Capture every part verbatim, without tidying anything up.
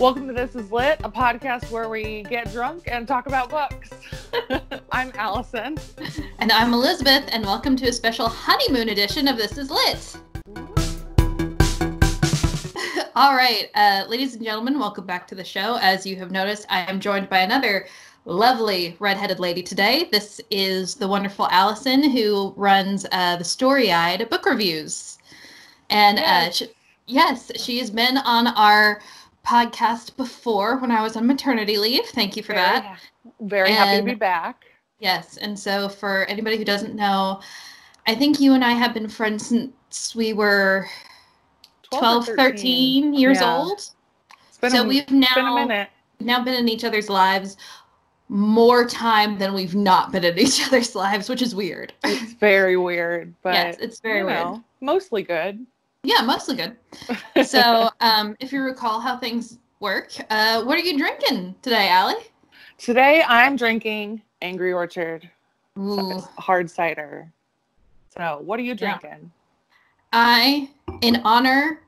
Welcome to This Is Lit, a podcast where we get drunk and talk about books. I'm Allison. And I'm Elizabeth, and welcome to a special honeymoon edition of This Is Lit. All right, uh, ladies and gentlemen, welcome back to the show. As you have noticed, I am joined by another lovely redheaded lady today. This is the wonderful Allison, who runs uh, the StoryEyed Book Reviews. And yes. Uh, she, yes, she has been on our podcast before when I was on maternity leave. Thank you for very, that. Very and, happy to be back. Yes, and so for anybody who doesn't know, I think you and I have been friends since we were twelve, thirteen years yeah. old. So a, we've now been, now been in each other's lives more time than we've not been in each other's lives, which is weird. It's very weird, but yes, it's very you weird. Know, mostly good. Yeah, mostly good. So um, if you recall how things work, uh, what are you drinking today, Allie? Today I'm drinking Angry Orchard Ooh. hard cider. So what are you drinking? Yeah. I, in honor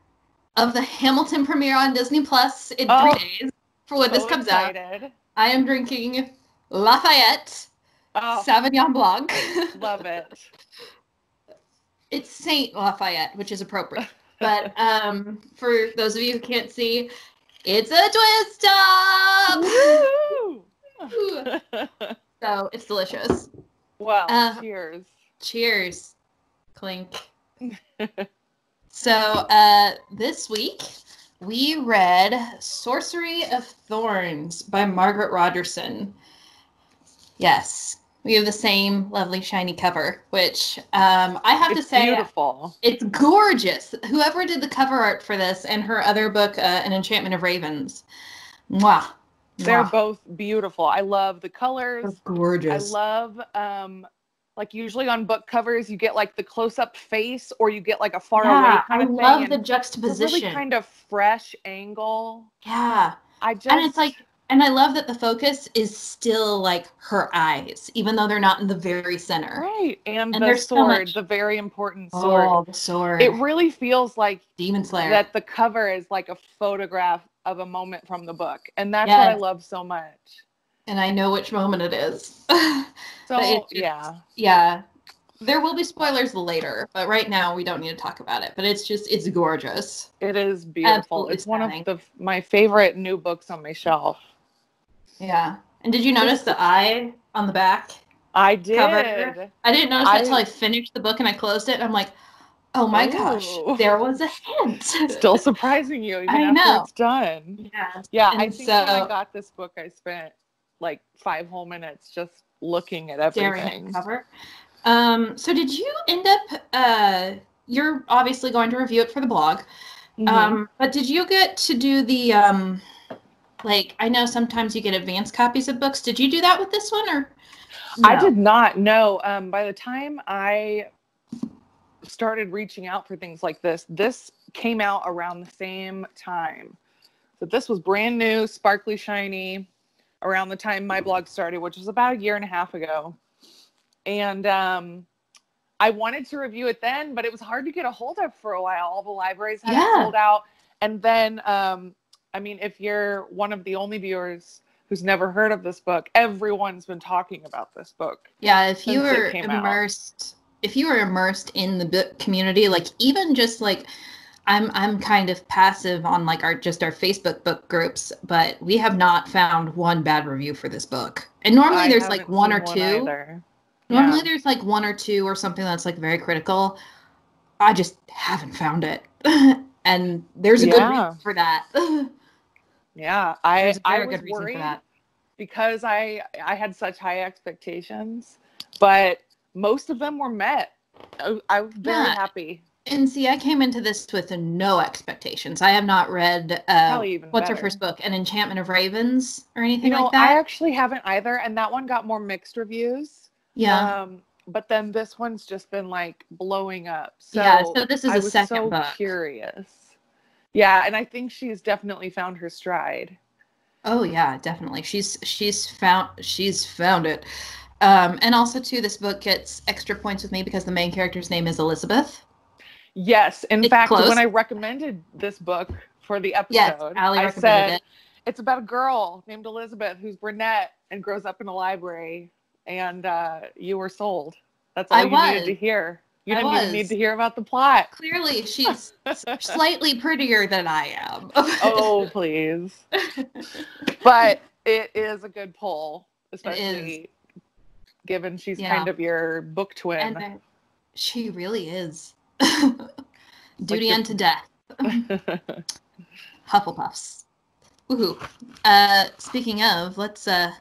of the Hamilton premiere on Disney Plus in oh, three days, for when so this comes excited. out, I am drinking Lafayette oh. Sauvignon Blanc. Love it. It's Saint Lafayette, which is appropriate. But um, for those of you who can't see, it's a twist up! Woo! So it's delicious. Well, uh, cheers. Cheers. Clink. So uh, this week, we read Sorcery of Thorns by Margaret Rogerson. Yes. We have the same lovely shiny cover, which um, I have it's to say, beautiful. It's gorgeous. Whoever did the cover art for this and her other book, uh, An Enchantment of Ravens, mwah. They're mwah. both beautiful. I love the colors. They're gorgeous. I love, um, like usually on book covers, you get like the close-up face or you get like a far yeah, away kind I of thing. I love the juxtaposition. It's a really kind of fresh angle. Yeah. I just, and it's like, And I love that the focus is still, like, her eyes, even though they're not in the very center. Right, and, and the sword, so the very important sword. Oh, the sword. It really feels like Demon Slayer. That the cover is, like, a photograph of a moment from the book. And that's yes. what I love so much. And I know which moment it is. So, it, yeah. Yeah. There will be spoilers later, but right now we don't need to talk about it. But it's just, it's gorgeous. It is beautiful. Absolutely it's stunning. One of the my favorite new books on my shelf. Yeah. And did you notice the eye on the back? I did. Cover? I didn't notice I... that until I finished the book and I closed it. And I'm like, oh my Ooh. gosh, there was a hint. Still surprising you even I after know. it's done. Yeah. Yeah. And I think so, when I got this book, I spent like five whole minutes just looking at everything. At cover. Um, so did you end up, uh, you're obviously going to review it for the blog. Mm-hmm. Um, but did you get to do the, um, like, I know sometimes you get advanced copies of books. Did you do that with this one? or no? I did not, no. Um, by the time I started reaching out for things like this, this came out around the same time. So this was brand new, sparkly, shiny, around the time my blog started, which was about a year and a half ago. And um, I wanted to review it then, but it was hard to get a hold of for a while. All the libraries had yeah. it sold out. And then... Um, I mean, if you're one of the only viewers who's never heard of this book, everyone's been talking about this book. Yeah, if you were immersed, out. if you were immersed in the book community, like even just like, I'm I'm kind of passive on like our just our Facebook book groups, but we have not found one bad review for this book. And normally I there's like one or one two. Yeah. Normally there's like one or two or something that's like very critical. I just haven't found it, and there's a yeah. good reason for that. Yeah, I, I was worried for that. because I, I had such high expectations, but most of them were met. I, I was very yeah. happy. And see, I came into this with no expectations. I have not read, uh, what's better. her first book, An Enchantment of Ravens or anything you know, like that? I actually haven't either, and that one got more mixed reviews. Yeah. Um, but then this one's just been, like, blowing up. So yeah, so this is I a was second so book. curious. Yeah, and I think she's definitely found her stride. Oh yeah, definitely. She's she's found she's found it. Um, and also too, this book gets extra points with me because the main character's name is Elizabeth. Yes, in it's fact, close. when I recommended this book for the episode. Yes, Allie I said it. It's about a girl named Elizabeth who's brunette and grows up in a library, and uh, you were sold. That's all I you was. needed to hear. You didn't even need to hear about the plot. Clearly, she's slightly prettier than I am. Oh, please. But it is a good poll, especially given she's yeah. kind of your book twin. And I, she really is. Duty like unto death. Hufflepuffs. Woohoo. Uh, speaking of, let's... Uh,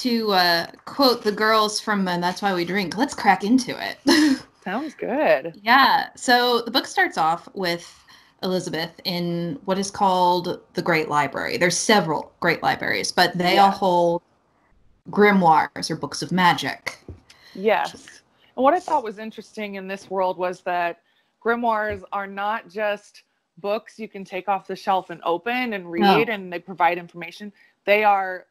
To uh, quote the girls from And That's Why We Drink, let's crack into it. Sounds good. Yeah. So the book starts off with Elizabeth in what is called the Great Library. There's several great libraries, but they yeah. all hold grimoires or books of magic. Yes. And what I thought was interesting in this world was that grimoires are not just books you can take off the shelf and open and read, no. and they provide information. They are...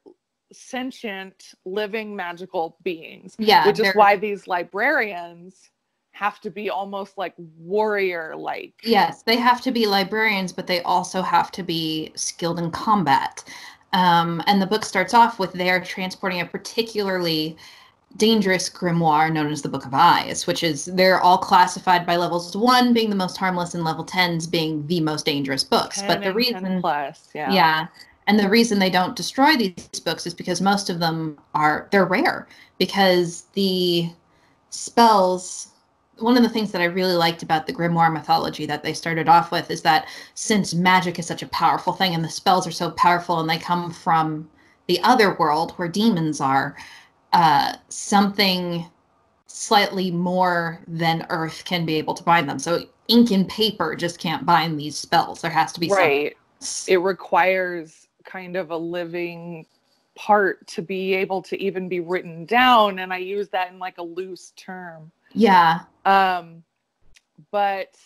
sentient, living, magical beings. Yeah, which is why these librarians have to be almost like warrior-like. Yes, they have to be librarians, but they also have to be skilled in combat. Um, and the book starts off with they are transporting a particularly dangerous grimoire known as the Book of Eyes, which is they're all classified by levels, one being the most harmless and level tens being the most dangerous books. But the reason... Plus, yeah. yeah And the reason they don't destroy these books is because most of them are, they're rare. Because the spells, one of the things that I really liked about the grimoire mythology that they started off with is that since magic is such a powerful thing and the spells are so powerful and they come from the other world where demons are, uh, something slightly more than Earth can be able to bind them. So ink and paper just can't bind these spells. There has to be right. something. It requires... kind of a living part to be able to even be written down, and I use that in like a loose term. Yeah. Um, but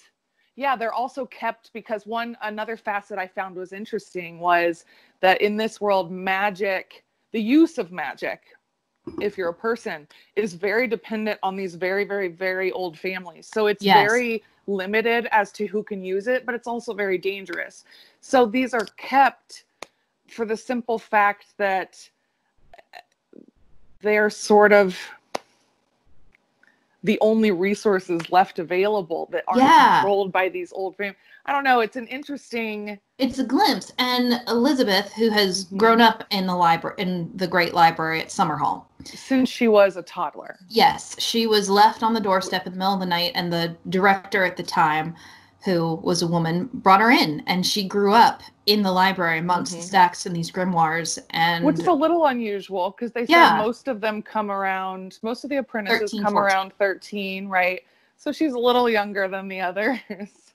yeah, they're also kept because one another facet I found was interesting was that in this world, magic, the use of magic, if you're a person, is very dependent on these very, very, very old families. So it's yes. very limited as to who can use it, but it's also very dangerous. So these are kept for the simple fact that they're sort of the only resources left available that aren't yeah. controlled by these old families. I don't know. It's an interesting... It's a glimpse. And Elizabeth, who has grown up in the library, in the great library at Summerhall. Since she was a toddler. Yes. She was left on the doorstep in the middle of the night, and the director at the time, who was a woman, brought her in, and she grew up in the library amongst mm-hmm. stacks and these grimoires. And which is a little unusual, because they yeah. said most of them come around, most of the apprentices thirteen, come fourteen. Around thirteen, right? So she's a little younger than the others.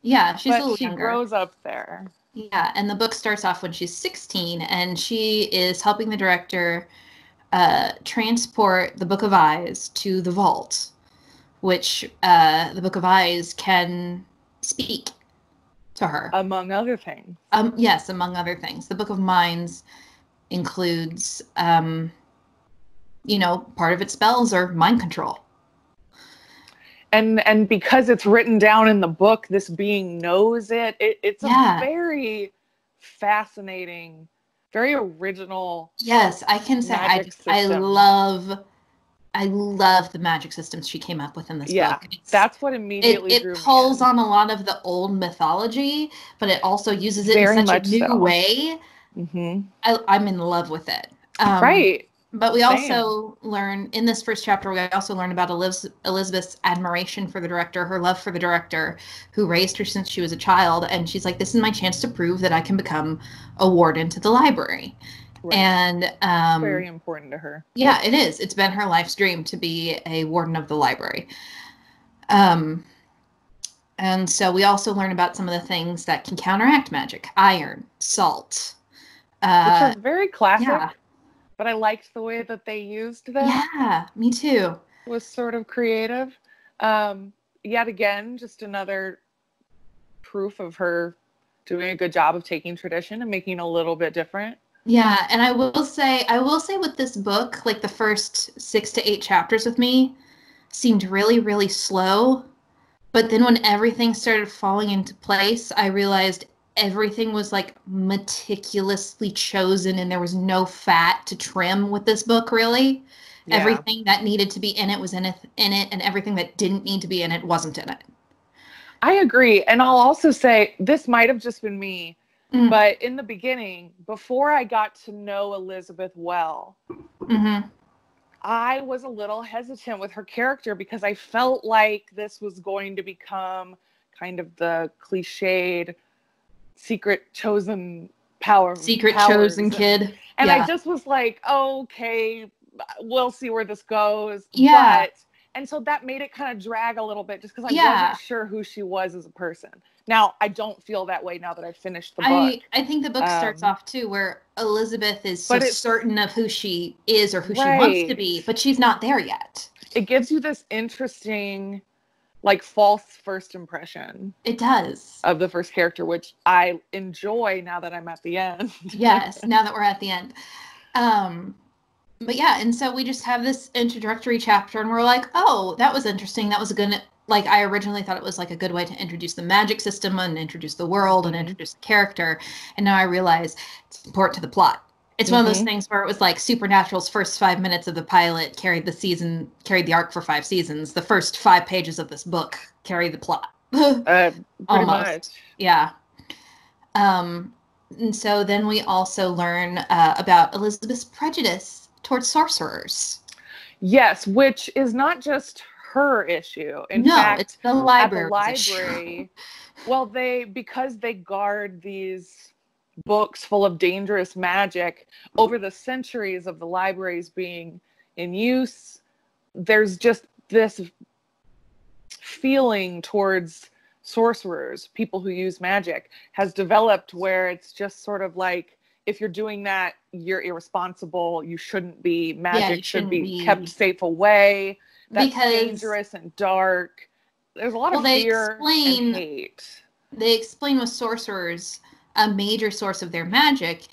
Yeah, she's but a little she younger. She grows up there. Yeah, and the book starts off when she's sixteen, and she is helping the director uh, transport the Book of Eyes to the vault, which uh, the Book of Eyes can... speak to her, among other things. Um, yes, among other things. The Book of Minds includes, um, you know, part of its spells are mind control. And and because it's written down in the book, this being knows it. it it's yeah. a very fascinating, very original. Yes, I can say I system. I love. I love the magic systems she came up with in this yeah, book. Yeah, that's what immediately it, drew it me pulls in. On a lot of the old mythology, but it also uses it Very in such a new so. way. Mm-hmm. I, I'm in love with it. Um, right. But we Same. also learn, in this first chapter, we also learn about Eliz- Elizabeth's admiration for the director, her love for the director, who raised her since she was a child. And she's like, this is my chance to prove that I can become a warden to the library. Right. And um very important to her. Yeah, it is. It's been her life's dream to be a warden of the library. Um and so we also learn about some of the things that can counteract magic. Iron, salt. Uh which are very classic. Yeah. But I liked the way that they used them. Yeah, me too. It was sort of creative. Um yet again, just another proof of her doing a good job of taking tradition and making it a little bit different. Yeah, and I will say, I will say with this book, like the first six to eight chapters with me seemed really, really slow. But then when everything started falling into place, I realized everything was like meticulously chosen and there was no fat to trim with this book, really. Yeah. Everything that needed to be in it was in it, in it, and everything that didn't need to be in it wasn't in it. I agree. And I'll also say this might have just been me, mm. but in the beginning, before I got to know Elizabeth well, mm-hmm. I was a little hesitant with her character because I felt like this was going to become kind of the cliched secret chosen power. Secret chosen kid. And yeah. I just was like, okay, we'll see where this goes. Yeah. But, and so that made it kind of drag a little bit just because I yeah. wasn't sure who she was as a person. Now, I don't feel that way now that I've finished the book. I, I think the book um, starts off, too, where Elizabeth is so certain of who she is or who right. she wants to be, but she's not there yet. It gives you this interesting, like, false first impression. It does. Of the first character, which I enjoy now that I'm at the end. Yes, now that we're at the end. Um, but, yeah, and so we just have this introductory chapter, and we're like, oh, that was interesting. That was a good... Like, I originally thought it was, like, a good way to introduce the magic system and introduce the world and introduce the character. And now I realize it's important to the plot. It's mm-hmm. one of those things where it was, like, Supernatural's first five minutes of the pilot carried the season, carried the arc for five seasons. The first five pages of this book carry the plot. uh, pretty Almost. Much. Yeah. Um, and so then we also learn uh, about Elizabeth's prejudice towards sorcerers. Yes, which is not just her issue. In no, fact, it's the library. At the library well, they because they guard these books full of dangerous magic over the centuries of the libraries being in use, there's just this feeling towards sorcerers, people who use magic, has developed where it's just sort of like, if you're doing that, you're irresponsible, you shouldn't be, magic yeah, you shouldn't should be, be kept safe away. That's because dangerous and dark. There's a lot well, of fear explain, and hate. They explain with sorcerers, a major source of their magic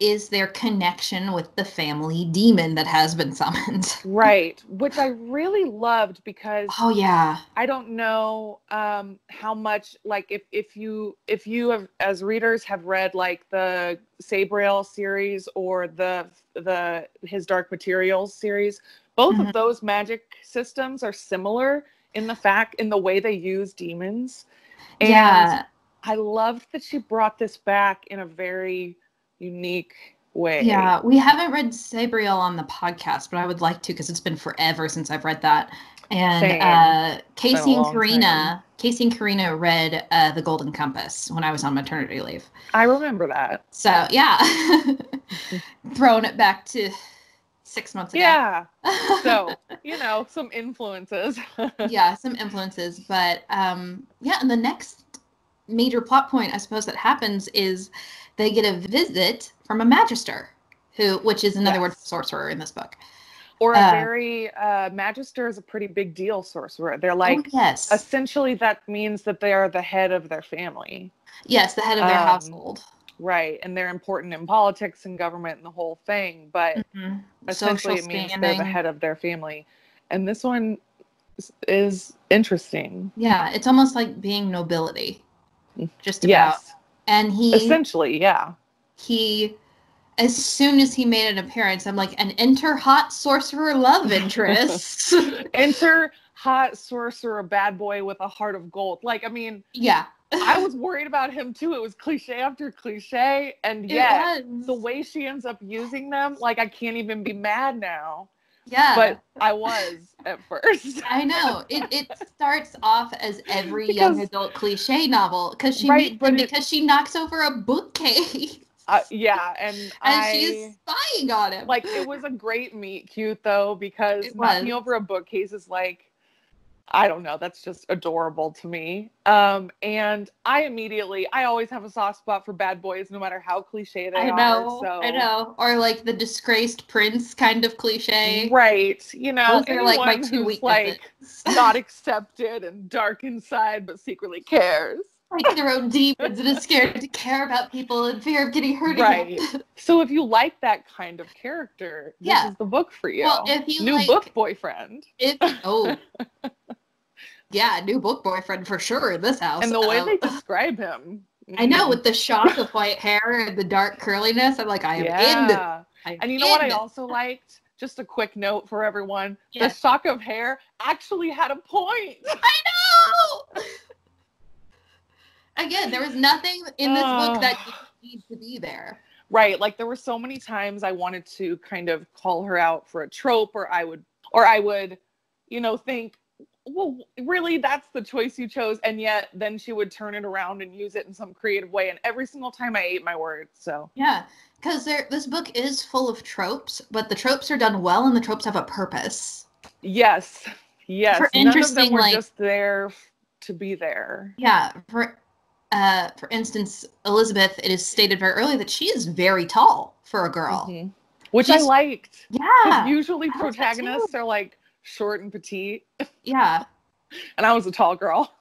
is their connection with the family demon that has been summoned. Right, which I really loved because oh yeah, I don't know um, how much like if if you if you have, as readers have read like the Sabriel series or the the His Dark Materials series. Both mm-hmm. of those magic systems are similar in the fact, in the way they use demons. And yeah. I loved that she brought this back in a very unique way. Yeah, we haven't read Sabriel on the podcast, but I would like to because it's been forever since I've read that. And uh, Casey and Karina, Casey and Karina read uh, The Golden Compass when I was on maternity leave. I remember that. So, yeah. Throwing it back to... Six months ago. Yeah. So, you know, some influences. yeah, some influences. But, um, yeah, and the next major plot point, I suppose, that happens is they get a visit from a magister, who, which is another yes. word for sorcerer in this book. Or a uh, very, uh, magister is a pretty big deal sorcerer. They're like, oh, yes. essentially that means that they are the head of their family. Yes, the head of their um, household. Right, and they're important in politics and government and the whole thing, but mm-hmm. essentially Social it means standing. They're the head of their family. And this one is, is interesting. Yeah, it's almost like being nobility, just about. Yes. And he... Essentially, yeah. He, as soon as he made an appearance, I'm like, an enter-hot sorcerer love interest. Enter-hot sorcerer bad boy with a heart of gold. Like, I mean... Yeah. I was worried about him, too. It was cliche after cliche. And yet, the way she ends up using them, like, I can't even be mad now. Yeah. But I was at first. I know. It it starts off as every because, young adult cliche novel. Because she right, meets him because it, she knocks over a bookcase. Uh, yeah. And, and I, she's spying on him. Like, it was a great meet cute, though, because knocking over a bookcase is like, I don't know. That's just adorable to me. Um, and I immediately, I always have a soft spot for bad boys, no matter how cliche they I know, are. So. I know. Or like the disgraced prince kind of cliche. Right. You know, they're like my two who's like not accepted and dark inside, but secretly cares. Like their own demons and is scared to care about people in fear of getting hurt. Right. So if you like that kind of character, this yeah. is the book for you. Well, if you new like, book boyfriend. If oh. Yeah, new book boyfriend for sure in this house. And the way um, they describe him I know, with the shock of white hair and the dark curliness, I'm like, I am yeah. into I am And you know what I also liked? Just a quick note for everyone. Yeah. The shock of hair actually had a point. I know! Again, there was nothing in this book that needed to be there. Right. Like, there were so many times I wanted to kind of call her out for a trope, or I would, or I would, you know, think, well, really, that's the choice you chose. And yet then she would turn it around and use it in some creative way. And every single time I ate my words. So, yeah, because this book is full of tropes, but the tropes are done well and the tropes have a purpose. Yes. Yes. For None interesting, of them were like, just there to be there. Yeah. For Uh, for instance, Elizabeth, it is stated very early that she is very tall for a girl. Mm-hmm. Which She's, I liked. Yeah. Usually protagonists are like short and petite. Yeah. And I was a tall girl.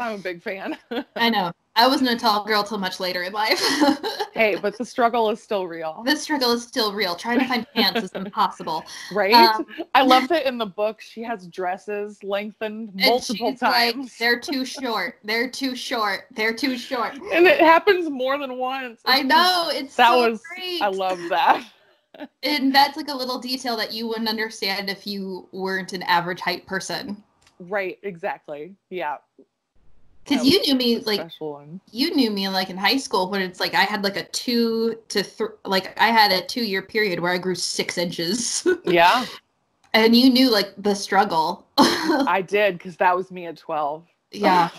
I'm a big fan. I know. I wasn't a tall girl till much later in life. Hey, but the struggle is still real. The struggle is still real. Trying to find pants is impossible. Right? Um, I love that in the book she has dresses lengthened multiple and she's times. Like, they're too short. They're too short. They're too short. And it happens more than once. It's I know. It's that so was, great. I love that. And that's like a little detail that you wouldn't understand if you weren't an average height person. Right. Exactly. Yeah. Because you knew me, like, you knew me, like, in high school when it's, like, I had, like, a two to three, like, I had a two-year period where I grew six inches. Yeah. And you knew, like, the struggle. I did, because that was me at twelve. Yeah.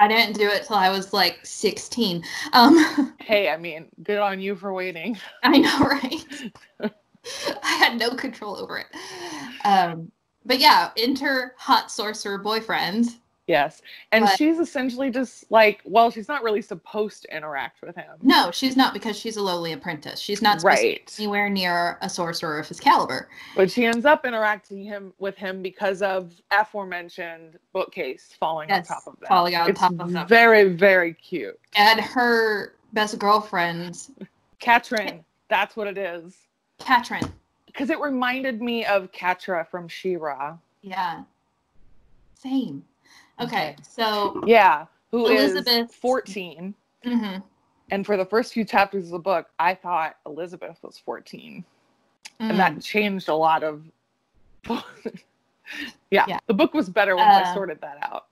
I didn't do it till I was, like, sixteen. Um, hey, I mean, good on you for waiting. I know, right? I had no control over it. Um, but, yeah, enter hot sorcerer boyfriend. Yes. And but, she's essentially just like, well, she's not really supposed to interact with him. No, she's not, because she's a lowly apprentice. She's not supposed right. to be anywhere near a sorcerer of his caliber. But she ends up interacting him with him because of aforementioned bookcase falling yes, on top of them. Falling on it's top of them. Very, very cute. And her best girlfriend. Katrin. That's what it is. Katrin. Because it reminded me of Katra from She-Ra. Yeah. Same. Okay, so yeah, who Elizabeth. Is fourteen, mm-hmm. and for the first few chapters of the book, I thought Elizabeth was fourteen, mm. and that changed a lot of. yeah, yeah, the book was better once uh, I sorted that out.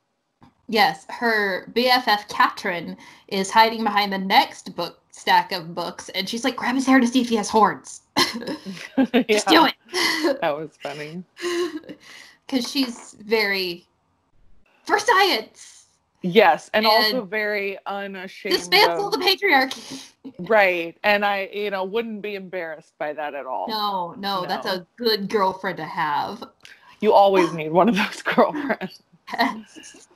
Yes, her B F F Katrin is hiding behind the next book stack of books, and she's like, "Grab his hair to see if he has horns." yeah. Just do it. That was funny. Because she's very. For science. Yes, and, and also very unashamed. Dismantle the patriarchy. Right, and I, you know, wouldn't be embarrassed by that at all. No, no, no. That's a good girlfriend to have. You always need one of those girlfriends. Yes.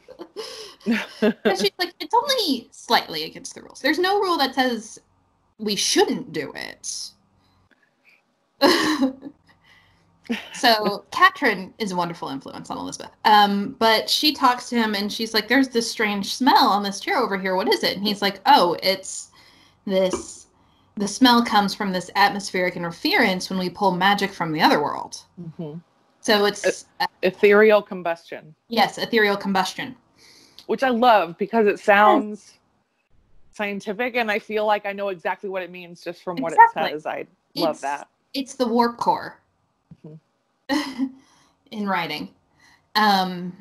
And she's like, it's only slightly against the rules. There's no rule that says we shouldn't do it. So Katrin is a wonderful influence on Elizabeth. Um, but she talks to him and she's like, there's this strange smell on this chair over here. What is it? And he's like, oh, it's this, the smell comes from this atmospheric interference when we pull magic from the other world. Mm-hmm. So it's... Uh, ethereal combustion. Yes, ethereal combustion. Which I love because it sounds scientific and I feel like I know exactly what it means just from what exactly. it says. I love it's, that. It's the warp core. In writing. Um,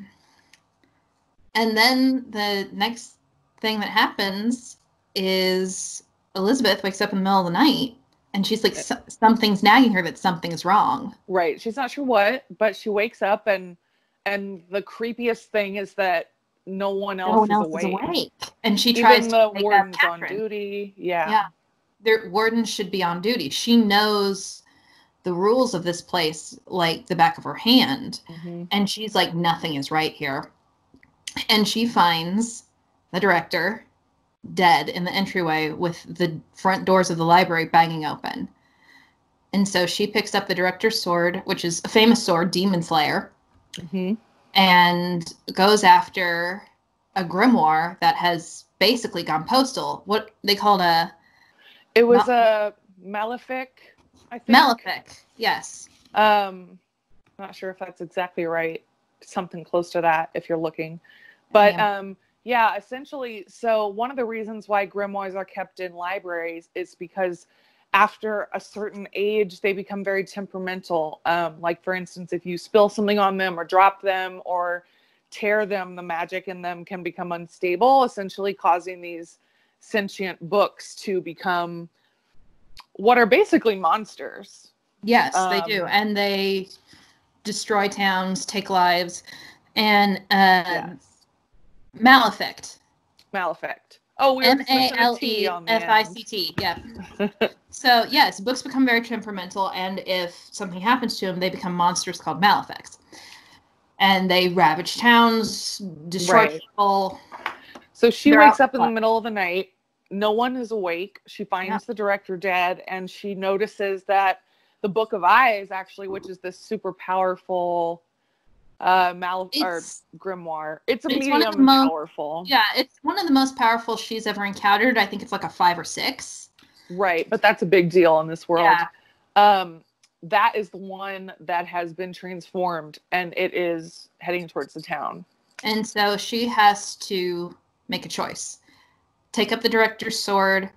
and then the next thing that happens is Elizabeth wakes up in the middle of the night and she's like, something's nagging her that something's wrong. Right. She's not sure what, but she wakes up and and the creepiest thing is that no one else, no one else is, awake. is awake. And she Even tries the to the warden's on duty. Yeah. Yeah. Their warden should be on duty. She knows the rules of this place, like the back of her hand. Mm-hmm. And she's like, nothing is right here. And she finds the director dead in the entryway with the front doors of the library banging open. And so she picks up the director's sword, which is a famous sword, Demon Slayer, mm-hmm. and goes after a grimoire that has basically gone postal. What they called a... It was mal- a malefic... Malefic, yes. Um, not sure if that's exactly right. Something close to that, if you're looking. But um, Yeah, essentially. So one of the reasons why grimoires are kept in libraries is because after a certain age, they become very temperamental. Um, like, for instance, if you spill something on them or drop them or tear them, the magic in them can become unstable, essentially causing these sentient books to become what are basically monsters. Yes, um, they do. And they destroy towns, take lives, and uh, yes. Malefict. Malefict. Oh, we M A L E F I C T, yeah. So, yes, books become very temperamental, and if something happens to them, they become monsters called malefics. And they ravage towns, destroy right. people. So she They're wakes out. up in the middle of the night. No one is awake. She finds yeah. the director dead, and she notices that the Book of Eyes, actually, which is this super powerful... Uh, mal- or grimoire. It's a it's medium most, powerful. Yeah, it's one of the most powerful she's ever encountered. I think it's like a five or six. Right, but that's a big deal in this world. Yeah. Um, that is the one that has been transformed, and it is heading towards the town. And so she has to make a choice. Take up the director's sword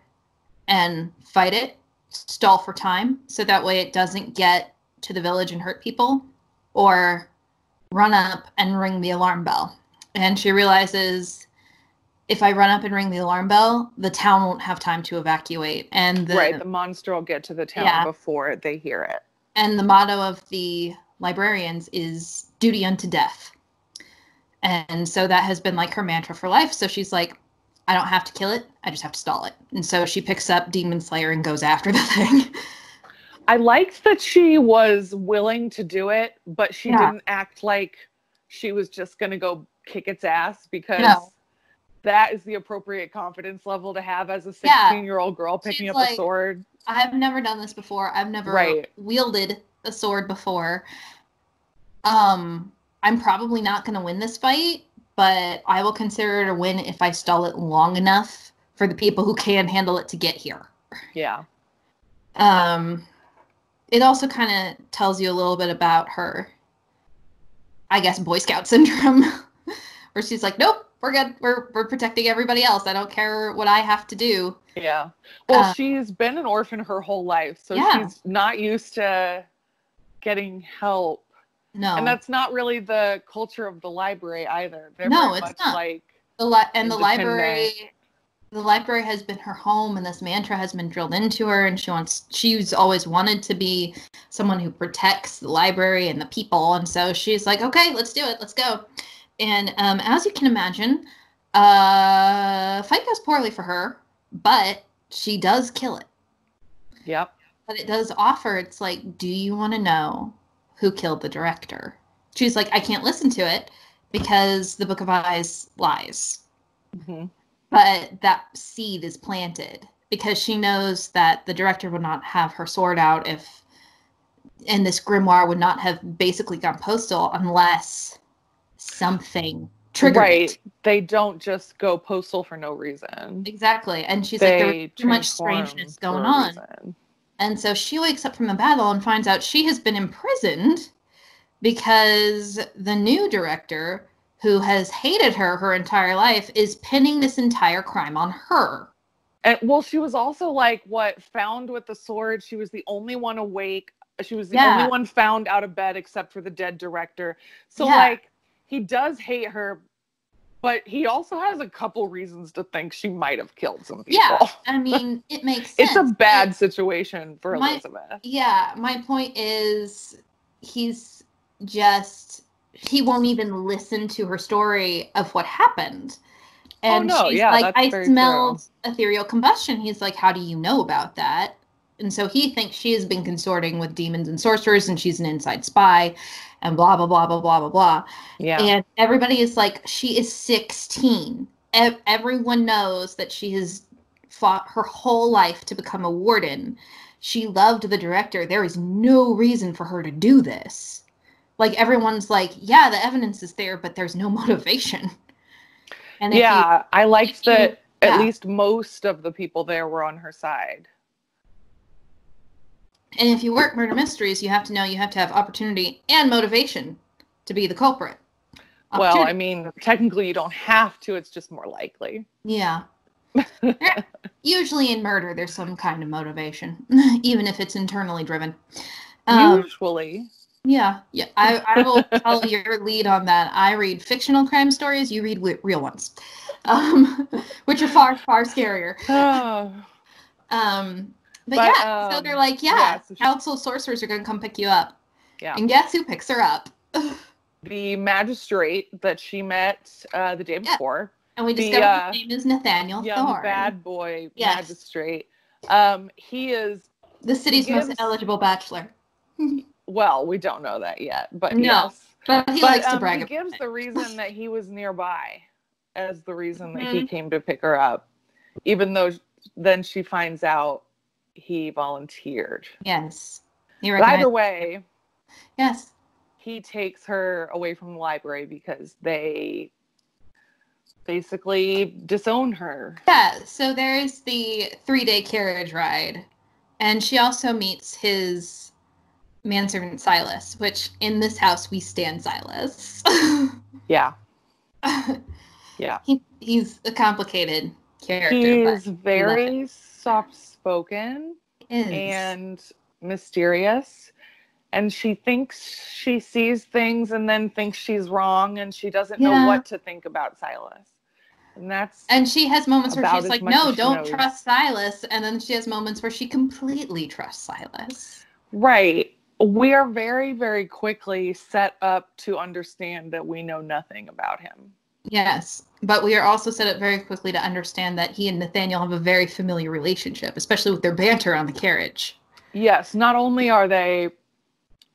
and fight it. Stall for time, so that way it doesn't get to the village and hurt people. Or... run up and ring the alarm bell. And she realizes, if I run up and ring the alarm bell, the town won't have time to evacuate. And the, right, the monster will get to the town yeah. before they hear it. And the motto of the librarians is duty unto death. And so that has been like her mantra for life. So she's like, I don't have to kill it. I just have to stall it. And so she picks up Demon Slayer and goes after the thing. I liked that she was willing to do it, but she yeah. didn't act like she was just going to go kick its ass, because no. that is the appropriate confidence level to have as a sixteen-year-old yeah. girl picking She's up like, a sword. I've never done this before. I've never right. wielded a sword before. Um, I'm probably not going to win this fight, but I will consider it a win if I stall it long enough for the people who can handle it to get here. Yeah. Um... It also kind of tells you a little bit about her, I guess, Boy Scout syndrome, where she's like, nope, we're good. We're we're protecting everybody else. I don't care what I have to do. Yeah. Well, uh, she's been an orphan her whole life, so yeah. she's not used to getting help. No. And that's not really the culture of the library either. They're no, very it's much not. Like the li- and the library... The library has been her home, and this mantra has been drilled into her, and she wants, she's always wanted to be someone who protects the library and the people, and so she's like, okay, let's do it, let's go. And um, as you can imagine, uh, fight goes poorly for her, but she does kill it. Yep. But it does offer, it's like, do you want to know who killed the director? She's like, I can't listen to it, because the Book of Eyes lies. Mm-hmm. But that seed is planted, because she knows that the director would not have her sword out if, and this grimoire would not have basically gone postal unless something triggered right. it. They don't just go postal for no reason. Exactly. And she's they like, there's too much strangeness going on. Reason. And so she wakes up from the battle and finds out she has been imprisoned because the new director... who has hated her her entire life, is pinning this entire crime on her. And well, she was also like, what, found with the sword. She was the only one awake. She was the yeah. only one found out of bed except for the dead director. So yeah. like, he does hate her, but he also has a couple reasons to think she might have killed some people. Yeah, I mean, it makes sense. It's a bad but situation for my, Elizabeth. Yeah, my point is, he's just... he won't even listen to her story of what happened. And oh, no. she's yeah, like, I smelled true. ethereal combustion. He's like, how do you know about that? And so he thinks she has been consorting with demons and sorcerers, and she's an inside spy, and blah, blah, blah, blah, blah, blah, blah. Yeah. And everybody is like, she is sixteen. E- everyone knows that she has fought her whole life to become a warden. She loved the director. There is no reason for her to do this. Like, everyone's like, yeah, the evidence is there, but there's no motivation. And yeah, you, I liked that you, at yeah. least most of the people there were on her side. And if you work murder mysteries, you have to know you have to have opportunity and motivation to be the culprit. Well, I mean, technically you don't have to. It's just more likely. Yeah. Usually in murder, there's some kind of motivation, even if it's internally driven. Um, Usually. Yeah. Yeah. I, I will follow your lead on that. I read fictional crime stories. You read w- real ones, um, which are far, far scarier. Oh. Um, but, but yeah, um, so they're like, yeah, yeah council sorcerers are going to come pick you up. Yeah. And guess who picks her up? The magistrate that she met uh, the day before. Yeah. And we discovered the, uh, his name is Nathaniel young Thorne. Bad boy yes. magistrate. Um, he is... The city's gives, most eligible bachelor. Well, we don't know that yet, but no, yes. But he but, likes um, to brag about it. He gives the reason that he was nearby as the reason that mm-hmm. he came to pick her up. Even though then she finds out he volunteered. Yes. But either way... Yes. He takes her away from the library because they... basically disown her. Yeah, so there's the three-day carriage ride. And she also meets his manservant Silas, which in this house we stand Silas. yeah. yeah. He, he's a complicated character. He's very soft-spoken and mysterious. And she thinks she sees things and then thinks she's wrong and she doesn't yeah. know what to think about Silas. And that's And she has moments where she's like, no, don't trust Silas. And then she has moments where she completely trusts Silas. Right. We are very, very quickly set up to understand that we know nothing about him. Yes. But we are also set up very quickly to understand that he and Nathaniel have a very familiar relationship, especially with their banter on the carriage. Yes. Not only are they,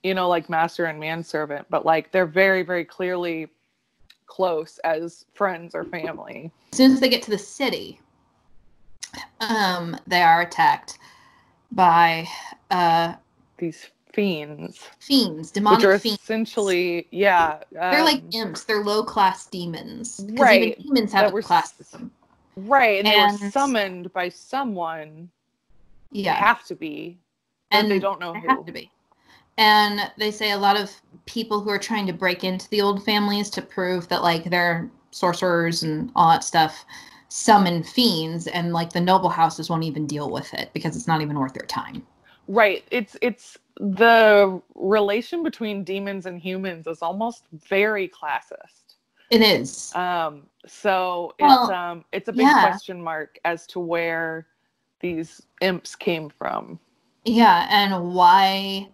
you know, like master and manservant, but like they're very, very clearly close as friends or family. As soon as they get to the city, um, they are attacked by uh, these fiends. Fiends, demonic which are fiends. Essentially, yeah. Um, they're like imps. They're low-class demons. Right. Even demons have a classism. Right, and, and they were summoned by someone. Yeah. They have to be, and they don't know who. They have to be. And they say a lot of people who are trying to break into the old families to prove that, like, they're sorcerers and all that stuff summon fiends, and, like, the noble houses won't even deal with it because it's not even worth their time. Right. It's it's the relation between demons and humans is almost very classist. It is. Um. So well, it's um. It's a big yeah. question mark as to where these imps came from. Yeah, and why...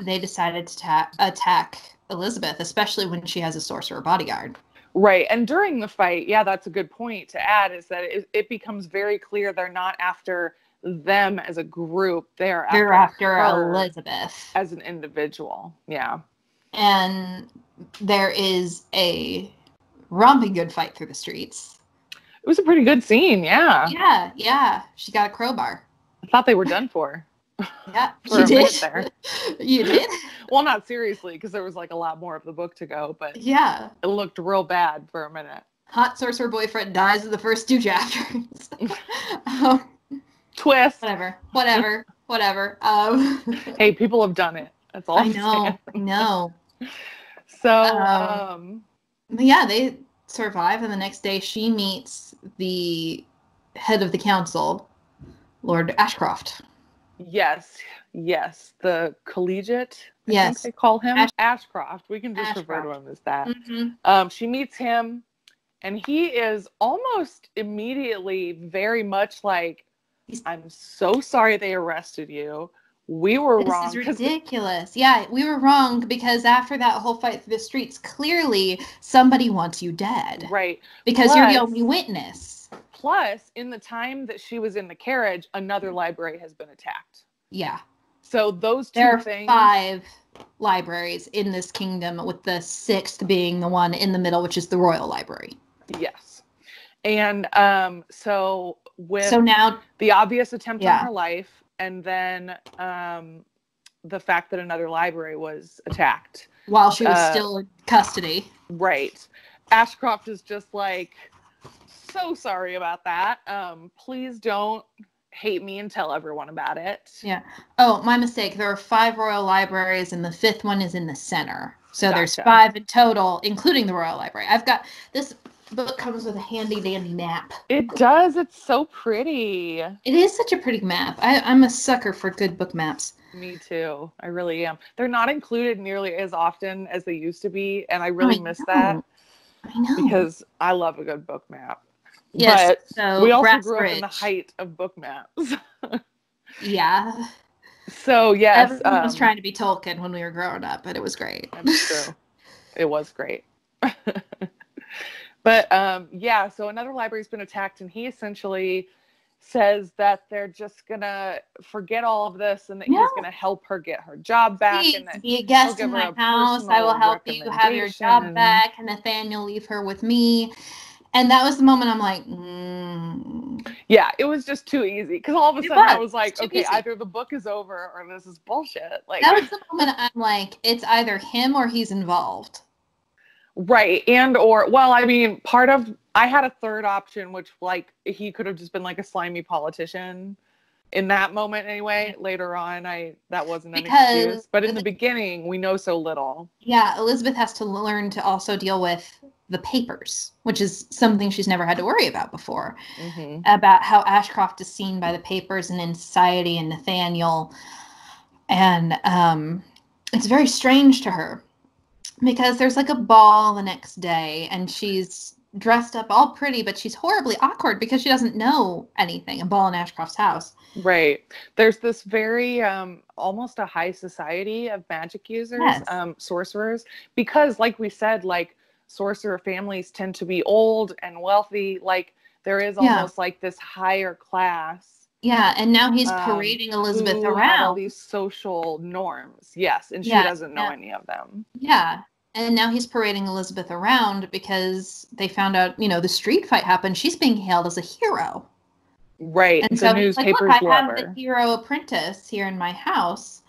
they decided to ta- attack Elizabeth, especially when she has a sorcerer bodyguard. Right. And during the fight, yeah, that's a good point to add, is that it, it becomes very clear they're not after them as a group. They're, they're after, after Elizabeth. As an individual. Yeah. And there is a romping good fight through the streets. It was a pretty good scene, yeah. Yeah, yeah. She got a crowbar. I thought they were done for. Yeah, you did. There. You did. Well, not seriously, because there was like a lot more of the book to go, but yeah, it looked real bad for a minute. Hot sorcerer boyfriend dies in the first two chapters. um, Twist. Whatever. Whatever. Whatever. Um, hey, people have done it. That's all I know. I know. So, um, um, yeah, they survive, and the next day she meets the head of the council, Lord Ashcroft. Yes, yes, the collegiate, I yes. think they call him, Ash- Ashcroft. We can just Ashcroft. refer to him as that. Mm-hmm. Um, she meets him, and he is almost immediately very much like, I'm so sorry they arrested you. We were this wrong. This is ridiculous. Yeah, we were wrong because after that whole fight through the streets, clearly somebody wants you dead. Right. Because plus, you're the only witness. Plus, in the time that she was in the carriage, another library has been attacked. Yeah. So those two there are things... five libraries in this kingdom, with the sixth being the one in the middle, which is the Royal Library. Yes. And um, so with so now, the obvious attempt yeah. on her life, and then um, the fact that another library was attacked. While she was uh, still in custody. Right. Ashcroft is just like... so sorry about that. Um, please don't hate me and tell everyone about it. Yeah. Oh, my mistake. There are five royal libraries, and the fifth one is in the center. So gotcha. There's five in total, including the Royal Library. I've got this book comes with a handy dandy map. It does. It's so pretty. It is such a pretty map. I, I'm a sucker for good book maps. Me too. I really am. They're not included nearly as often as they used to be, and I really I miss know. that. I know. Because I love a good book map. Yes. But so we also Brass grew Bridge. up in the height of book maps. Yeah. So yes, everyone um, was trying to be Tolkien when we were growing up, but it was great. That's true. It was great. But um, yeah, so another library's been attacked, and he essentially says that they're just gonna forget all of this, and that yeah. he's gonna help her get her job back. Please, and that be a guest in my house. I will help you have your job back. And Nathaniel, leave her with me. And that was the moment I'm like, mm. yeah, it was just too easy. Because all of a sudden was. I was like, okay, easy. either the book is over or this is bullshit. Like that was the moment I'm like, it's either him or he's involved. Right. And or, well, I mean, part of, I had a third option, which like he could have just been like a slimy politician in that moment anyway. Later on, I that wasn't an because excuse. But in the beginning, we know so little. Yeah, Elizabeth has to learn to also deal with the papers, which is something she's never had to worry about before, mm-hmm. about how Ashcroft is seen by the papers and in society and Nathaniel. And um, it's very strange to her because there's like a ball the next day and she's dressed up all pretty, but she's horribly awkward because she doesn't know anything. A ball in Ashcroft's house. Right. There's this very, um, almost a high society of magic users, yes. um, sorcerers, because like we said, like, sorcerer families tend to be old and wealthy. Like there is almost yeah. like this higher class. Yeah. And now he's parading um, Elizabeth around all these social norms. Yes. And she yeah, doesn't know yeah. any of them. Yeah. And now he's parading Elizabeth around because they found out, you know, the street fight happened. She's being hailed as a hero. Right. And the so newspapers like, look, I have the hero apprentice here in my house,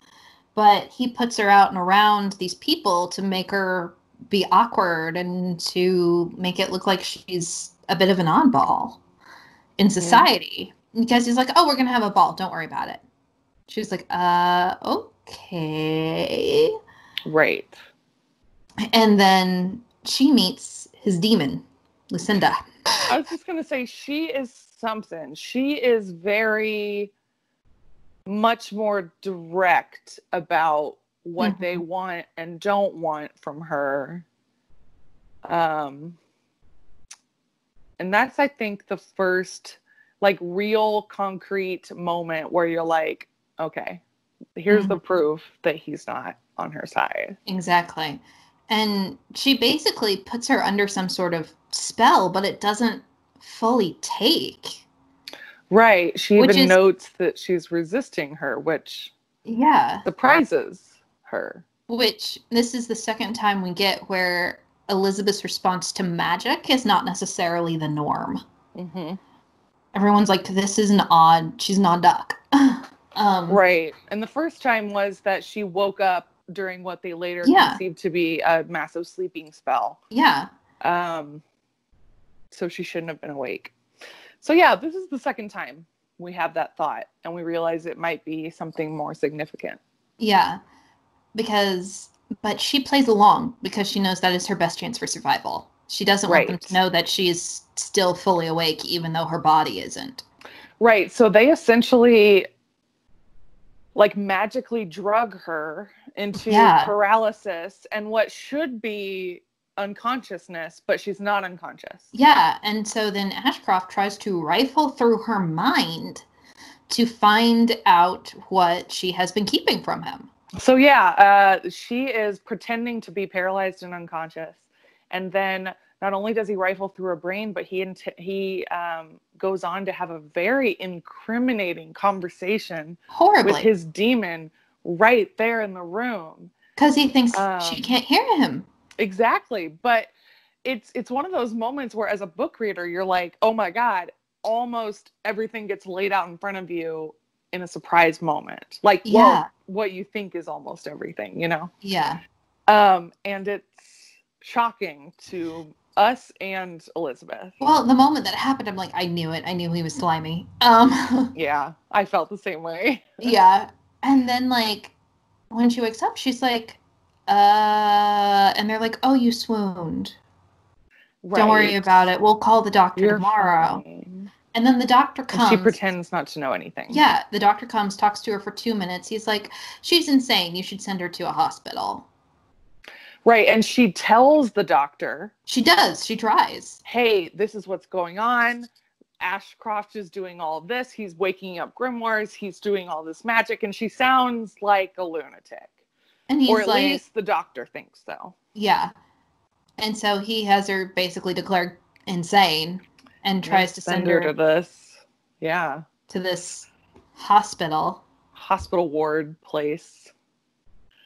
but he puts her out and around these people to make her be awkward and to make it look like she's a bit of an oddball in society. Yeah. Because he's like, oh, we're going to have a ball. Don't worry about it. She's like, uh, okay. Right. And then she meets his demon, Lucinda. I was just going to say, she is something. She is very much more direct about what mm-hmm. they want and don't want from her. Um, and that's, I think, the first, like, real concrete moment where you're like, okay, here's mm-hmm. the proof that he's not on her side. Exactly. And she basically puts her under some sort of spell, but it doesn't fully take. Right. She even is, notes that she's resisting her, which yeah. surprises her. Which this is the second time we get where Elizabeth's response to magic is not necessarily the norm. Mm-hmm. Everyone's like, this is an odd, she's an odd duck. um, right. And the first time was that she woke up during what they later yeah. conceived to be a massive sleeping spell. Yeah. Um. So she shouldn't have been awake. So yeah, this is the second time we have that thought and we realize it might be something more significant. Yeah. Because, but she plays along because she knows that is her best chance for survival. She doesn't right. want them to know that she is still fully awake, even though her body isn't. Right. So they essentially, like, magically drug her into yeah. paralysis and what should be unconsciousness, but she's not unconscious. Yeah. And so then Ashcroft tries to rifle through her mind to find out what she has been keeping from him. So, yeah, uh, she is pretending to be paralyzed and unconscious. And then not only does he rifle through her brain, but he int- he um, goes on to have a very incriminating conversation Horribly. with his demon right there in the room. Because he thinks um, she can't hear him. Exactly. But it's it's one of those moments where as a book reader, you're like, oh, my God, almost everything gets laid out in front of you in a surprise moment. Like, yeah. Whoa, what you think is almost everything, you know? Yeah. Um, and it's shocking to us and Elizabeth. Well, the moment that happened, I'm like, I knew it. I knew he was slimy. Um, yeah. I felt the same way. Yeah. And then, like, when she wakes up, she's like, uh, and they're like, oh, you swooned. Right. Don't worry about it. We'll call the doctor You're tomorrow. Fine. And then the doctor comes. And she pretends not to know anything. Yeah. The doctor comes, talks to her for two minutes. He's like, she's insane. You should send her to a hospital. Right. And she tells the doctor. She does. She tries. Hey, this is what's going on. Ashcroft is doing all this. He's waking up grimoires. He's doing all this magic. And she sounds like a lunatic. And he's or at like, least the doctor thinks so. Yeah. And so he has her basically declared insane and tries to send her to this. Yeah. To this hospital. Hospital ward place.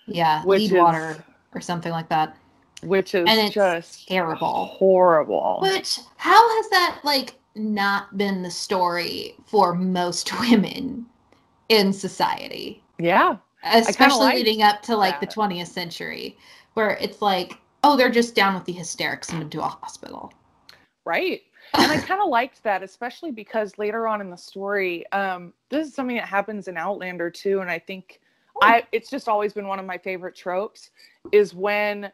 Yeah. Leadwater or something like that. Which is and it's just terrible. Horrible. Which, how has that, like, not been the story for most women in society? Yeah. Especially leading up to, like, the twentieth century, where it's like, oh, they're just down with the hysterics and into a hospital. Right. And I kind of liked that, especially because later on in the story, um, this is something that happens in Outlander too. And I think oh. I it's just always been one of my favorite tropes is when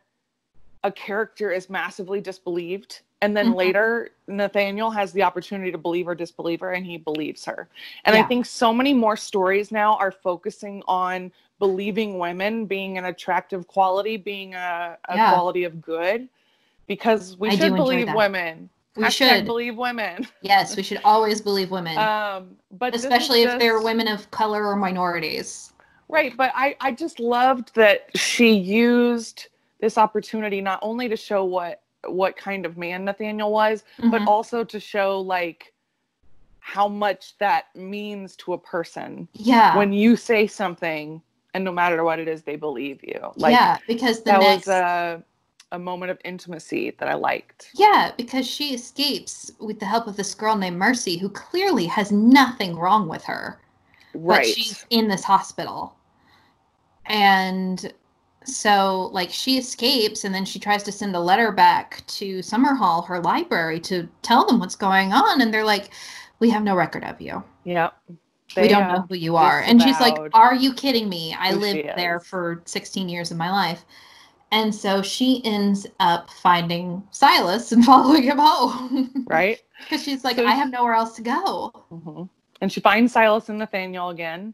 a character is massively disbelieved. And then mm-hmm. later, Nathaniel has the opportunity to believe or disbelieve her, and he believes her. And yeah. I think so many more stories now are focusing on believing women being an attractive quality, being a, a yeah. quality of good, because we I should believe women. We Hashtag should believe women. Yes, we should always believe women. Um, but especially if just... they're women of color or minorities. Right. But I, I just loved that she used this opportunity not only to show what what kind of man Nathaniel was, mm-hmm. but also to show like how much that means to a person. Yeah. When you say something. And no matter what it is, they believe you. Like, yeah, because the that next... was a, a moment of intimacy that I liked. Yeah, because she escapes with the help of this girl named Mercy, who clearly has nothing wrong with her. Right. But she's in this hospital. And so, like, she escapes, and then she tries to send a letter back to Summerhall, her library, to tell them what's going on. And they're like, we have no record of you. Yeah. They, we don't know who you are. And she's like, are you kidding me? I lived there for sixteen years of my life. And so she ends up finding Silas and following him home. Right. Because she's like, so I have nowhere else to go. Mm-hmm. And she finds Silas and Nathaniel again.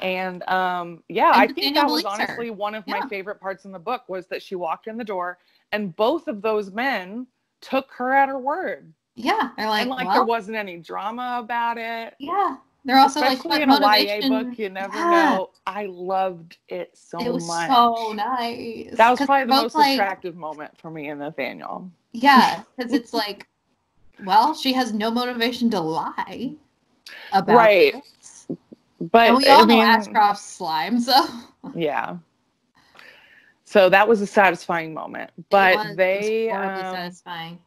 And um, yeah, and I think that was honestly her. one of yeah. my favorite parts in the book was that she walked in the door and both of those men took her at her word. Yeah. They're like, and like well, there wasn't any drama about it. Yeah. They're also especially like, what in a Y A book, you never yeah. know. I loved it so much. It was much. so nice. That was probably the most like, attractive moment for me and Nathaniel. Yeah, because it's like, well, she has no motivation to lie about right. this. But and we all I know mean, Ashcroft's slime, so. Yeah. So that was a satisfying moment. But it was, they. It was horribly um, satisfying.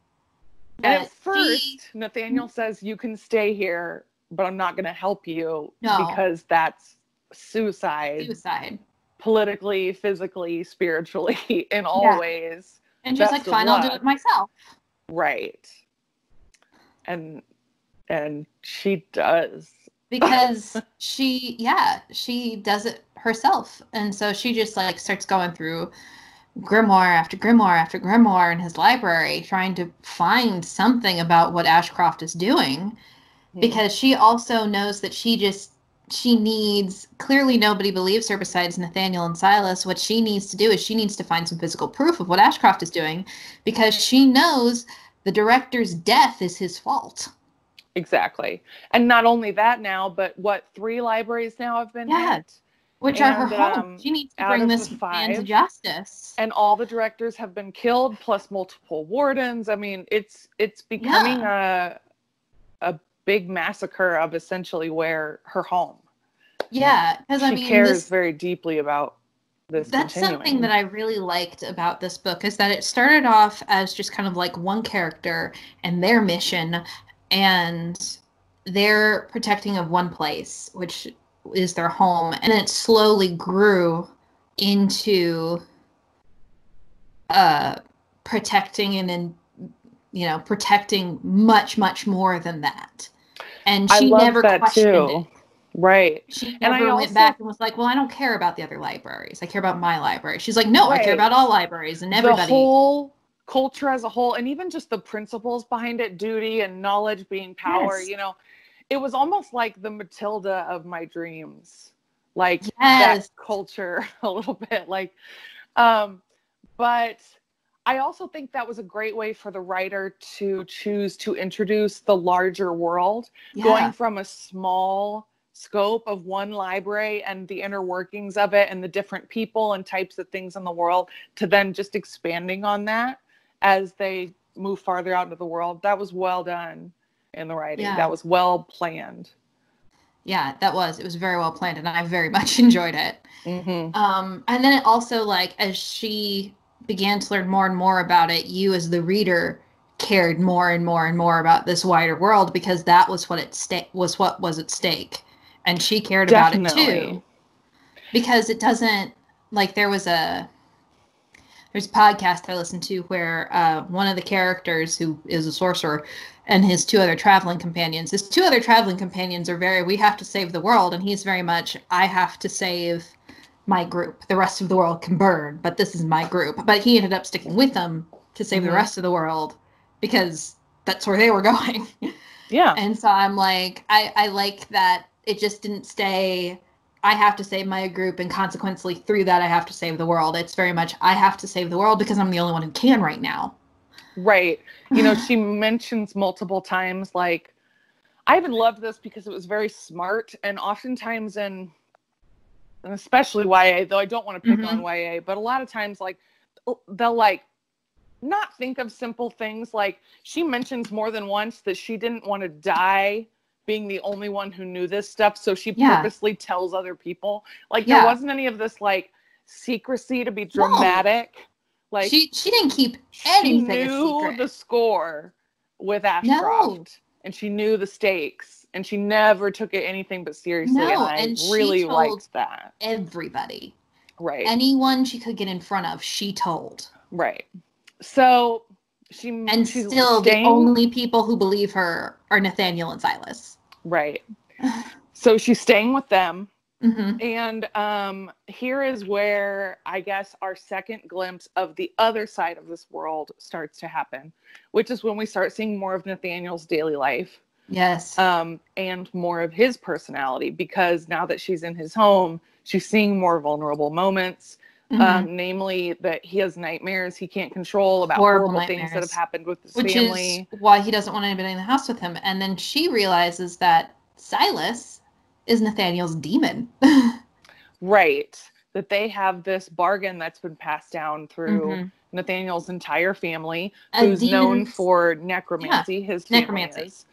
But and at first, he, Nathaniel says, you can stay here. But I'm not going to help you no. because that's suicide. Suicide. Politically, physically, spiritually, in all yeah. ways. And she's like, fine, luck. I'll do it myself. Right. And and she does. Because she, yeah, she does it herself. And so she just like starts going through grimoire after grimoire after grimoire in his library, trying to find something about what Ashcroft is doing. Because she also knows that she just, she needs, clearly nobody believes her besides Nathaniel and Silas. What she needs to do is she needs to find some physical proof of what Ashcroft is doing. Because she knows the director's death is his fault. Exactly. And not only that now, but what, three libraries now have been yeah. hit? Which and, are her um, home. She needs to bring this man to justice. And all the directors have been killed, plus multiple wardens. I mean, it's, it's becoming yeah. a... a big massacre of essentially where her home. Yeah, because I mean, she cares this, very deeply about this. That's continuing. Something that I really liked about this book is that it started off as just kind of like one character and their mission and their protecting of one place, which is their home, and it slowly grew into uh, protecting and in, you know, protecting much, much more than that. And she I love never that questioned too. It. Right. She never and I went also, back and was like, well, I don't care about the other libraries. I care about my library. She's like, no, right. I care about all libraries and everybody. The whole culture as a whole, and even just the principles behind it, duty and knowledge being power, yes. you know, it was almost like the Matilda of my dreams. Like yes. that culture a little bit. Like, um, but I also think that was a great way for the writer to choose to introduce the larger world, yeah. going from a small scope of one library and the inner workings of it and the different people and types of things in the world to then just expanding on that as they move farther out into the world. That was well done in the writing. Yeah. That was well planned. Yeah, that was. It was very well planned, and I very much enjoyed it. Mm-hmm. Um, and then it also, like, as she began to learn more and more about it, you as the reader cared more and more and more about this wider world, because that was what it sta- was what was at stake, and she cared Definitely. About it too, because it doesn't, like, there was a there's a podcast I listened to where uh one of the characters, who is a sorcerer, and his two other traveling companions his two other traveling companions are very, we have to save the world, and he's very much, I have to save my group. The rest of the world can burn, but this is my group. But he ended up sticking with them to save mm-hmm. the rest of the world, because that's where they were going. Yeah. And so I'm like, I, I like that it just didn't stay, I have to save my group, and consequently through that I have to save the world. It's very much, I have to save the world because I'm the only one who can right now. Right. You know, she mentions multiple times, like, I even loved this because it was very smart, and oftentimes in... and especially Y A, though I don't want to pick mm-hmm. on Y A, but a lot of times, like, they'll, like, not think of simple things. Like, she mentions more than once that she didn't want to die being the only one who knew this stuff, so she yeah. purposely tells other people. Like, yeah. there wasn't any of this, like, secrecy to be dramatic. No. Like, she, she didn't keep anything a secret. She knew the score with Ashcroft, no. and she knew the stakes. And she never took it anything but seriously. No, and, and I really liked that. Everybody. Right. Anyone she could get in front of, she told. Right. So she And she's still staying... the only people who believe her are Nathaniel and Silas. Right. So she's staying with them. Mm-hmm. And um, here is where, I guess, our second glimpse of the other side of this world starts to happen, which is when we start seeing more of Nathaniel's daily life. Yes. Um, and more of his personality, because now that she's in his home, she's seeing more vulnerable moments, mm-hmm. um, namely that he has nightmares he can't control about horrible, horrible things that have happened with his Which family. Which is why he doesn't want anybody in the house with him. And then she realizes that Silas is Nathaniel's demon. Right. That they have this bargain that's been passed down through mm-hmm. Nathaniel's entire family, A who's demon's... known for necromancy. Yeah. His necromancy. Is.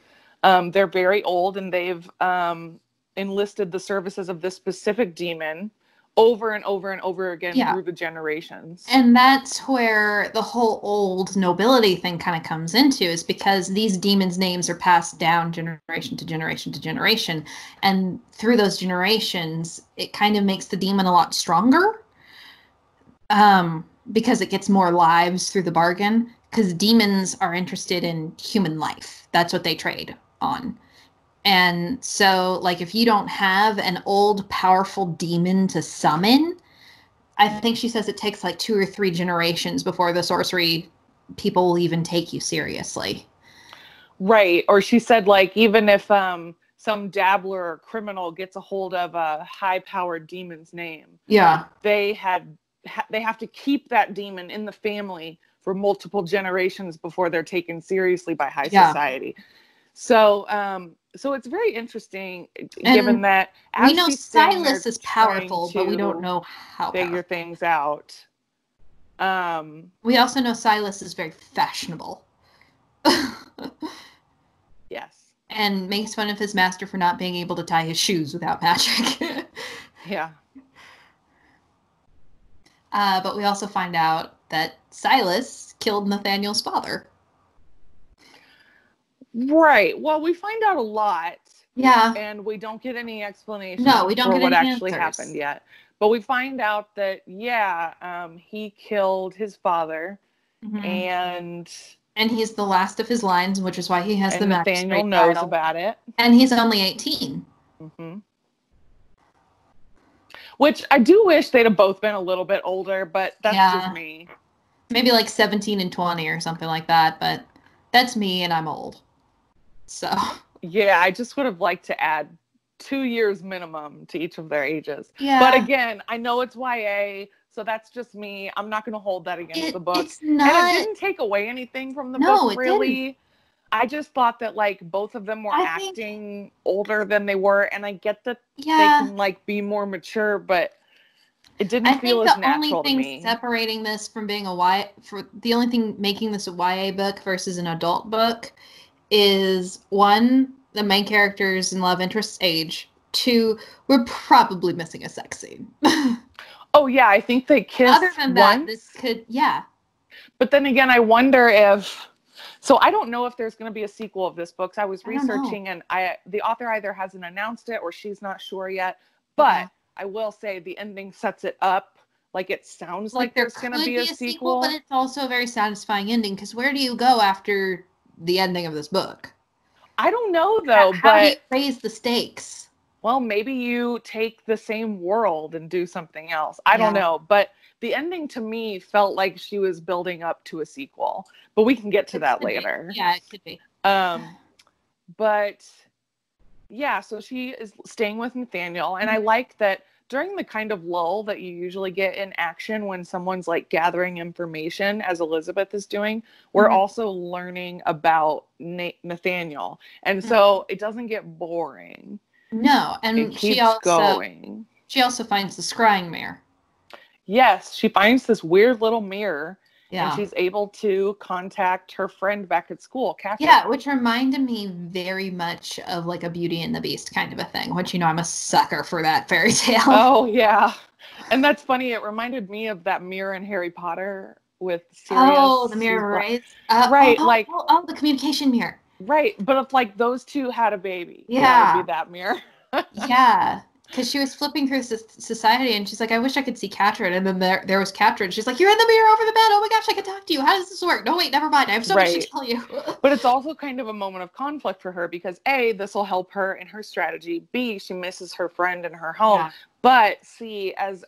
Um, they're very old, and they've um, enlisted the services of this specific demon over and over and over again yeah. through the generations. And that's where the whole old nobility thing kind of comes into, is because these demons' names are passed down generation to generation to generation. And through those generations, it kind of makes the demon a lot stronger um, because it gets more lives through the bargain, because demons are interested in human life. That's what they trade on. And so, like, if you don't have an old powerful demon to summon, I think she says it takes like two or three generations before the sorcery people will even take you seriously. Right. Or she said, like, even if um some dabbler or criminal gets a hold of a high powered demon's name, yeah they had ha- they have to keep that demon in the family for multiple generations before they're taken seriously by high yeah. society. So, um, so it's very interesting, given and that we know Silas is powerful, but we don't know how to figure things out. Um, we also know Silas is very fashionable. Yes. And makes fun of his master for not being able to tie his shoes without magic. Yeah. Uh, but we also find out that Silas killed Nathaniel's father. Right. Well, we find out a lot. Yeah. And we don't get any explanation no, we don't for get what any actually answers. Happened yet. But we find out that, yeah, um, he killed his father. Mm-hmm. And and he's the last of his lines, which is why he has the magistrate title. Nathaniel knows about it. And he's only eighteen. Mm-hmm. which I do wish they'd have both been a little bit older, but that's yeah. just me. Maybe like seventeen and twenty or something like that, but that's me and I'm old. So. Yeah, I just would have liked to add two years minimum to each of their ages. Yeah. But again, I know it's Y A, so that's just me. I'm not going to hold that against it, the book. It's not... And it didn't take away anything from the no, book, really. It didn't. I just thought that, like, both of them were I acting think, older than they were, and I get that yeah. they can, like, be more mature, but it didn't I feel as natural to me. I think the only thing separating this from being a Y A, for, the only thing making this a Y A book versus an adult book is, one, the main characters and love interest's age. Two, we're probably missing a sex scene. Oh, yeah, I think they kissed Other than that, once. This could, yeah. But then again, I wonder if... So I don't know if there's going to be a sequel of this book. So I was researching I and I the author either hasn't announced it or she's not sure yet. But yeah. I will say the ending sets it up. Like it sounds like, like there's there going to be a, be a sequel. sequel. But it's also a very satisfying ending because where do you go after the ending of this book? I don't know though. How but, do you raise the stakes? Well, maybe you take the same world and do something else. I yeah. don't know. But the ending to me felt like she was building up to a sequel, but we can get to that later. Yeah, it could be. Um, but yeah, so she is staying with Nathaniel, and mm-hmm. I like that during the kind of lull that you usually get in action when someone's like gathering information, as Elizabeth is doing, we're mm-hmm. also learning about Na- Nathaniel, and mm-hmm. so it doesn't get boring. No, and it keeps she also going. She also finds the scrying mirror. Yes, she finds this weird little mirror, yeah. and she's able to contact her friend back at school, Katrin. Yeah, which reminded me very much of like a Beauty and the Beast kind of a thing, which, you know, I'm a sucker for that fairy tale. Oh, yeah. And that's funny. It reminded me of that mirror in Harry Potter with Sirius. Oh, the mirror, right? Uh, right, oh, oh, like... Oh, oh, the communication mirror. Right, but if, like, those two had a baby, yeah, it would be that mirror. Yeah. Because she was flipping through society, and she's like, I wish I could see Katrin. And then there there was Katrin. She's like, you're in the mirror over the bed. Oh, my gosh, I can talk to you. How does this work? No, wait, never mind. I have so right. much to tell you. But it's also kind of a moment of conflict for her because, A, this will help her in her strategy. B, she misses her friend and her home. Yeah. But, C, as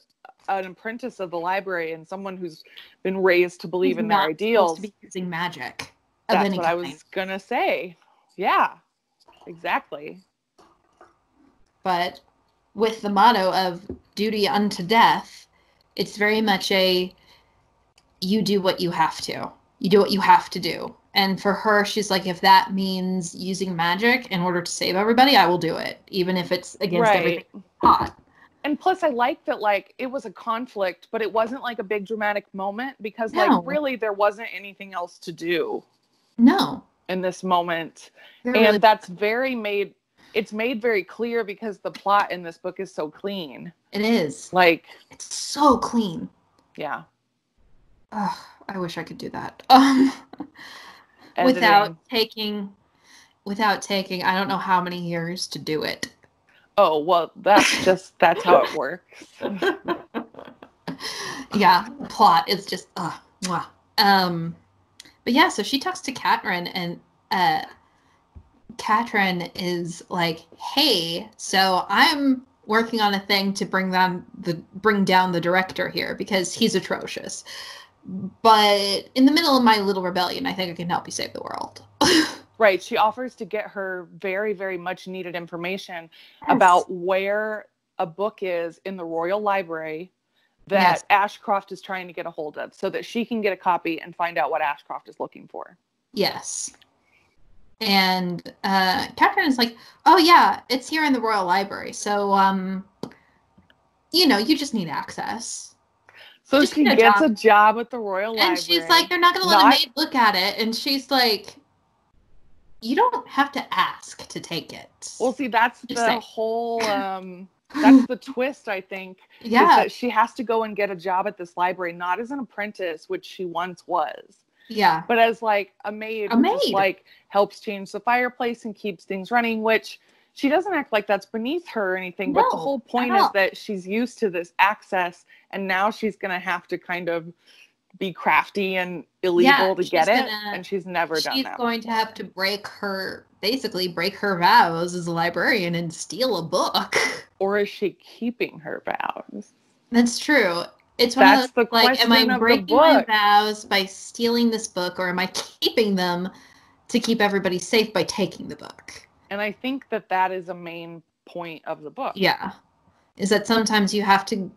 an apprentice of the library and someone who's been raised to believe He's in their ideals. To be using magic. That's what kind. I was going to say. Yeah, exactly. But... with the motto of duty unto death, it's very much a, you do what you have to. You do what you have to do. And for her, she's like, if that means using magic in order to save everybody, I will do it. Even if it's against right. everything hot. And plus, I like that, like, it was a conflict, but it wasn't like a big dramatic moment because, no. like, really there wasn't anything else to do. No. In this moment. They're and really- that's very made... It's made very clear because the plot in this book is so clean. It is. Like. It's so clean. Yeah. Ugh, I wish I could do that. Um, without taking, without taking, I don't know how many years to do it. Oh, well, that's just, that's how it works. Yeah. Plot is just, uh, mwah. Um, but yeah, so she talks to Katrin and, uh, Katrin is like, hey, so I'm working on a thing to bring down the bring down the director here because he's atrocious. But in the middle of my little rebellion, I think I can help you save the world. Right. She offers to get her very, very much needed information yes. about where a book is in the Royal Library that yes. Ashcroft is trying to get a hold of so that she can get a copy and find out what Ashcroft is looking for. Yes. And uh, Katrin is like, oh, yeah, it's here in the Royal Library. So, um, you know, you just need access. So just she get a gets job. a job at the Royal and Library. And she's like, they're not going to let not... a maid look at it. And she's like, you don't have to ask to take it. Well, see, that's just the saying. whole, um, that's the twist, I think. Yeah. Is that she has to go and get a job at this library, not as an apprentice, which she once was. Yeah. But as like a maid, a maid. Just, like helps change the fireplace and keeps things running, which she doesn't act like that's beneath her or anything. No, but the whole point is that she's used to this access and now she's going to have to kind of be crafty and illegal yeah, to get gonna, it, and she's never she's done that. She's going to have to break her, basically break her vows as a librarian and steal a book. Or is she keeping her vows? That's true. It's one That's of those, the like, am I breaking my vows by stealing this book, or am I keeping them to keep everybody safe by taking the book? And I think that that is a main point of the book. Yeah. Is that sometimes you have to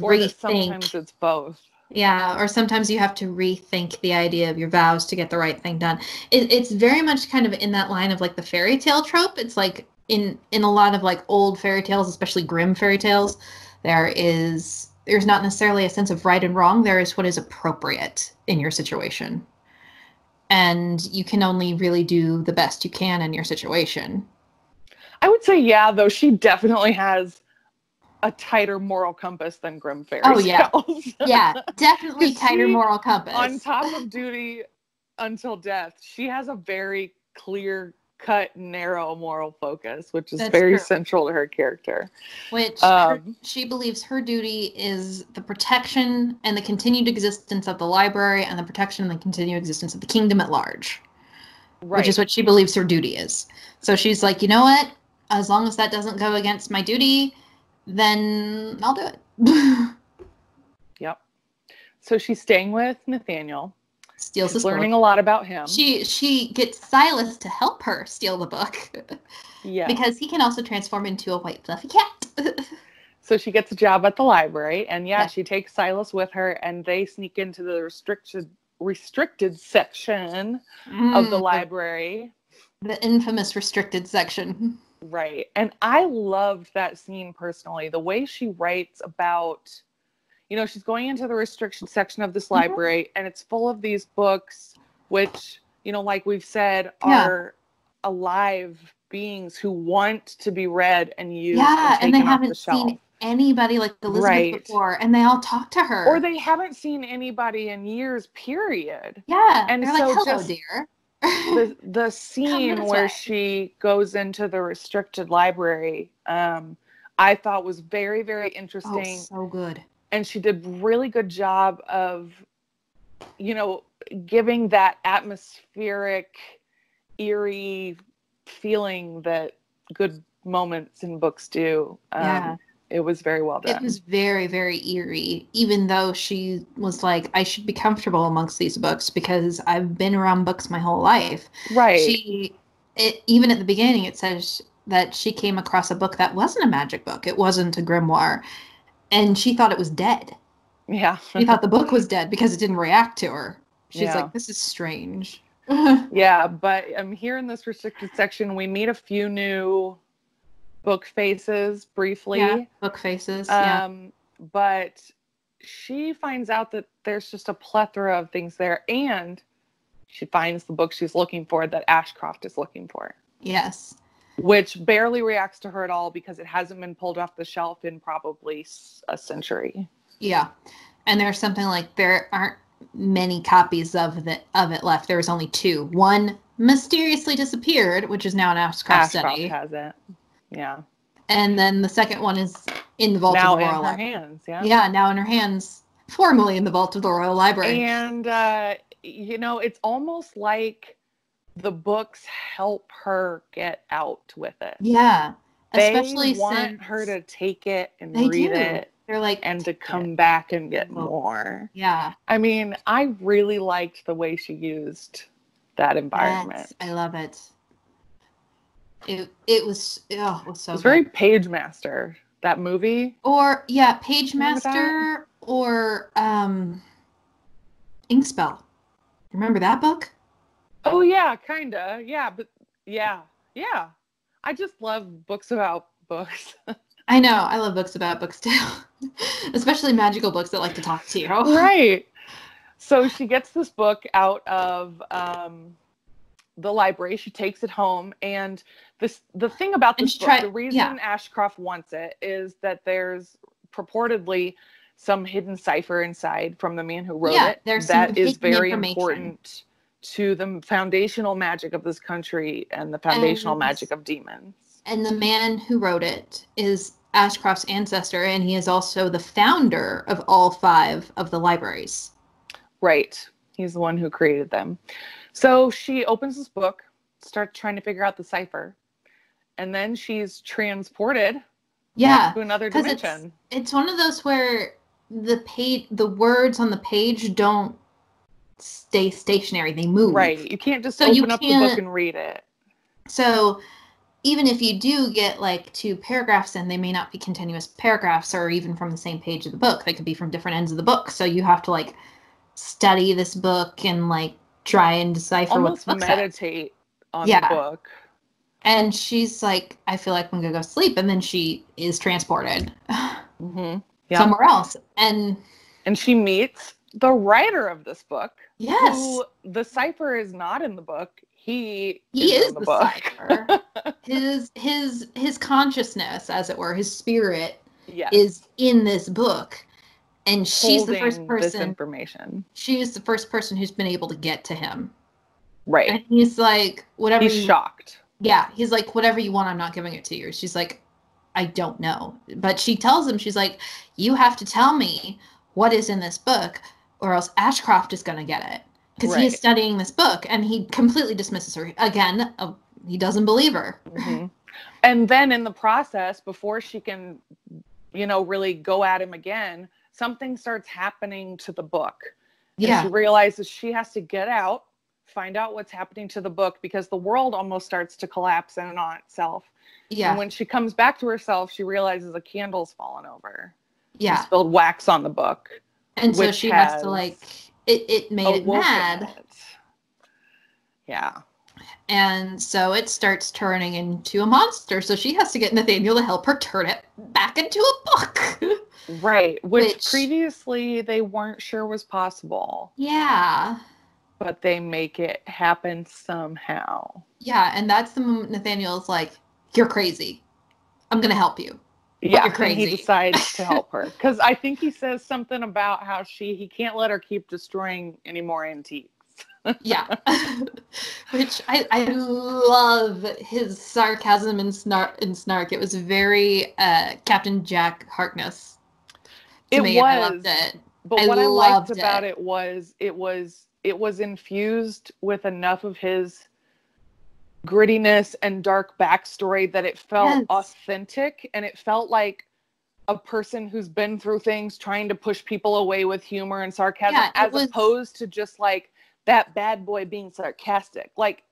or rethink. Sometimes it's both. Yeah, or sometimes you have to rethink the idea of your vows to get the right thing done. It, it's very much kind of in that line of, like, the fairy tale trope. It's, like, in, in a lot of, like, old fairy tales, especially Grimm fairy tales, there is there's not necessarily a sense of right and wrong. There is what is appropriate in your situation. And you can only really do the best you can in your situation. I would say, yeah, though she definitely has a tighter moral compass than Grimm fairy tales. Oh, yeah. Yeah, definitely tighter she, moral compass. On top of duty until death, she has a very clear-cut, narrow moral focus, which is That's very true. Central to her character. Which um, her, she believes her duty is the protection and the continued existence of the library and the protection and the continued existence of the kingdom at large. Right. Which is what she believes her duty is. So she's like, you know what? As long as that doesn't go against my duty, then I'll do it. Yep. So she's staying with Nathaniel. Steals she's learning book. A lot about him. She she gets Silas to help her steal the book. Yeah. Because he can also transform into a white fluffy cat. So she gets a job at the library. And yeah, yeah, she takes Silas with her and they sneak into the restricted restricted section mm. of the library. The infamous restricted section. Right. And I loved that scene personally. The way she writes about, you know, she's going into the restriction section of this library mm-hmm. and it's full of these books, which, you know, like we've said, yeah. are alive beings who want to be read and used. Yeah. And, and they haven't the seen anybody like Elizabeth right. before. And they all talk to her. Or they haven't seen anybody in years, period. Yeah. And they're so like, hello, just, dear. the the scene where right. she goes into the restricted library, um, I thought was very, very interesting. Oh, so good. And she did a really good job of, you know, giving that atmospheric, eerie feeling that good moments in books do. Um, yeah. It was very well done. It was very, very eerie, even though she was like, I should be comfortable amongst these books because I've been around books my whole life. Right. She, it, even at the beginning, it says that she came across a book that wasn't a magic book. It wasn't a grimoire. And she thought it was dead. Yeah. She thought the book was dead because it didn't react to her. She's yeah. like, this is strange. Yeah, but um, here in this restricted section, we meet a few new book faces briefly. Yeah, book faces, um, yeah. But she finds out that there's just a plethora of things there, and she finds the book she's looking for that Ashcroft is looking for. Yes. Which barely reacts to her at all because it hasn't been pulled off the shelf in probably a century. Yeah. And there's something like there aren't many copies of, the, of it left. There was only two. One mysteriously disappeared, which is now an Ashcroft study. Ashcroft has it. Yeah. And then the second one is in the vault now of the Royal Library. Now in her hands, yeah. Yeah, now in her hands, formerly in the vault of the Royal Library. And, uh, you know, it's almost like the books help her get out with it. Yeah. They Especially want her to take it and read do. it. They're like, and to come it. back and get well, more. Yeah. I mean, I really liked the way she used that environment. Yes, I love it. It it was oh, it was so. It's very Page Master, that movie. Or yeah, Page Master or um, Inkspell. Remember that book? Oh yeah, kinda yeah, but yeah, yeah. I just love books about books. I know, I love books about books too, especially magical books that like to talk to you. Right. So she gets this book out of Um, the library. She takes it home, and this the thing about this book, tried, the reason yeah. Ashcroft wants it is that there's purportedly some hidden cipher inside from the man who wrote yeah, it there's that is very important to the foundational magic of this country and the foundational and, magic of demons. And the man who wrote it is Ashcroft's ancestor, and he is also the founder of all five of the libraries. Right. He's the one who created them. So she opens this book, starts trying to figure out the cipher, and then she's transported yeah, to another dimension. It's, it's one of those where the page, the words on the page don't stay stationary. They move. Right. You can't just so open up the book and read it. So even if you do get like two paragraphs in, they may not be continuous paragraphs or even from the same page of the book. They could be from different ends of the book. So you have to like study this book and like try and decipher Almost what the book's meditate at. on yeah. the book. And she's like, I feel like I'm going to go sleep. And then she is transported mm-hmm. yeah. somewhere else. And and she meets the writer of this book. Yes. Who, the cipher is not in the book. He, he is, is the, the book. Cipher. his, his, his consciousness, as it were, his spirit yes. is in this book. And she's Holding the first person. This information. She is the first person who's been able to get to him. Right. And he's like, whatever. He's you, shocked. Yeah, he's like, whatever you want, I'm not giving it to you. She's like, I don't know. But she tells him, she's like, you have to tell me what is in this book, or else Ashcroft is going to get it. Because right. he's studying this book, and he completely dismisses her. Again, uh, he doesn't believe her. Mm-hmm. And then in the process, before she can, you know, really go at him again, something starts happening to the book. Yeah. And she realizes she has to get out, find out what's happening to the book, because the world almost starts to collapse in and on itself. Yeah. And when she comes back to herself, she realizes a candle's fallen over. Yeah. She spilled wax on the book. And so she has, has to like, it, it made it mad. It. Yeah. And so it starts turning into a monster. So she has to get Nathaniel to help her turn it back into a book. Right. Which, which previously they weren't sure was possible. Yeah. But they make it happen somehow. Yeah, and that's the moment Nathaniel's like, you're crazy. I'm going to help you. Yeah, you're crazy. He decides to help her. Because I think he says something about how she he can't let her keep destroying any more antiques. Yeah. Which I, I love his sarcasm and snark. And snark. It was very uh, Captain Jack Harkness. To it me, was. I loved it. But I what I liked about it, it was it was... it was infused with enough of his grittiness and dark backstory that it felt yes. authentic, and it felt like a person who's been through things trying to push people away with humor and sarcasm yeah, as was... opposed to just like that bad boy being sarcastic. Like,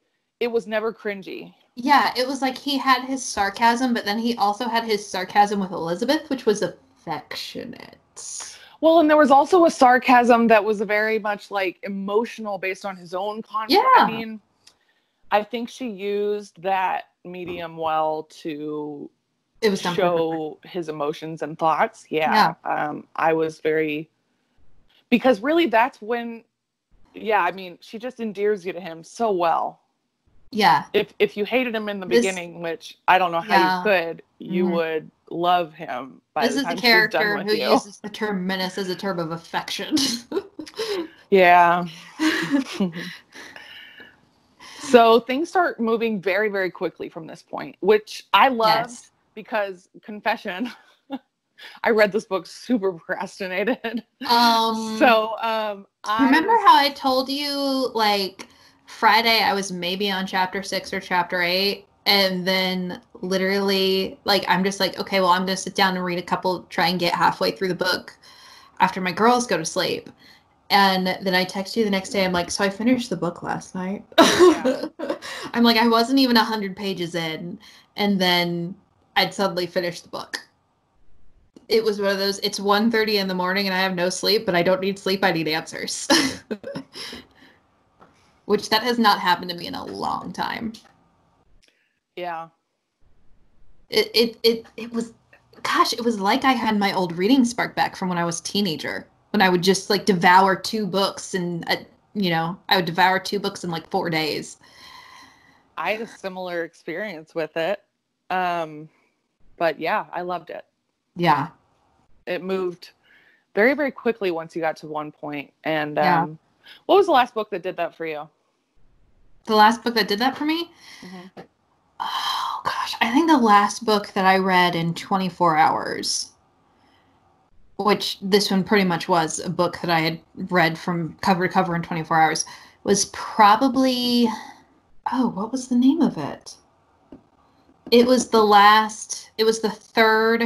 it was never cringy. Yeah, it was like he had his sarcasm, but then he also had his sarcasm with Elizabeth, which was affectionate. Well, and there was also a sarcasm that was very much, like, emotional based on his own conflict. Yeah. I mean, I think she used that medium well to it was show different. his emotions and thoughts. Yeah. yeah. Um, I was very... Because really, that's when... Yeah, I mean, she just endears you to him so well. Yeah. If if you hated him in the this, beginning, which I don't know how yeah. you could, you mm-hmm. would... love him. By this the time is a character who you. uses the term menace as a term of affection. Yeah. So things start moving very, very quickly from this point, which I love yes. because, confession, I read this book super procrastinated. Um, so um, I remember was... how I told you, like, Friday I was maybe on chapter six or chapter eight. And then literally, like, I'm just like, okay, well, I'm going to sit down and read a couple, try and get halfway through the book after my girls go to sleep. And then I text you the next day. I'm like, so I finished the book last night. Yeah. I'm like, I wasn't even one hundred pages in. And then I'd suddenly finished the book. It was one of those, it's one thirty in the morning and I have no sleep, but I don't need sleep. I need answers. Which that has not happened to me in a long time. Yeah. It, it it it was, gosh, it was like I had my old reading spark back from when I was a teenager, when I would just like devour two books and, uh, you know, I would devour two books in like four days. I had a similar experience with it. Um, but yeah, I loved it. Yeah. It moved very, very quickly once you got to one point. And um, yeah. What was the last book that did that for you? The last book that did that for me? Mm-hmm. Oh, gosh. I think the last book that I read in twenty-four hours which this one pretty much was a book that I had read from cover to cover in twenty-four hours, was probably, oh, what was the name of it? It was the last, it was the third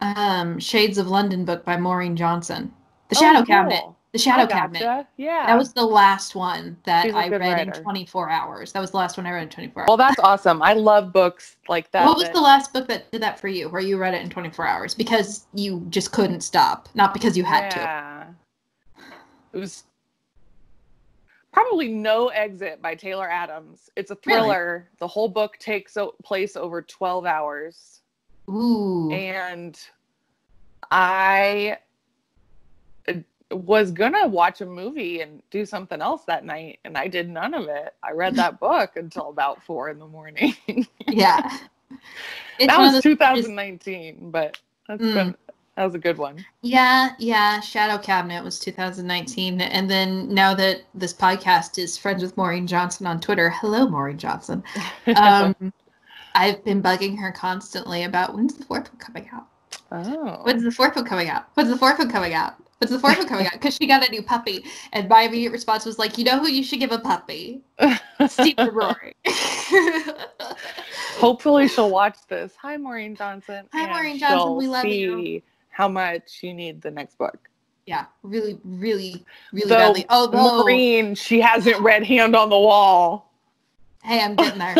um, Shades of London book by Maureen Johnson. The Shadow oh, cool. Cabinet. The Shadow gotcha. Cabinet. Yeah. That was the last one that I read writer. in twenty-four hours. That was the last one I read in twenty-four hours. Well, that's awesome. I love books like that. What was the last book that did that for you, where you read it in twenty-four hours? Because you just couldn't stop. Not because you had yeah. to. It was probably No Exit by Taylor Adams. It's a thriller. Really? The whole book takes place over twelve hours. Ooh. And I... was gonna watch a movie and do something else that night, and I did none of it. I read that book until about four in the morning. Yeah, it's that was two thousand nineteen, just... but that's mm. been, that was a good one. Yeah, yeah. Shadow Cabinet was two thousand nineteen, and then now that this podcast is friends with Maureen Johnson on Twitter, hello Maureen Johnson. Um, I've been bugging her constantly about when's the fourth one coming out. Oh, when's the fourth one coming out? When's the fourth one coming out? What's the fourth one coming out? Because she got a new puppy. And my immediate response was like, you know who you should give a puppy? Steve and Rory. Hopefully she'll watch this. Hi, Maureen Johnson. Hi, Maureen Johnson. We love you. See how much you need the next book. Yeah, really, really, really so badly. Although Maureen, she hasn't read Hand on the Wall. Hey, I'm getting there.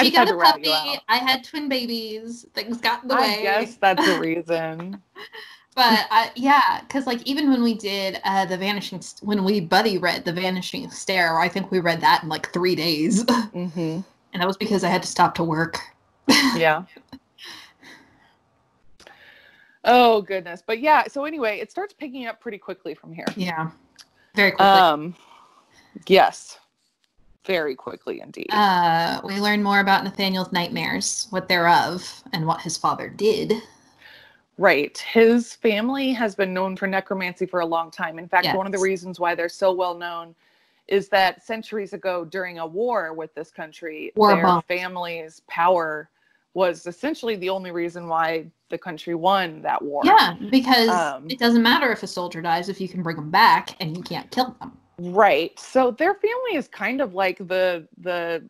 She got a puppy. I had twin babies. Things got in the way. I guess that's the reason. But, I, yeah, because, like, even when we did uh, The Vanishing... When we buddy read The Vanishing Stair, I think we read that in, like, three days. Mm-hmm. And that was because I had to stop to work. Yeah. Oh, goodness. But, yeah, so anyway, it starts picking up pretty quickly from here. Yeah. Very quickly. Um, yes. Very quickly, indeed. Uh, we learn more about Nathaniel's nightmares, what they're of, and what his father did. Right. His family has been known for necromancy for a long time. In fact, yes. one of the reasons why they're so well known is that centuries ago during a war with this country, war their bombs. family's power was essentially the only reason why the country won that war. Yeah, because um, it doesn't matter if a soldier dies if you can bring them back and you can't kill them. Right. So their family is kind of like the the...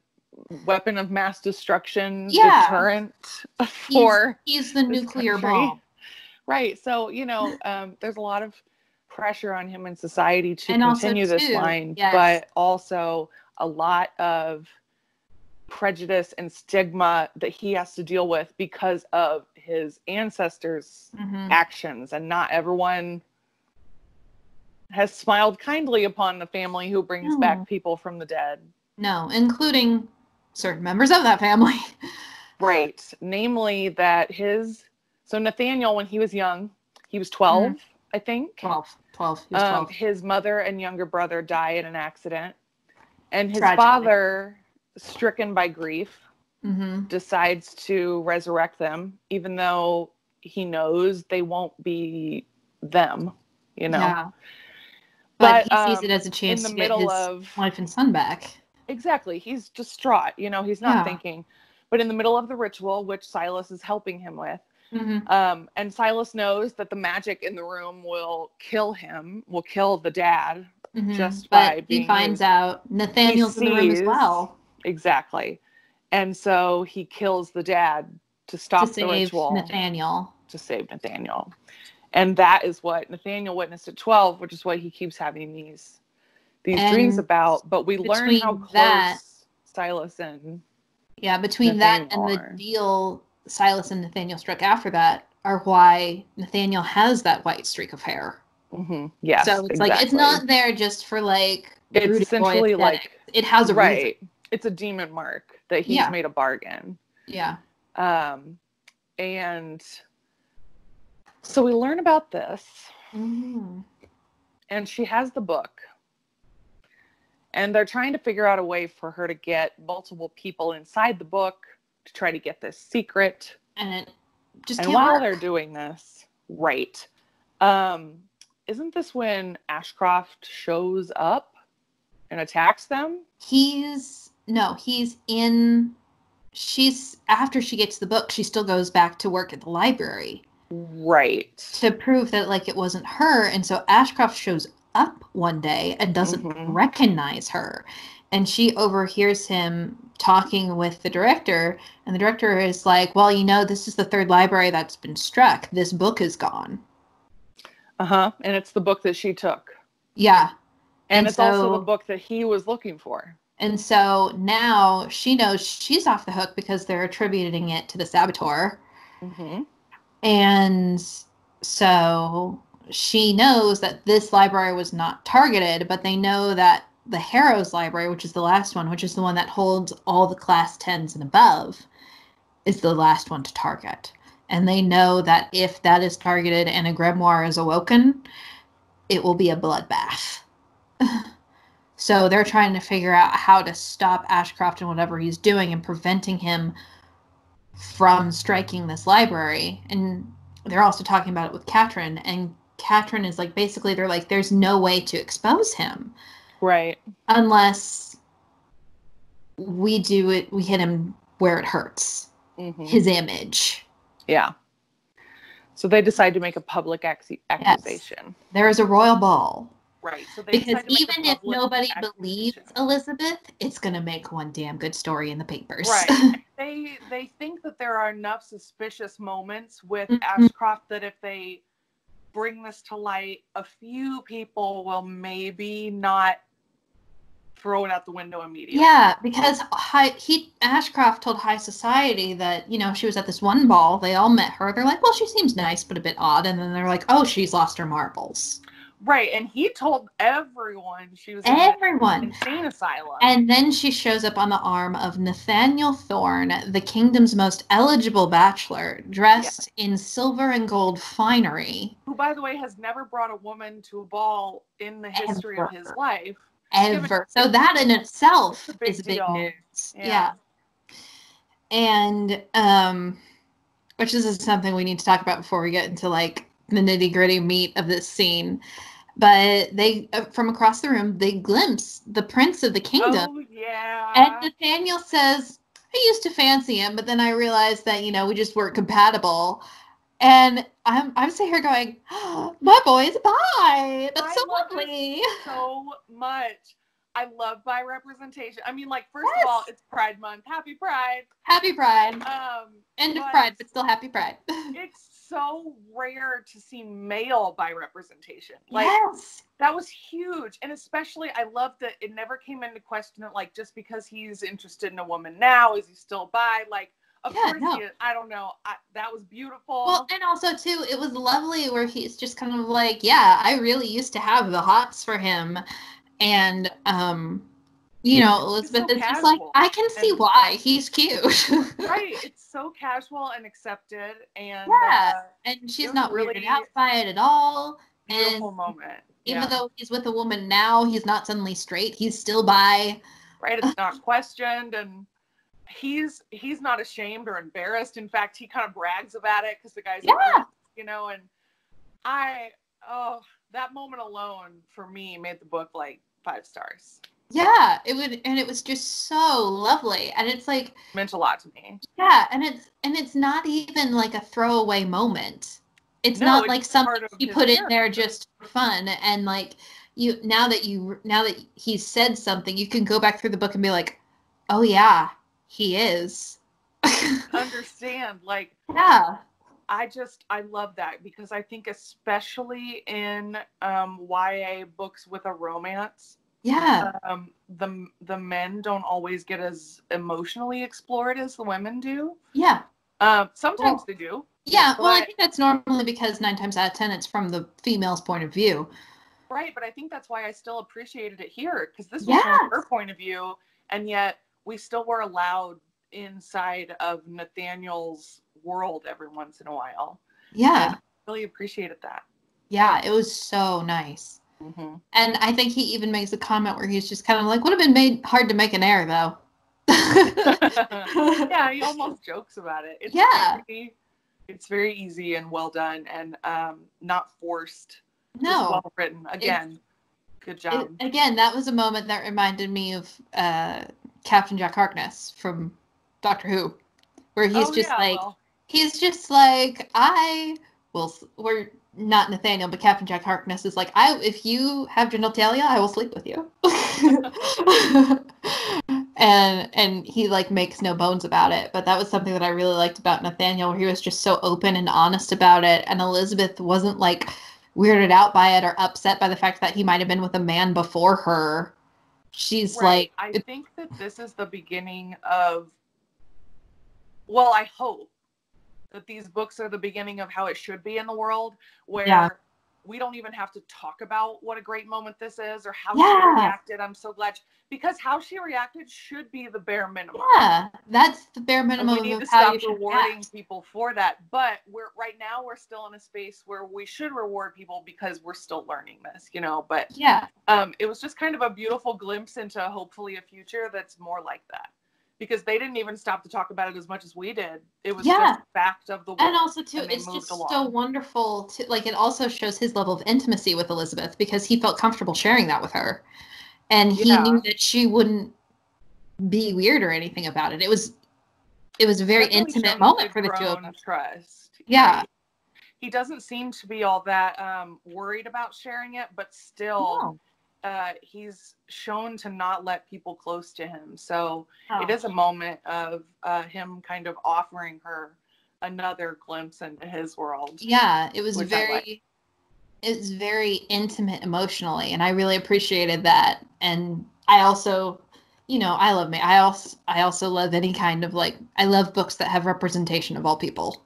weapon of mass destruction yeah. deterrent for he's, he's the nuclear country. bomb. Right. So, you know, um, there's a lot of pressure on him in society to and continue also, this too, line, yes. but also a lot of prejudice and stigma that he has to deal with because of his ancestors' mm-hmm. actions. And not everyone has smiled kindly upon the family who brings no. back people from the dead. No, including certain members of that family. Right. Namely that his... So Nathaniel, when he was young, he was twelve, mm-hmm. I think. twelve. twelve. He was twelve. Um, his mother and younger brother die in an accident. And his Tragically. father, stricken by grief, mm-hmm. decides to resurrect them, even though he knows they won't be them, you know? Yeah. But, but he um, sees it as a chance to get his of, wife and son back. Exactly. He's distraught. You know, he's not yeah. thinking. But in the middle of the ritual, which Silas is helping him with, mm-hmm. um, and Silas knows that the magic in the room will kill him, will kill the dad mm-hmm. just but by being... he finds out Nathaniel's sees, in the room as well. Exactly. And so he kills the dad to stop to the ritual. To save Nathaniel. To save Nathaniel. And that is what Nathaniel witnessed at twelve, which is why he keeps having these... these and dreams about, but we learn how close that, Silas and yeah, between Nathaniel that and are. the deal Silas and Nathaniel struck after that are why Nathaniel has that white streak of hair. Mm-hmm. Yeah, so it's exactly. like it's not there just for like it's essentially like it has a right. reason. It's a demon mark that he's yeah. made a bargain. Yeah, um, and so we learn about this, mm. and she has the book. And they're trying to figure out a way for her to get multiple people inside the book to try to get this secret. And it just And while work. they're doing this, right. Um, isn't this when Ashcroft shows up and attacks them? He's, no, he's in, she's, after she gets the book, she still goes back to work at the library. Right. To prove that, like, it wasn't her. And so Ashcroft shows up one day and doesn't mm-hmm. recognize her. And she overhears him talking with the director. And the director is like, well, you know, this is the third library that's been struck. This book is gone. Uh-huh. And it's the book that she took. Yeah. And, and it's so, also the book that he was looking for. And so now she knows she's off the hook because they're attributing it to the saboteur. Mm-hmm. And so she knows that this library was not targeted, but they know that the Harrows library, which is the last one, which is the one that holds all the class tens and above, is the last one to target. And they know that if that is targeted and a grimoire is awoken, it will be a bloodbath. So they're trying to figure out how to stop Ashcroft and whatever he's doing and preventing him from striking this library. And they're also talking about it with Katrin. And Katrin is like, basically, they're like, there's no way to expose him. Right. Unless we do it, we hit him where it hurts. Mm-hmm. His image. Yeah. So they decide to make a public ac- accusation. Yes. There is a royal ball. Right. So they because even if nobody believes Elizabeth, it's going to make one damn good story in the papers. Right. They they think that there are enough suspicious moments with mm-hmm. Ashcroft that if they bring this to light, a few people will maybe not throw it out the window immediately. Yeah, because high, he Ashcroft told High Society that, you know, she was at this one ball. They all met her. They're like, well, she seems nice, but a bit odd. And then they're like, oh, she's lost her marbles. Right, and he told everyone she was everyone. in an insane asylum. And then she shows up on the arm of Nathaniel Thorne, the kingdom's most eligible bachelor, dressed yeah. in silver and gold finery. Who, by the way, has never brought a woman to a ball in the history Ever. of his life. Ever. So that in itself it's a big is big deal. news. Yeah. yeah. And, um, which is something we need to talk about before we get into, like, the nitty-gritty meat of this scene. But they, uh, from across the room, they glimpse the prince of the kingdom. Oh, yeah. And Nathaniel says, I used to fancy him, but then I realized that, you know, we just weren't compatible. And I'm I'm sitting here going, oh, my boy is bi. That's I so lovely. So much. I love bi representation. I mean, like, first yes. of all, it's Pride Month. Happy Pride. Happy Pride. Um, End of Pride, but still happy Pride. It's so rare to see male bi representation. Like, yes. that was huge. And especially, I love that it never came into question that, like, just because he's interested in a woman now, is he still bi? Like, of yeah, course no. he is. I don't know. I, that was beautiful. Well, and also, too, it was lovely where he's just kind of like, yeah, I really used to have the hots for him. And, um, you know, Elizabeth so is casual. Just like, I can see and, why. He's cute. Right. It's so casual and accepted. And yeah. Uh, and she's not really weirded out by it at all. Beautiful and moment. Even yeah. though he's with a woman now, he's not suddenly straight. He's still bi. Right. It's not questioned. And he's he's not ashamed or embarrassed. In fact, he kind of brags about it because the guy's, yeah. like, you know, and I, oh, that moment alone for me made the book like five stars. Yeah, it would, and it was just so lovely, and it's like meant a lot to me. Yeah, and it's and it's not even like a throwaway moment. It's no, not it's like something you put character. in there just for fun, and like you now that you now that he said something, you can go back through the book and be like, oh yeah, he is. Understand, like yeah. I just, I love that because I think especially in um, Y A books with a romance, yeah, um, the the men don't always get as emotionally explored as the women do. Yeah. Uh, sometimes well, they do. Yeah, well, I think that's normally because nine times out of ten, it's from the female's point of view. Right, but I think that's why I still appreciated it here because this was yes. from her point of view, and yet we still were allowed inside of Nathaniel's world every once in a while. Yeah. I really appreciated that. Yeah, it was so nice. Mm-hmm. And I think he even makes a comment where he's just kind of like, would have been made hard to make an heir, though. Yeah, he almost jokes about it. It's yeah. Very, it's very easy and well done and um, not forced. No. It's well written. Again, it, good job. It, again, that was a moment that reminded me of uh, Captain Jack Harkness from Doctor Who, where he's oh, just yeah, like, well. He's just like, I will, or not Nathaniel, but Captain Jack Harkness is like, I, if you have genitalia, I will sleep with you. and and he like makes no bones about it. But that was something that I really liked about Nathaniel, where he was just so open and honest about it. And Elizabeth wasn't like weirded out by it or upset by the fact that he might have been with a man before her. She's right. like, I think that this is the beginning of, well, I hope that these books are the beginning of how it should be in the world, where yeah. we don't even have to talk about what a great moment this is or how yeah. she reacted. I'm so glad, she, because how she reacted should be the bare minimum. Yeah, that's the bare minimum. And we need to stop rewarding act. people for that. But we're right now we're still in a space where we should reward people because we're still learning this, you know. But yeah, um, it was just kind of a beautiful glimpse into hopefully a future that's more like that. Because they didn't even stop to talk about it as much as we did. It was yeah. just fact of the world. And also, too, and it's just along. so wonderful. To, like, it also shows his level of intimacy with Elizabeth because he felt comfortable sharing that with her. And he yeah. knew that she wouldn't be weird or anything about it. It was it was a very Definitely intimate moment for the two of them. Trust. Yeah. He, he doesn't seem to be all that um, worried about sharing it, but still... No. Uh, he's shown to not let people close to him. So oh. it is a moment of uh, him kind of offering her another glimpse into his world. Yeah, it was very, like. it was very intimate emotionally. And I really appreciated that. And I also, you know, I love me. I also, I also love any kind of like, I love books that have representation of all people.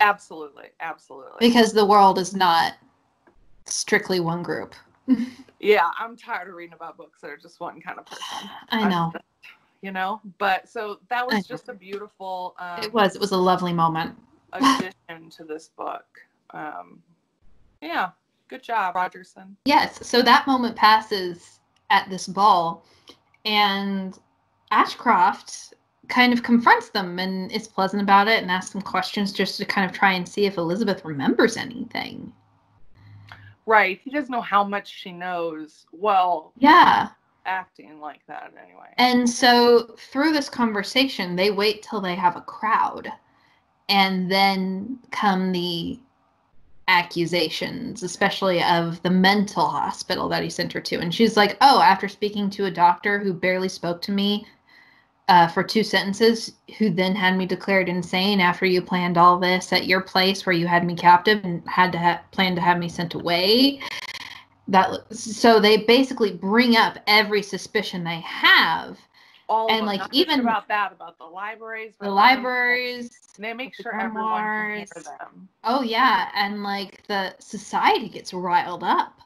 Absolutely. Absolutely. Because the world is not strictly one group. Yeah, I'm tired of reading about books that are just one kind of person. I know. Just, you know? But so that was just a beautiful... Um, it was. It was a lovely moment. ...addition to this book. Um, yeah. Good job, Rogerson. Yes. So that moment passes at this ball, and Ashcroft kind of confronts them and is pleasant about it and asks them questions just to kind of try and see if Elizabeth remembers anything. Right. He doesn't know how much she knows while yeah. acting like that anyway. And so through this conversation, they wait till they have a crowd. And then come the accusations, especially of the mental hospital that he sent her to. And she's like, oh, after speaking to a doctor who barely spoke to me uh, for two sentences, who then had me declared insane after you planned all this at your place where you had me captive and had to ha- plan to have me sent away. That so they basically bring up every suspicion they have, all and like even about that, about the libraries, the libraries. And they make sure everyone can hear them. Oh yeah, and like the society gets riled up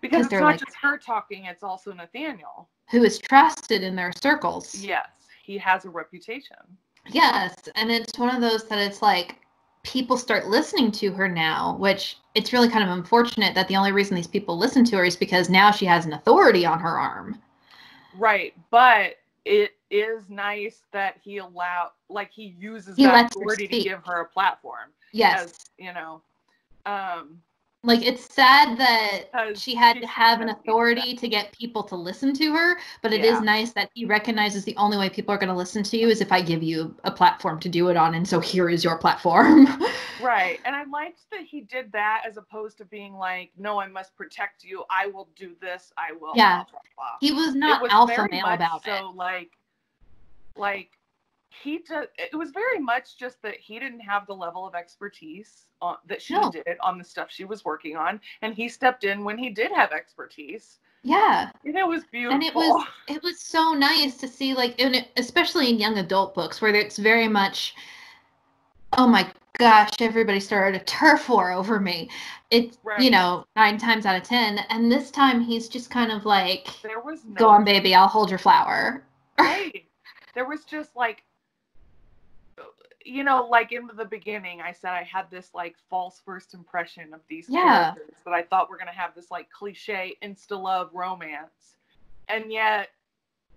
because it's not like, just her talking; it's also Nathaniel, who is trusted in their circles. Yes. He has a reputation. Yes, and it's one of those that it's like people start listening to her now, which it's really kind of unfortunate that the only reason these people listen to her is because now she has an authority on her arm. Right, but it is nice that he allow, like he uses he that authority to give her a platform. Yes. As, you know. Um, like it's sad that she had to have an authority to get people to listen to her, but it yeah. is nice that he recognizes the only way people are going to listen to you is if I give you a platform to do it on, and so here is your platform. Right. And I liked that he did that as opposed to being like, no, I must protect you. I will do this. I will. Yeah. Blah, blah, blah. He was not was alpha male about so it. So like, like he just, it was very much just that he didn't have the level of expertise on, that she no. did on the stuff she was working on, and he stepped in when he did have expertise. Yeah, and it was beautiful. And it was it was so nice to see, like, and it, especially in young adult books where it's very much, oh my gosh, everybody started a turf war over me. It's right. you know nine times out of ten, and this time he's just kind of like, there was no go on, baby, I'll hold your flower. Right, there was just like. You know, like in the beginning, I said I had this like false first impression of these yeah. characters that I thought were going to have this like cliche insta-love romance. And yet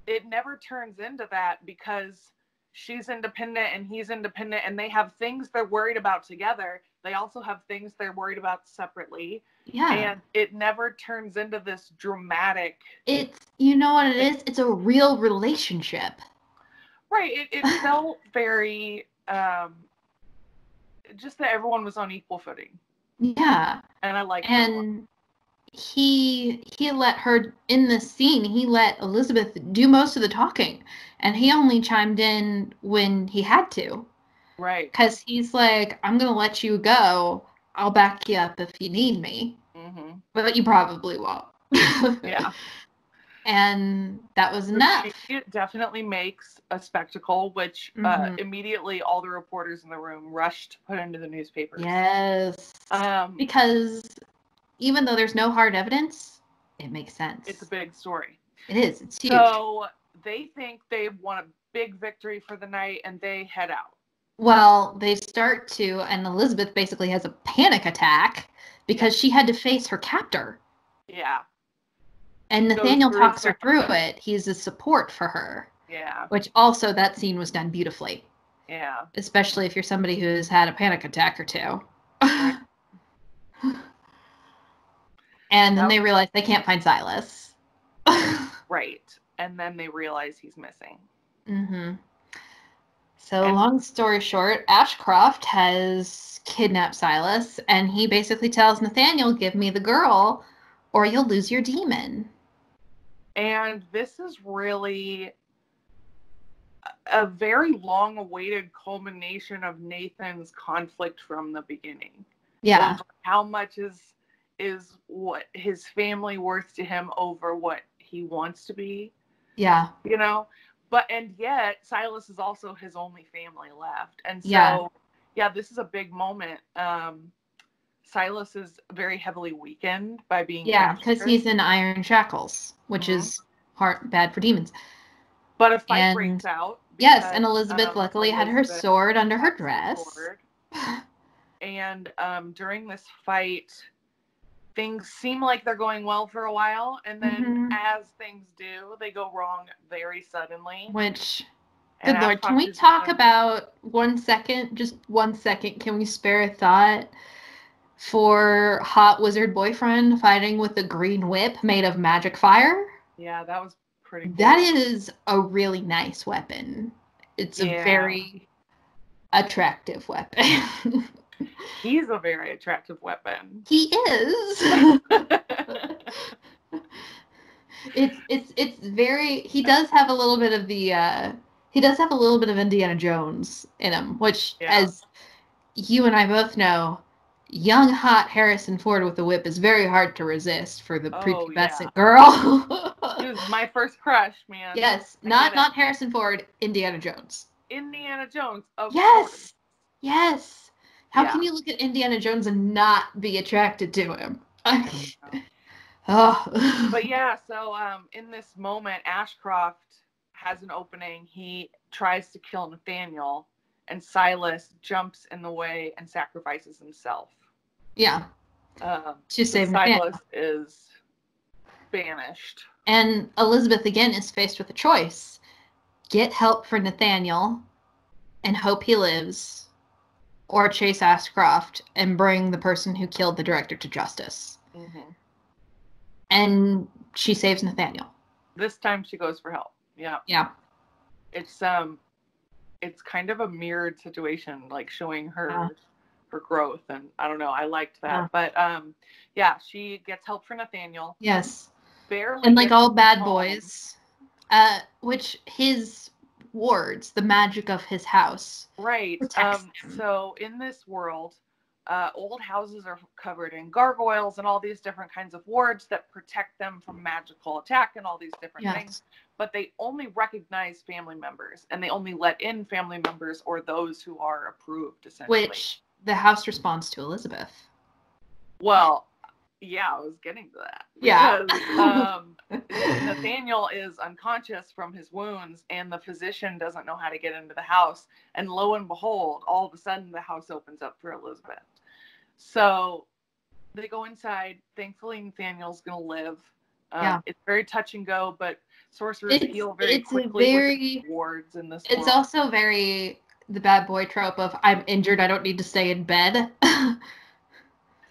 it never turns into that because she's independent and he's independent and they have things they're worried about together. They also have things they're worried about separately. Yeah. And it never turns into this dramatic. It's, you know what it is? It's a real relationship. Right. It, it felt very... Um, just that everyone was on equal footing. Yeah. And I liked and everyone. he he let her in this scene. He let Elizabeth do most of the talking, and he only chimed in when he had to. Right. Because he's like, I'm gonna let you go. I'll back you up if you need me. Mm-hmm. But you probably won't. Yeah. And that was enough. It definitely makes a spectacle, which mm-hmm. uh, immediately all the reporters in the room rushed to put into the newspapers. Yes. Um, because even though there's no hard evidence, it makes sense. It's a big story. It is. It's huge. So they think they've won a big victory for the night, and they head out. Well, they start to, and Elizabeth basically has a panic attack because she had to face her captor. Yeah. And Nathaniel talks her through it. He's a support for her. Yeah. Which also, that scene was done beautifully. Yeah. Especially if you're somebody who's had a panic attack or two. Right. And then okay. they realize they can't find Silas. Right. And then they realize he's missing. Mm-hmm. So and long story short, Ashcroft has kidnapped Silas. And he basically tells Nathaniel, give me the girl or you'll lose your demon. And this is really a very long-awaited culmination of Nathan's conflict from the beginning. Yeah. Like how much is is what his family worth to him over what he wants to be? Yeah. You know? But and yet, Silas is also his only family left. And so, yeah, yeah this is a big moment. Um, Silas is very heavily weakened by being... Yeah, because he's in iron shackles, which mm-hmm. is hard, bad for demons. But a fight and, breaks out. Because, yes, and Elizabeth um, luckily Elizabeth had her sword under her dress. Sword. And um, during this fight, things seem like they're going well for a while. And then mm-hmm. as things do, they go wrong very suddenly. Which... Good and Lord, can we talk about one second? Just one second. Can we spare a thought for hot wizard boyfriend fighting with a green whip made of magic fire? Yeah, that was pretty cool. That is a really nice weapon. It's yeah. a very attractive weapon. He's a very attractive weapon. He is. it's it's it's very he does have a little bit of the uh he does have a little bit of Indiana Jones in him, which yeah. as you and I both know, young, hot Harrison Ford with a whip is very hard to resist for the oh, prepubescent yeah. girl. It was my first crush, man. Yes, I not not Harrison Ford, Indiana Jones. Indiana Jones. Of yes, course. yes. How yeah. can you look at Indiana Jones and not be attracted to him? oh. But yeah, so um, in this moment, Ashcroft has an opening. He tries to kill Nathaniel. And Silas jumps in the way and sacrifices himself. Yeah. Um, to save Silas is banished. And Elizabeth, again, is faced with a choice. Get help for Nathaniel and hope he lives, or chase Ashcroft and bring the person who killed the director to justice. Mm-hmm. And she saves Nathaniel. This time she goes for help. Yeah. Yeah. It's, um... it's kind of a mirrored situation, like showing her yeah. her growth, and I don't know, I liked that. Yeah. But um yeah, she gets help for Nathaniel. Yes. Barely. And like all bad home. boys. Uh which his wards, the magic of his house. Right. Um him. So in this world, uh old houses are covered in gargoyles and all these different kinds of wards that protect them from magical attack and all these different yes. things. But they only recognize family members, and they only let in family members or those who are approved, essentially. Which, the house responds to Elizabeth. Well, yeah, I was getting to that. Yeah. Because, um, Nathaniel is unconscious from his wounds, and the physician doesn't know how to get into the house. And lo and behold, all of a sudden, the house opens up for Elizabeth. So they go inside. Thankfully, Nathaniel's going to live. Um, yeah. It's very touch and go, but sorcerers it's, heal very it's quickly very, with wards in this It's world. Also very the bad boy trope of, I'm injured, I don't need to stay in bed.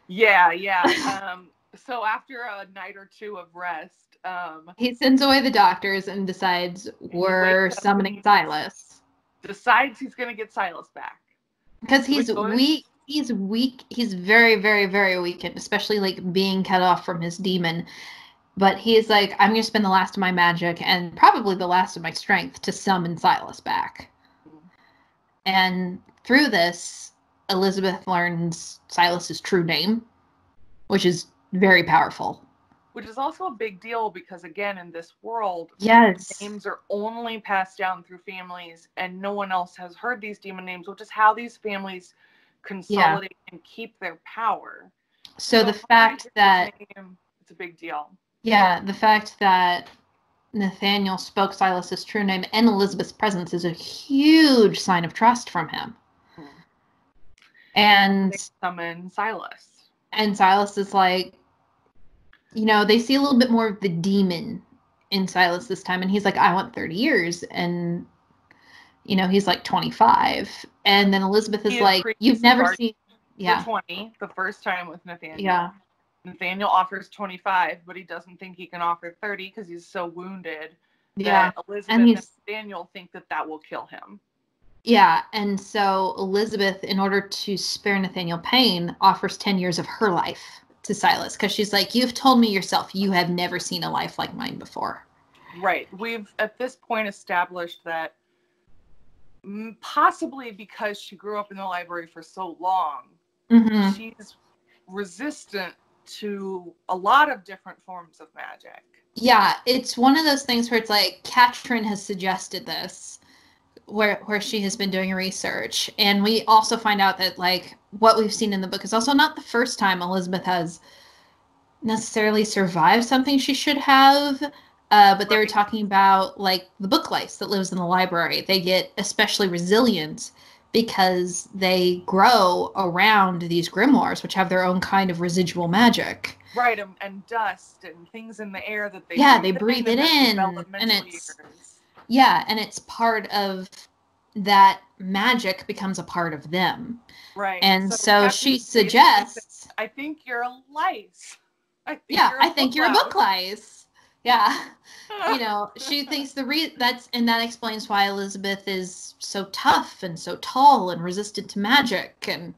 yeah, yeah. Um, so after a night or two of rest... Um, he sends away the doctors and decides and we're summoning Silas. Decides he's going to get Silas back. Because he's weak. He's weak. He's very, very, very weakened, especially like being cut off from his demon. But he's like, I'm going to spend the last of my magic and probably the last of my strength to summon Silas back. And through this, Elizabeth learns Silas's true name, which is very powerful. Which is also a big deal because, again, in this world, yes, names are only passed down through families and no one else has heard these demon names, which is how these families consolidate yeah. and keep their power. So, so the fact that... Name, it's a big deal. Yeah, the fact that Nathaniel spoke Silas's true name and Elizabeth's presence is a huge sign of trust from him. Mm-hmm. And... They summon Silas. And Silas is like... You know, they see a little bit more of the demon in Silas this time. And he's like, I want thirty years. And, you know, he's like twenty-five. And then Elizabeth is, is like, you've never seen. Yeah. twenty, the first time with Nathaniel. Yeah. Nathaniel offers twenty-five, but he doesn't think he can offer thirty because he's so wounded. Yeah. That Elizabeth and, and Nathaniel think that that will kill him. Yeah. And so Elizabeth, in order to spare Nathaniel pain, offers ten years of her life to Silas, because she's like, you've told me yourself you have never seen a life like mine before. Right. We've at this point established that possibly because she grew up in the library for so long, mm-hmm. she's resistant to a lot of different forms of magic. Yeah, it's one of those things where it's like Katrin has suggested this, where where she has been doing research. And we also find out that, like, what we've seen in the book is also not the first time Elizabeth has necessarily survived something she should have. Uh, but they were talking about, like, the book lice that lives in the library. They get especially resilient because they grow around these grimoires, which have their own kind of residual magic. Right, and, and dust and things in the air that they... Yeah, breathe they breathe in it in. And it's... Years. Yeah, and it's part of that magic becomes a part of them. Right. And so, so she suggests... I think you're a lice. I think yeah, I think you're a book lice. Yeah. You know, she thinks the re- that's... And that explains why Elizabeth is so tough and so tall and resistant to magic. And,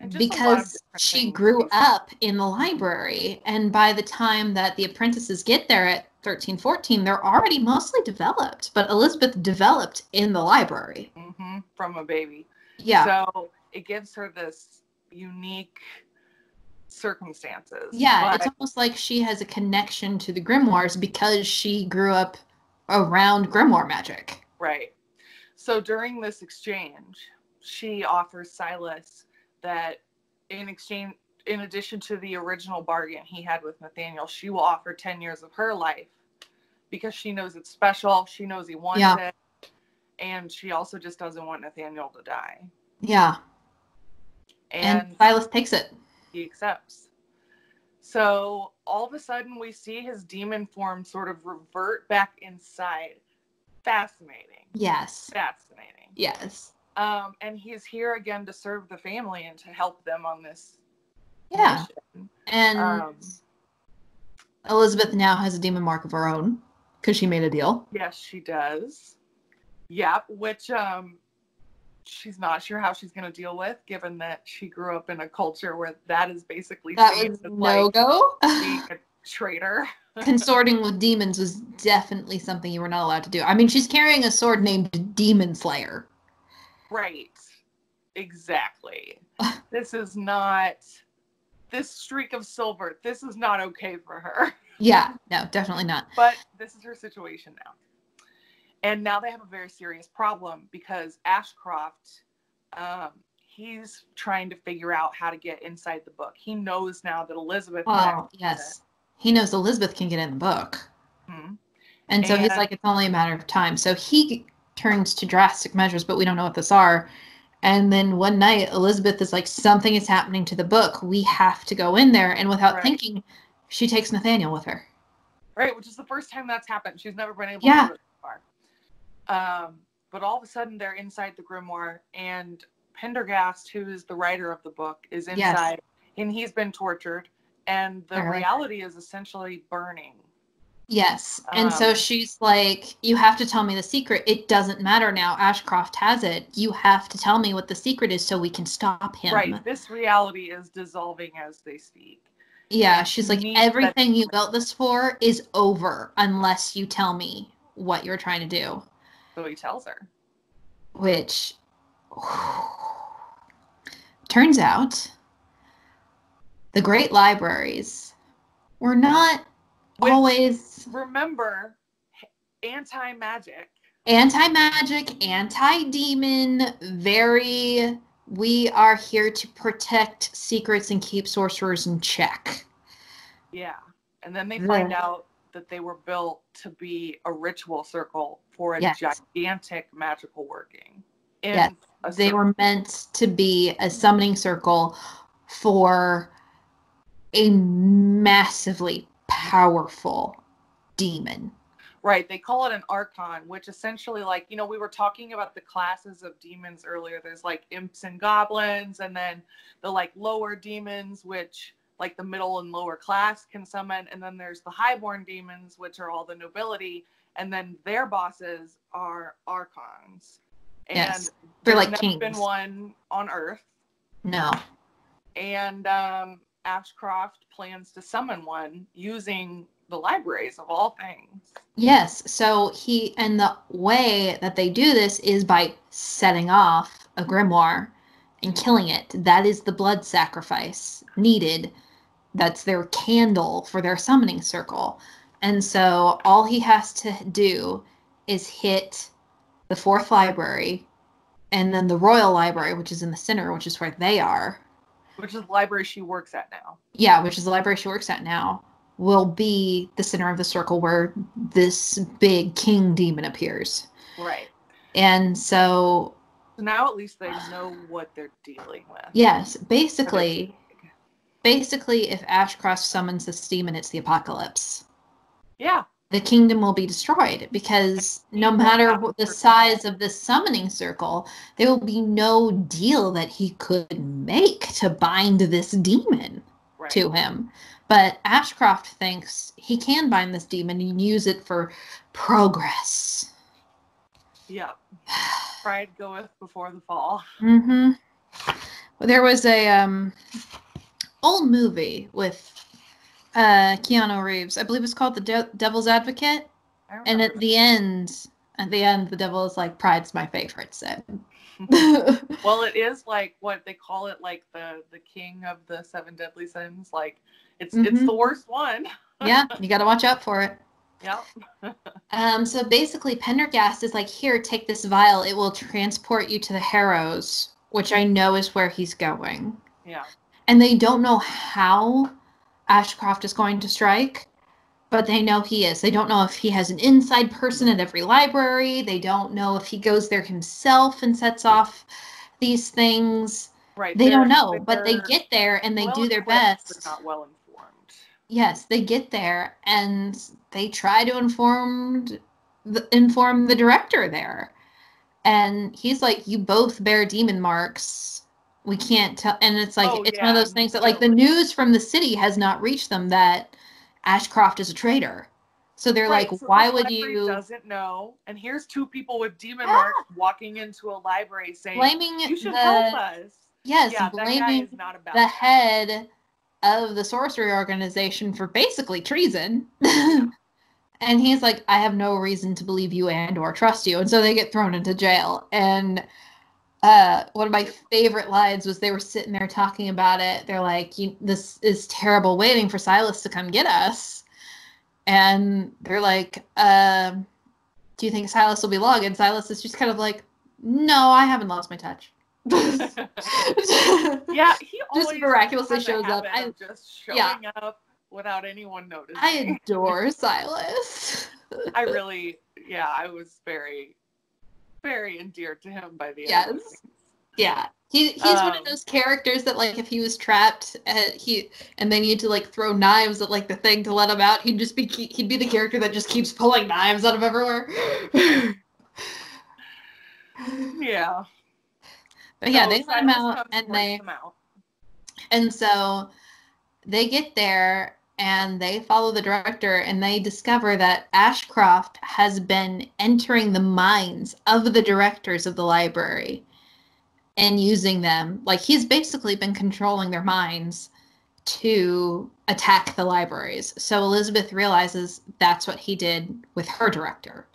and because she grew up in the library. And by the time that the apprentices get there at thirteen, fourteen, they're already mostly developed, but Elizabeth developed in the library. Mm-hmm, from a baby. Yeah. So it gives her this unique circumstances. Yeah, but it's almost like she has a connection to the grimoires because she grew up around grimoire magic. Right. So during this exchange, she offers Silas that in exchange, in addition to the original bargain he had with Nathaniel, she will offer ten years of her life because she knows it's special. She knows he wants yeah. it. And she also just doesn't want Nathaniel to die. Yeah. And, and Silas takes it. He accepts. So all of a sudden we see his demon form sort of revert back inside. Fascinating. Yes. Fascinating. Yes. Um, and he's here again to serve the family and to help them on this Yeah, mission. And um, Elizabeth now has a demon mark of her own because she made a deal. Yes, she does. Yeah, which um, she's not sure how she's going to deal with, given that she grew up in a culture where that is basically that was no go. Like being a traitor. Consorting with demons was definitely something you were not allowed to do. I mean, she's carrying a sword named Demon Slayer. Right. Exactly. This is not... This streak of silver, this is not okay for her. Yeah, no, definitely not. But this is her situation now. And now they have a very serious problem because Ashcroft, um, he's trying to figure out how to get inside the book. He knows now that Elizabeth... Oh, yes. He knows Elizabeth can get in the book. Mm-hmm. And so and, he's like, it's only a matter of time. So he turns to drastic measures, but we don't know what those are. And then one night, Elizabeth is like, something is happening to the book. We have to go in there. And without right. thinking, she takes Nathaniel with her. Right, which is the first time that's happened. She's never been able yeah. to do it so far. Um, but all of a sudden, they're inside the grimoire. And Prendergast, who is the writer of the book, is inside. Yes. And he's been tortured. And the right. reality is essentially burning. Yes. And um, so she's like, you have to tell me the secret. It doesn't matter now. Ashcroft has it. You have to tell me what the secret is so we can stop him. Right. This reality is dissolving as they speak. Yeah. And she's like, everything you built this for is over unless you tell me what you're trying to do. So he tells her. Which whew, turns out the great libraries were not Which, always remember anti-magic anti-magic anti-demon, very we are here to protect secrets and keep sorcerers in check. Yeah. And then they find yeah. out that they were built to be a ritual circle for a yes. gigantic magical working. Yes. They were meant to be a summoning circle for a massively powerful demon. Right. They call it an archon, which essentially, like, you know, we were talking about the classes of demons earlier. There's like imps and goblins, and then the like lower demons, which like the middle and lower class can summon. And then there's the highborn demons, which are all the nobility. And then their bosses are archons. And yes. They're like never kings. Been one on Earth. No. And um, Ashcroft plans to summon one using the libraries of all things. Yes. So he, and the way that they do this is by setting off a grimoire and killing it. That is the blood sacrifice needed. That's their candle for their summoning circle. And so all he has to do is hit the fourth library and then the royal library, which is in the center, which is where they are. Which is the library she works at now. Yeah, which is the library she works at now, will be the center of the circle where this big king demon appears. Right. And so... now at least they know what they're dealing with. Yes, basically, basically if Ashcroft summons this demon, it's the apocalypse. Yeah. The kingdom will be destroyed because no matter the size of the summoning circle, there will be no deal that he could make to bind this demon right. to him. But Ashcroft thinks he can bind this demon and use it for progress. Yeah. Pride goeth before the fall. Mm-hmm. Well, there was a um, old movie with... Uh, Keanu Reeves. I believe it's called The De- Devil's Advocate. And at that. the end, at the end, the devil is like, pride's my favorite, so. Well, it is like what they call it, like the, the king of the seven deadly sins. Like, it's mm-hmm. it's the worst one. Yeah, you got to watch out for it. Yep. um. So basically, Prendergast is like, here, take this vial. It will transport you to the Harrows, which I know is where he's going. Yeah. And they don't know how Ashcroft is going to strike, but they know he is. They don't know if he has an inside person at every library. They don't know if he goes there himself and sets off these things. Right. They don't know, but they get there and they do their best. They're not well informed. Yes, they get there and they try to informed, the, inform the director there. And he's like, you both bear demon marks. We can't tell. And it's like, oh, it's yeah. one of those things that like the news from the city has not reached them that Ashcroft is a traitor. So they're right, like, so why the would you? Doesn't know. And here's two people with demon yeah. marks walking into a library saying, blaming you should the... help us. Yes. Yeah, blaming not about the that. head of the sorcery organization for basically treason. Yeah. And he's like, I have no reason to believe you and or trust you. And so they get thrown into jail. And Uh, one of my favorite lines was they were sitting there talking about it. They're like, you, this is terrible waiting for Silas to come get us. And they're like, uh, do you think Silas will be long? And Silas is just kind of like, no, I haven't lost my touch. Yeah, he always just miraculously shows up. I, just showing yeah. up without anyone noticing. I adore Silas. I really, yeah, I was very... very endeared to him by the yes. end. Yes. Yeah. He he's um, one of those characters that like if he was trapped uh, he and they need to like throw knives at like the thing to let him out, he'd just be he'd be the character that just keeps pulling knives out of everywhere. Yeah. But yeah, so they let him out and they out. And so they get there and they follow the director, and they discover that Ashcroft has been entering the minds of the directors of the library and using them. Like, he's basically been controlling their minds to attack the libraries. So Elizabeth realizes that's what he did with her director,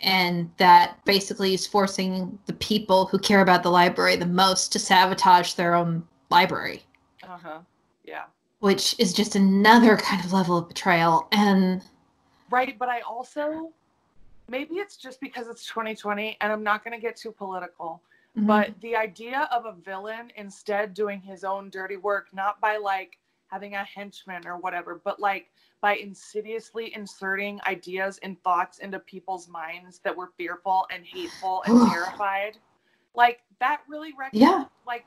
and that basically is forcing the people who care about the library the most to sabotage their own library. Uh-huh. Yeah. Which is just another kind of level of betrayal. And right, but I also, maybe it's just because it's twenty twenty, and I'm not going to get too political, mm-hmm. but the idea of a villain instead doing his own dirty work, not by like having a henchman or whatever, but like by insidiously inserting ideas and thoughts into people's minds that were fearful and hateful and terrified. Like, that really rec- yeah. like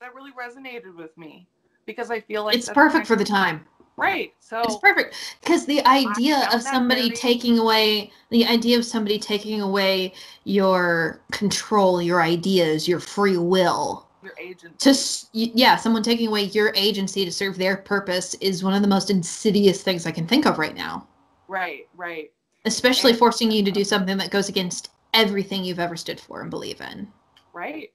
that really resonated with me, because I feel like it's perfect for the time. Right. So it's perfect, because the idea of somebody taking away the idea of somebody taking away your control, your ideas, your free will, your agency. To, yeah, someone taking away your agency to serve their purpose is one of the most insidious things I can think of right now. Right, right. Especially and, forcing you to do something that goes against everything you've ever stood for and believe in. Right.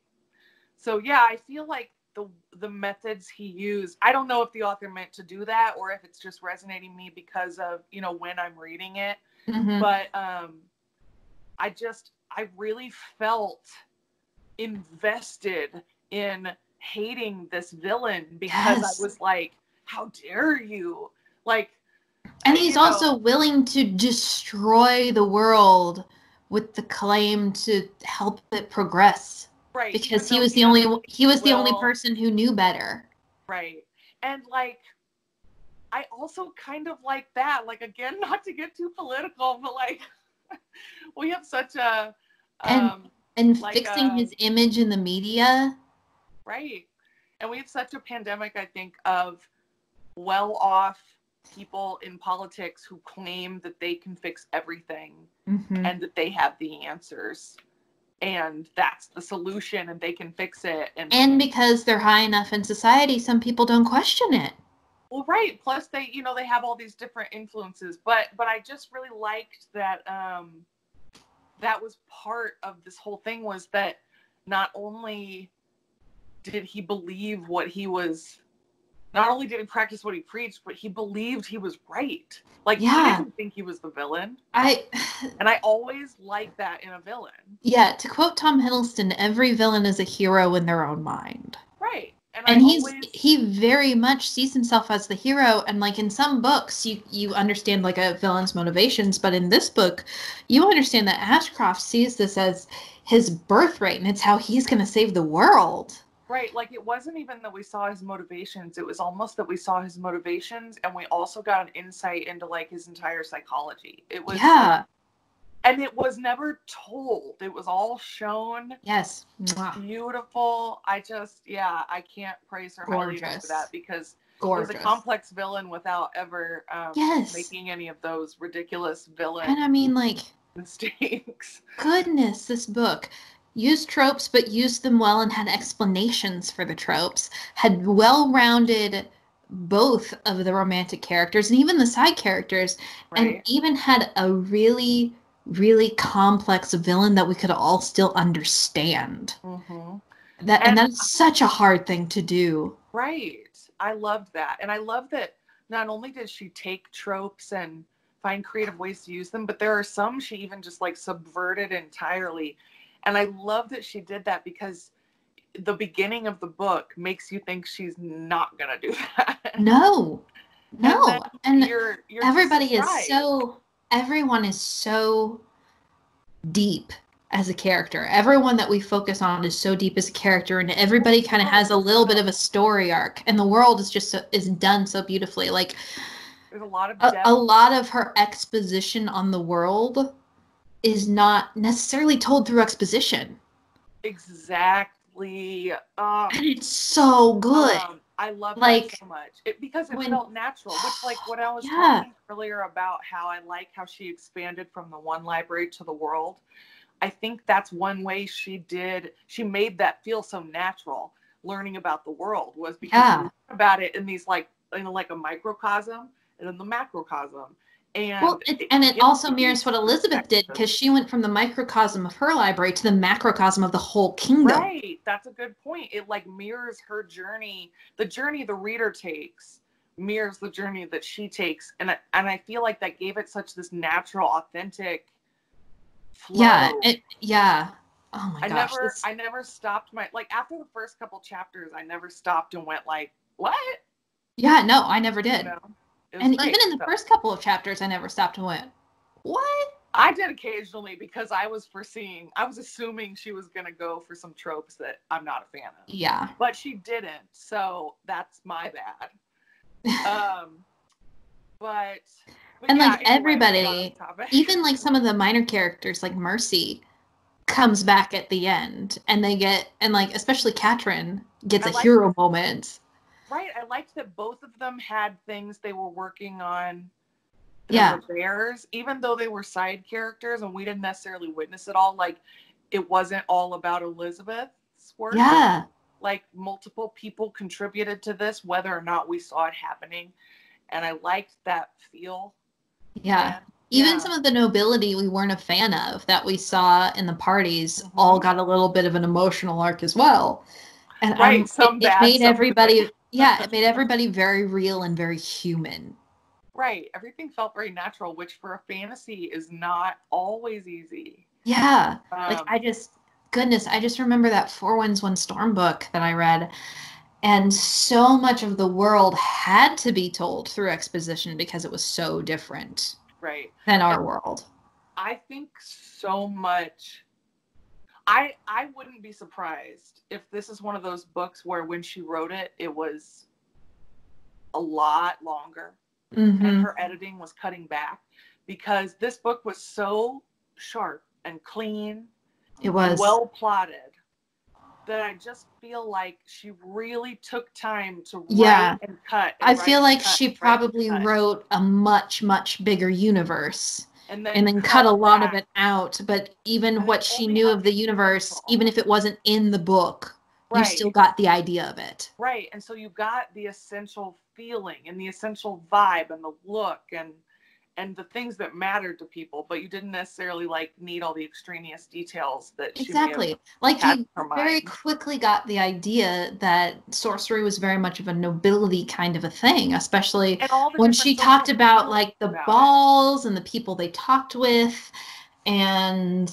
So yeah, I feel like the the methods he used, I don't know if the author meant to do that or if it's just resonating me because of, you know, when I'm reading it. Mm-hmm. But um, I just, I really felt invested in hating this villain, because yes. I was like, how dare you? Like, and he's know. also willing to destroy the world with the claim to help it progress. Right. Because he was the only he was the only person who knew better. Right. And like, I also kind of like that. Like, again, not to get too political, but like we have such a um, and, and like fixing a, his image in the media. Right. And we have such a pandemic, I think, of well-off people in politics who claim that they can fix everything, mm-hmm. and that they have the answers, and that's the solution, and they can fix it. And, and because they're high enough in society, some people don't question it. Well, right. Plus, they, you know, they have all these different influences. But but I just really liked that um, that was part of this whole thing, was that not only did he believe what he was, not only did he practice what he preached, but he believed he was right. Like, yeah. He didn't think he was the villain. I And I always like that in a villain. Yeah, to quote Tom Hiddleston, every villain is a hero in their own mind. Right. And, and he's always... he very much sees himself as the hero. And, like, in some books, you, you understand, like, a villain's motivations. But in this book, you understand that Ashcroft sees this as his birthright, and it's how he's going to save the world. Right, like, it wasn't even that we saw his motivations. It was almost that we saw his motivations, and we also got an insight into, like, his entire psychology. It was, yeah. And it was never told. It was all shown. Yes. Beautiful. I just, yeah, I can't praise her highly enough for that, because Gorgeous. It was a complex villain without ever um, yes. making any of those ridiculous villain And I mean, like, mistakes. Goodness, this book. Used tropes, but used them well and had explanations for the tropes, had well-rounded both of the romantic characters and even the side characters, right. and even had a really, really complex villain that we could all still understand. Mm-hmm. That And, and that's such a hard thing to do. Right. I love that. And I love that not only did she take tropes and find creative ways to use them, but there are some she even just, like, subverted entirely. And I love that she did that, because the beginning of the book makes you think she's not going to do that. No, no. And, and you're, you're everybody is so, everyone is so deep as a character. Everyone that we focus on is so deep as a character, and everybody kind of has a little bit of a story arc, and the world is just, so, is done so beautifully. Like, there's a lot of depth. A, a lot of her exposition on the world is not necessarily told through exposition. Exactly. Um, and it's so good. Um, I love like, that so much. It, because it when, felt natural, which, like, what I was yeah. talking earlier about how I like how she expanded from the one library to the world. I think that's one way she did, she made that feel so natural, learning about the world, was because yeah. you learn about it in these, like, you know, like a microcosm and then the macrocosm. And well, it, and it, it also mirrors what Elizabeth did, because she went from the microcosm of her library to the macrocosm of the whole kingdom. Right. That's a good point. It like mirrors her journey. The journey the reader takes mirrors the journey that she takes. And, and I feel like that gave it such this natural, authentic flow. Yeah. It, yeah. Oh my I gosh. Never, this... I never stopped my, like after the first couple chapters, I never stopped and went like, what? Yeah. No, I never did. You know? And great, even in the so. first couple of chapters, I never stopped and went, what? I did occasionally, because I was foreseeing, I was assuming she was going to go for some tropes that I'm not a fan of. Yeah. But she didn't. So that's my bad. Um, but, but. And yeah, like everybody, even like some of the minor characters, like Mercy comes back at the end, and they get, and like, especially Katrin gets I a like hero her. moment. Right, I liked that both of them had things they were working on that yeah. were theirs, even though they were side characters and we didn't necessarily witness it all. Like, it wasn't all about Elizabeth's work. Yeah. Like, multiple people contributed to this, whether or not we saw it happening. And I liked that feel. Yeah. And, even yeah. some of the nobility we weren't a fan of that we saw in the parties mm-hmm. all got a little bit of an emotional arc as well. And right, um, some it, bad, it made some everybody... Yeah, it made everybody very real and very human. Right. Everything felt very natural, which for a fantasy is not always easy. Yeah. Um, like, I just, goodness, I just remember that four one one Storm book that I read. And so much of the world had to be told through exposition because it was so different right. than our and world. I think so much... I, I wouldn't be surprised if this is one of those books where when she wrote it, it was a lot longer mm-hmm. and her editing was cutting back, because this book was so sharp and clean. It was well plotted that I just feel like she really took time to write yeah. and cut. And I feel like cut, she probably wrote a much, much bigger universe. And then, and then cut, cut a lot back. of it out. But even and what she knew of the universe, people. even if it wasn't in the book, right. you still got the idea of it. Right. And so you got the essential feeling and the essential vibe and the look and and the things that mattered to people. But you didn't necessarily like need all the extraneous details that she Exactly. Like you very mind. quickly got the idea that sorcery was very much of a nobility kind of a thing, especially when she talked about like the about balls it. and the people they talked with, and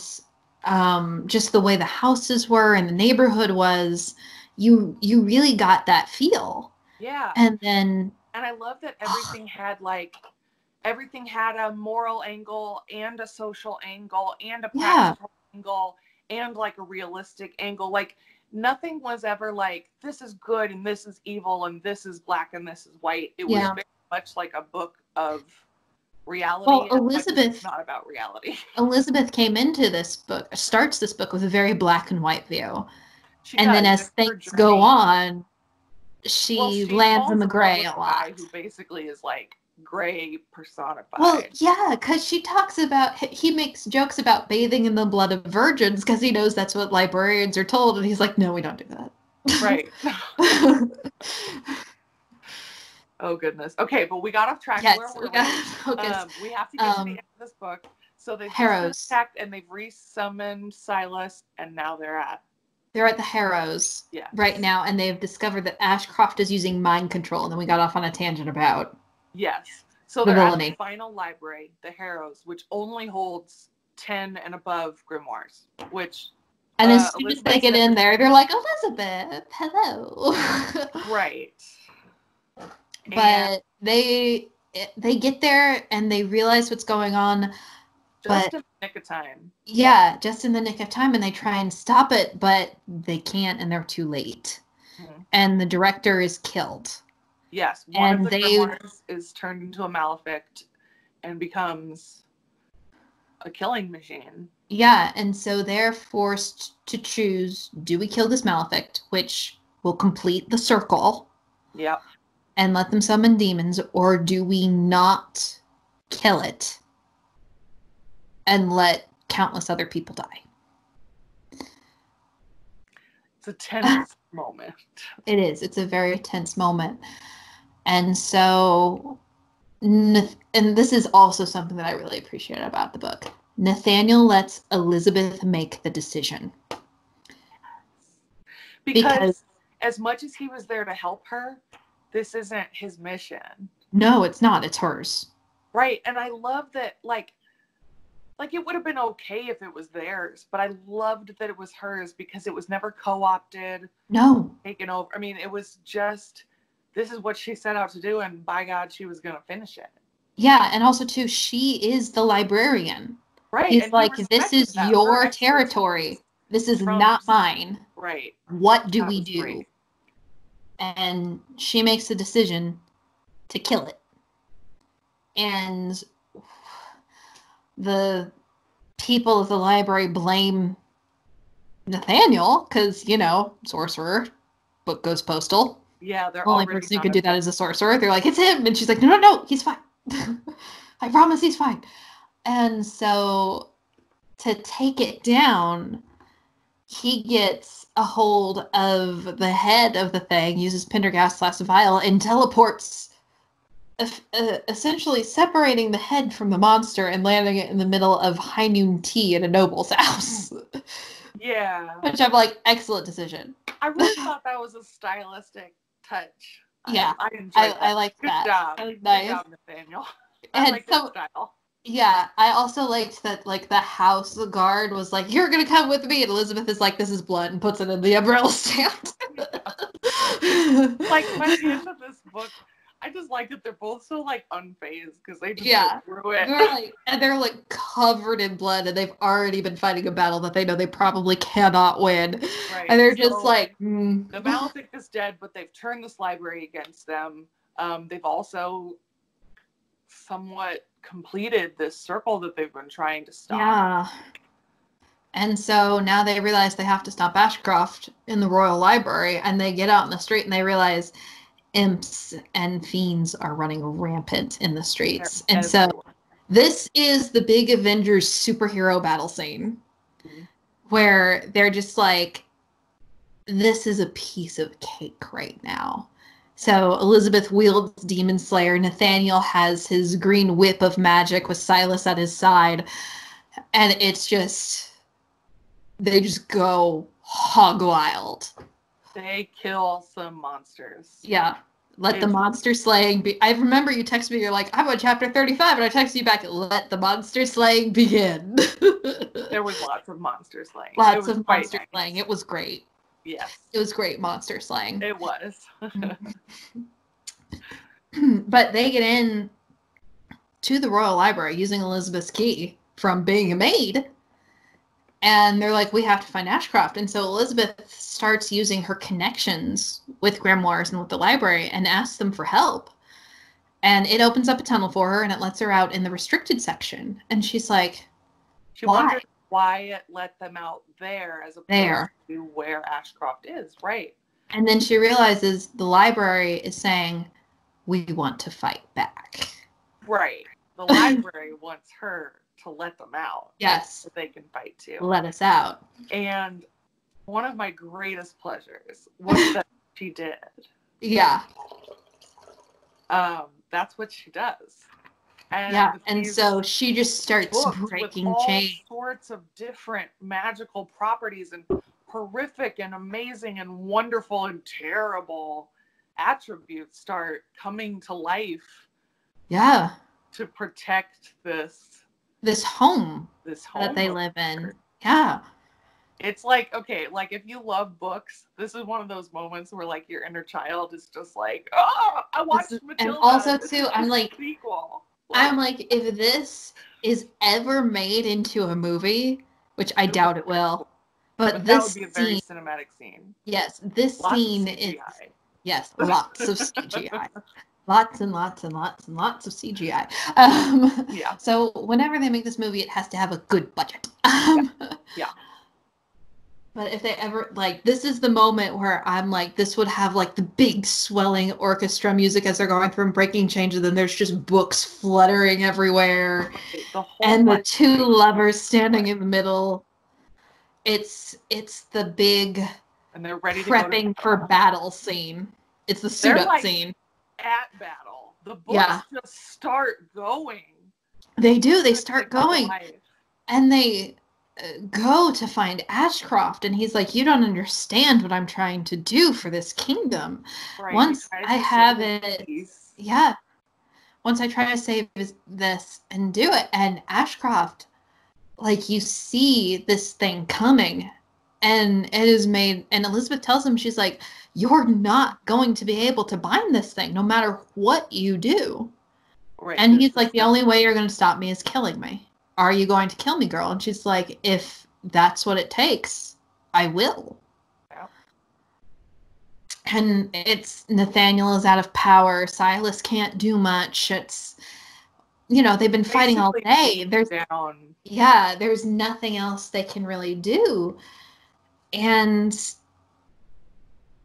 um, just the way the houses were and the neighborhood was. You you really got that feel. Yeah. And then and I love that everything had like Everything had a moral angle and a social angle and a practical yeah. angle and like a realistic angle. Like nothing was ever like, this is good and this is evil and this is black and this is white. It yeah. was very much like a book of reality. Well, Elizabeth, it's not about reality. Elizabeth came into this book, starts this book with a very black and white view. She and then as things journey. go on, she, well, she lands in the gray a lot. Who basically is like gray personified. Well, yeah, because she talks about, he makes jokes about bathing in the blood of virgins because he knows that's what librarians are told, and he's like, no, we don't do that. Right. Oh, goodness. Okay, but we got off track. Yes, Where we, got um, we have to get um, to the end of this book. So they've Harrows. attacked, and they've re-summoned Silas, and now they're at They're at the Harrows yes. right now, and they've discovered that Ashcroft is using mind control, and then we got off on a tangent about Yes. So they're at the final library, the Harrows, which only holds ten and above grimoires, which... And uh, as soon as they get in there, they're like, Elizabeth, hello. Right. But and they they get there and they realize what's going on. Just but, in the nick of time. Yeah, just in the nick of time. And they try and stop it, but they can't, and they're too late. Mm-hmm. And the director is killed. Yes, one and of the grimoires is turned into a malefic and becomes a killing machine. Yeah, and so they're forced to choose, do we kill this malefic, which will complete the circle, yep, and let them summon demons, or do we not kill it and let countless other people die? It's a tense moment. It is. It's a very tense moment. And so, and this is also something that I really appreciate about the book. Nathaniel lets Elizabeth make the decision. Because, because as much as he was there to help her, this isn't his mission. No, it's not. It's hers. Right. And I love that, like, like it would have been okay if it was theirs, but I loved that it was hers because it was never co-opted. No. Taken over. I mean, it was just, this is what she set out to do, and by God, she was going to finish it. Yeah. And also, too, she is the librarian. Right. It's like, this is that. your Her territory. This is From, not mine. Right. What do that we do? Great. And she makes the decision to kill it. And the people at the library blame Nathaniel because, you know, sorcerer, book goes postal. Yeah, they're the only person who could do that is a sorcerer. They're like, it's him. And she's like, no, no, no, he's fine. I promise he's fine. And so to take it down, he gets a hold of the head of the thing, uses Prendergast's last vial, and teleports, essentially separating the head from the monster and landing it in the middle of high noon tea at a noble's house. Yeah. Which I'm like, excellent decision. I really thought that was a stylistic touch. Yeah. I, I, I, that. I like Good that. Job. That nice. Good job, Nathaniel. I and like so, that style. Yeah. I also liked that, like, the house the guard was like, you're going to come with me. And Elizabeth is like, this is blood, and puts it in the umbrella stand. Like, by the end of this book, I just like that they're both so, like, unfazed because they just yeah. like, grew it. They're like, and they're, like, covered in blood, and they've already been fighting a battle that they know they probably cannot win. Right. And they're so, just like, mm. The Malefic is dead, but they've turned this library against them. Um, they've also somewhat completed this circle that they've been trying to stop. Yeah. And so now they realize they have to stop Ashcroft in the Royal Library, and they get out in the street and they realize imps and fiends are running rampant in the streets. They're and everywhere. So this is the big Avengers superhero battle scene, mm-hmm. where they're just like, this is a piece of cake right now. So Elizabeth wields Demon Slayer. Nathaniel has his green whip of magic with Silas at his side. And it's just, they just go hog wild. They kill some monsters. Yeah. Let they the monster slaying be... I remember you texted me, you're like, I'm on chapter thirty-five, and I texted you back, let the monster slaying begin. There was lots of monster slaying. Lots of monster nice. slaying. It was great. Yes. It was great monster slaying. It was. But they get in to the Royal Library using Elizabeth's key from being a maid. And they're like, we have to find Ashcroft. And so Elizabeth starts using her connections with grimoires and with the library and asks them for help. And it opens up a tunnel for her, and it lets her out in the restricted section. And she's like, she why? wondered why it let them out there as opposed there. to where Ashcroft is, right? And then she realizes the library is saying, we want to fight back. Right. The library wants her to let them out. Yes. So they can fight too. Let us out. And one of my greatest pleasures was that she did. Yeah. Um, that's what she does. And yeah, and so she just starts breaking chains. All sorts of different magical properties and horrific and amazing and wonderful and terrible attributes start coming to life. Yeah. To protect this This home, this home that they live in. Yeah. It's like, okay, like if you love books, this is one of those moments where like your inner child is just like, oh, I watched this, Matilda. And also this too, I'm like, sequel. Like, I'm like, if this is ever made into a movie, which I doubt it will, but, but this that would be a very scene, cinematic scene. Yes, this lots scene is, yes, lots of C G I. Lots and lots and lots and lots of C G I. Um, yeah. So whenever they make this movie, it has to have a good budget. Um, yeah. yeah. But if they ever, like, this is the moment where I'm like, this would have, like, the big swelling orchestra music as they're going through and breaking change, and then there's just books fluttering everywhere. The whole and the two lovers standing in the middle. It's, it's the big and they're ready to prepping go to- for battle scene. It's the suit-up like- scene. at battle. The books yeah. just start going. They do. They start going. And they go to find Ashcroft. And he's like, you don't understand what I'm trying to do for this kingdom. Right. Once I have it. Peace. Yeah. Once I try to save this and do it. And Ashcroft, like, you see this thing coming. And it is made, and Elizabeth tells him, she's like, you're not going to be able to bind this thing, no matter what you do. Right. And he's like, the only way you're going to stop me is killing me. Are you going to kill me, girl? And she's like, if that's what it takes, I will. Yeah. And it's, Nathaniel is out of power. Silas can't do much. It's, you know, they've been basically fighting all day. There's, down. Yeah, there's nothing else they can really do. And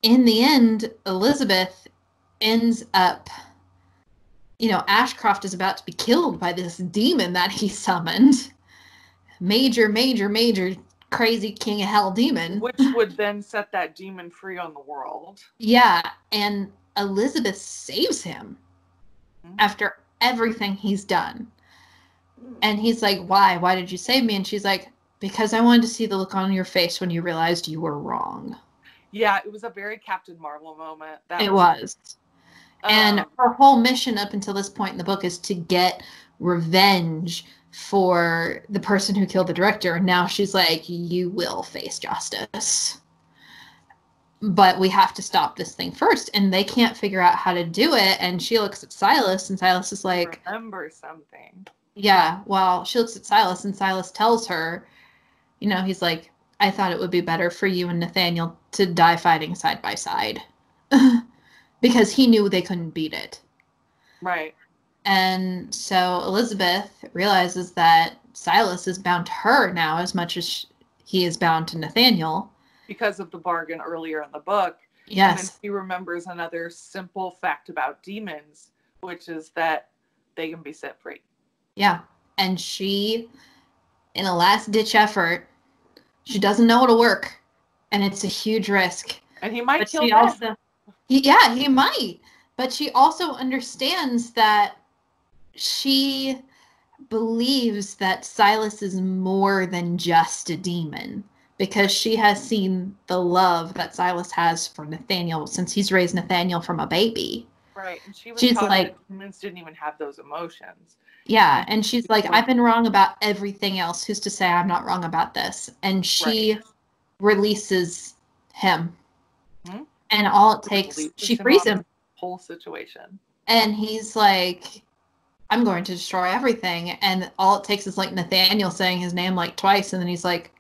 in the end, Elizabeth ends up, you know, Ashcroft is about to be killed by this demon that he summoned. Major, major, major crazy king of hell demon. Which would then set that demon free on the world. Yeah, and Elizabeth saves him mm-hmm. after everything he's done. And he's like, why? Why did you save me? And she's like, because I wanted to see the look on your face when you realized you were wrong. Yeah, it was a very Captain Marvel moment. That it was. was. Um, and her whole mission up until this point in the book is to get revenge for the person who killed the director. And now she's like, you will face justice. But we have to stop this thing first. And they can't figure out how to do it. And she looks at Silas, and Silas is like... Remember something. Yeah, well, she looks at Silas, and Silas tells her... You know, he's like, I thought it would be better for you and Nathaniel to die fighting side by side. Because he knew they couldn't beat it. Right. And so Elizabeth realizes that Silas is bound to her now as much as she, he is bound to Nathaniel. Because of the bargain earlier in the book. Yes. And then he remembers another simple fact about demons, which is that they can be set free. Yeah. And she, in a last-ditch effort... She doesn't know it'll work, and it's a huge risk. And he might but kill her. Yeah, he might. But she also understands that she believes that Silas is more than just a demon, because she has seen the love that Silas has for Nathaniel since he's raised Nathaniel from a baby. Right. And she was she's like, humans didn't even have those emotions. Yeah, and she's like, I've been wrong about everything else. Who's to say I'm not wrong about this? And she right. releases him. Mm-hmm. And all it takes, releases she frees him. him. Whole situation. And he's like, I'm going to destroy everything. And all it takes is like Nathaniel saying his name like twice. And then he's like,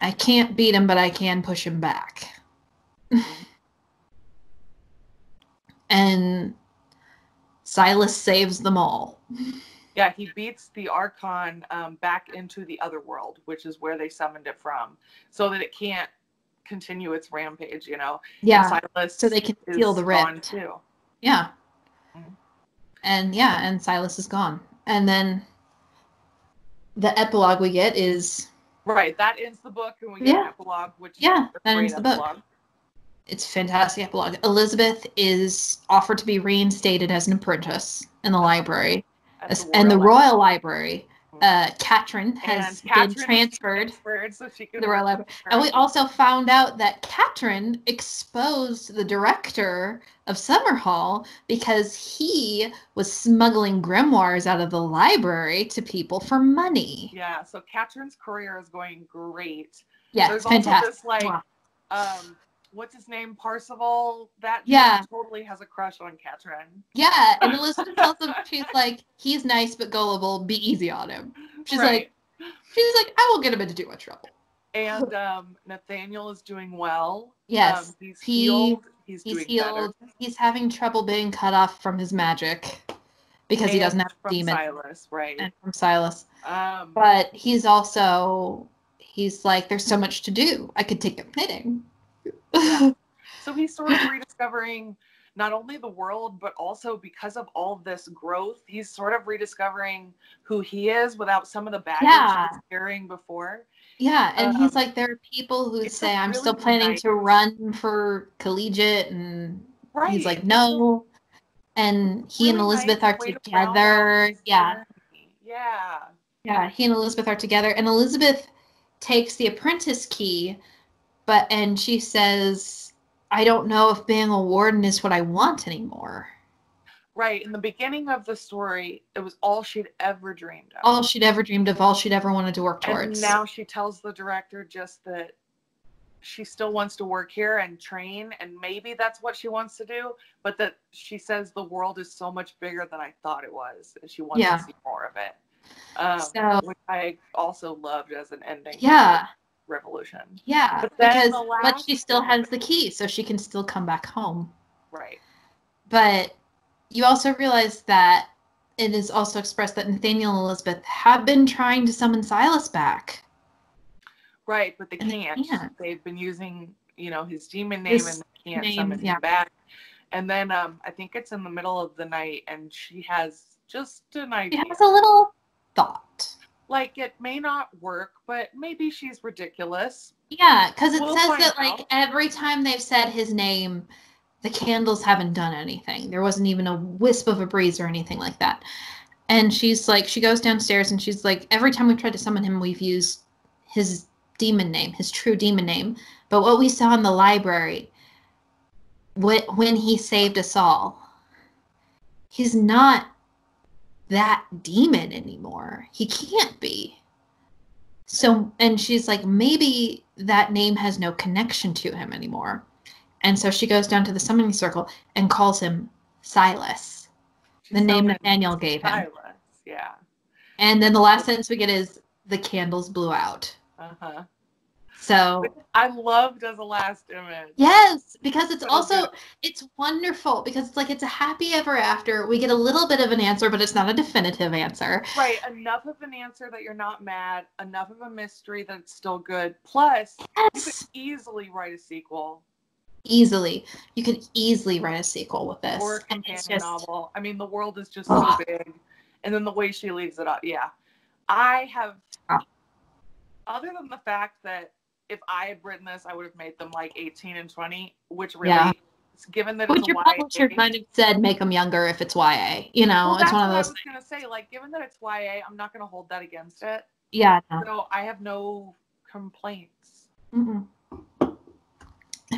I can't beat him, but I can push him back. Mm-hmm. And... Silas saves them all. Yeah, he beats the Archon um, back into the other world, which is where they summoned it from, so that it can't continue its rampage, you know? Yeah, Silas so they can feel the rift. Too. Yeah. Mm-hmm. And yeah, and Silas is gone. And then the epilogue we get is... Right, that ends the book, and we get yeah. an epilogue, which yeah, is a that great ends the epilogue. Book. It's a fantastic epilogue. Elizabeth is offered to be reinstated as an apprentice in the library, the and the Royal Library. Library. Uh, Katrin has and been Katrin transferred, transferred so she can to the Royal Library. And we also found out that Katrin exposed the director of Summerhall because he was smuggling grimoires out of the library to people for money. Yeah, so Katrin's career is going great. Yeah, there's fantastic. also this, like... Wow. Um, What's his name? Parzival? That yeah. totally has a crush on Katrin. Yeah, and Elizabeth tells him, she's like, he's nice but gullible, be easy on him. She's right. like, she's like, I will get him into too much trouble. And um, Nathaniel is doing well. Yes. Um, he's he, healed. He's, he's doing healed. Better. He's having trouble being cut off from his magic because and he doesn't have a demon. From Silas, right. And from Silas. Um, but he's also, he's like, there's so much to do. I could take a knitting. Yeah. So he's sort of rediscovering not only the world, but also because of all this growth, he's sort of rediscovering who he is without some of the baggage yeah. he was carrying before. Yeah, and um, he's like, there are people who say, I'm really still planning nice. to run for collegiate and Right. He's like, no. And he really and Elizabeth nice are together. To yeah. Yeah. Yeah. He and Elizabeth are together. And Elizabeth takes the apprentice key, but and she says, I don't know if being a warden is what I want anymore. Right. In the beginning of the story, it was all she'd ever dreamed of. All she'd ever dreamed of, all she'd ever wanted to work towards. And now she tells the director just that she still wants to work here and train, and maybe that's what she wants to do, but that she says the world is so much bigger than I thought it was, and she wants yeah. to see more of it. Um, so, which I also loved as an ending. Yeah. Revolution. Yeah. But because the last but she still has the key, so she can still come back home. Right. But you also realize that it is also expressed that Nathaniel and Elizabeth have been trying to summon Silas back. Right, but they can't. they can't. They've been using, you know, his demon name his and they can't name, summon yeah. him back. And then um, I think it's in the middle of the night and she has just an idea. She has a little thought. Like, it may not work, but maybe she's ridiculous. Yeah, because it we'll says that, out. like, every time they've said his name, the candles haven't done anything. There wasn't even a wisp of a breeze or anything like that. And she's like, she goes downstairs and she's like, every time we've tried to summon him, we've used his demon name, his true demon name. But what we saw in the library, what, when he saved us all, he's not that demon anymore. He can't be. So, and she's like, maybe that name has no connection to him anymore. And so she goes down to the summoning circle and calls him Silas, she the name Nathaniel gave Silas. him. Silas, yeah. And then the last sentence we get is, the candles blew out. Uh-huh. So which I loved as a last image. Yes, because it's so also good. It's wonderful because it's like it's a happy ever after. We get a little bit of an answer, but it's not a definitive answer. Right, enough of an answer that you're not mad, enough of a mystery that it's still good. Plus, yes. you could easily write a sequel. Easily. You could easily write a sequel with this. Or a companion just, novel. I mean, the world is just oh. so big. And then the way she leaves it up, yeah. I have oh. Other than the fact that if I had written this, I would have made them like eighteen and twenty, which really, yeah. given that which it's your Y A. Publisher kind of said make them younger if it's Y A, you know, well, it's one of those. That's what I was going to say, like, given that it's Y A, I'm not going to hold that against it. Yeah. No. So I have no complaints. Mm-mm.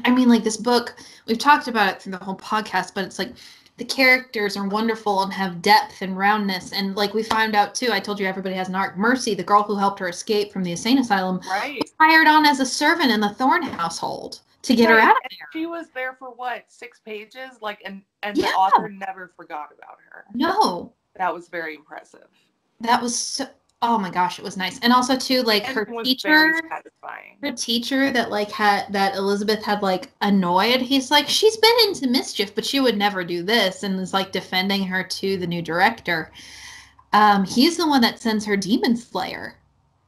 I mean, like, this book, we've talked about it through the whole podcast, but it's like the characters are wonderful and have depth and roundness. And like we found out too, I told you everybody has an arc. Mercy, the girl who helped her escape from the insane asylum, right. was hired on as a servant in the Thorne household to get right. her out of there. And she was there for what, six pages? Like, and, and yeah. the author never forgot about her. No. That was very impressive. That was so, oh my gosh, it was nice. And also too, like and her teacher, her teacher that like had, that Elizabeth had like annoyed. He's like, she's been into mischief, but she would never do this. And is like defending her to the new director. Um, he's the one that sends her Demon Slayer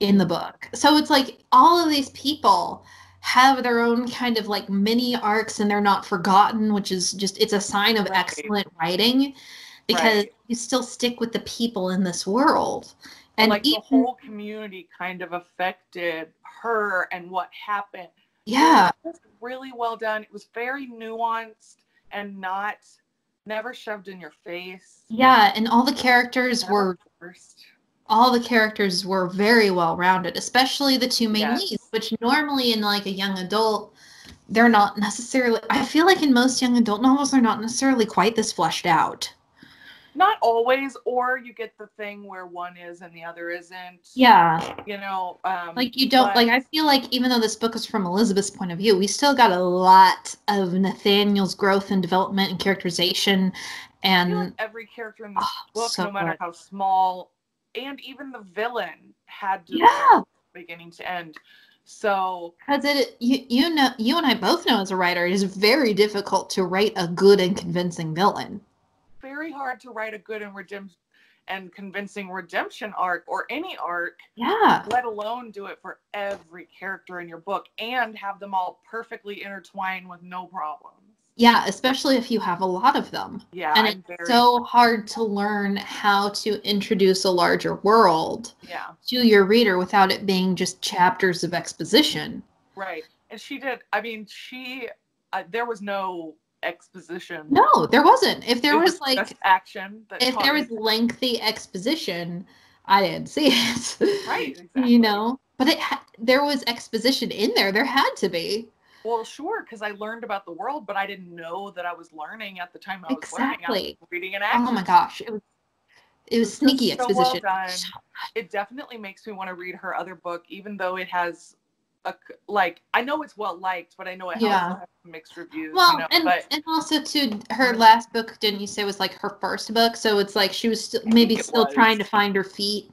in the book. So it's like all of these people have their own kind of like mini arcs and they're not forgotten, which is just, it's a sign of right. excellent writing because right. you still stick with the people in this world. And like even, the whole community kind of affected her and what happened. Yeah. It was really well done. It was very nuanced and not, never shoved in your face. Yeah. And all the characters never were, first. all the characters were very well rounded, especially the two main yes. leads, which normally in like a young adult, they're not necessarily, I feel like in most young adult novels, they're not necessarily quite this fleshed out. Not always, or you get the thing where one is and the other isn't. Yeah. You know. Um, like you don't, but, like I feel like even though this book is from Elizabeth's point of view, we still got a lot of Nathaniel's growth and development and characterization. And I feel like every character in this oh, book, so no matter good. how small, and even the villain had to yeah. beginning to end. So because it, you, you know, you and I both know as a writer, it is very difficult to write a good and convincing villain. Very hard to write a good and redemption and convincing redemption arc or any arc, yeah. let alone do it for every character in your book and have them all perfectly intertwined with no problems. Yeah, especially if you have a lot of them. Yeah, and I'm it's so hard to learn how to introduce a larger world yeah. to your reader without it being just chapters of exposition. Right, and she did. I mean, she uh, there was no exposition. No, there wasn't. If there it was, was like action, that if there was it. lengthy exposition, I didn't see it. Right, exactly. You know, but it ha- there was exposition in there. There had to be. Well, sure, because I learned about the world, but I didn't know that I was learning at the time I was exactly. learning. I was reading an action. Oh my gosh, it was it was, it was sneaky exposition. So well done. It definitely makes me want to read her other book, even though it has. A, like I know it's well liked, but I know it yeah. has mixed reviews. Well, you know, and but... and also too, her last book, didn't you say, was like her first book? So it's like she was st- maybe still was. trying to find her feet.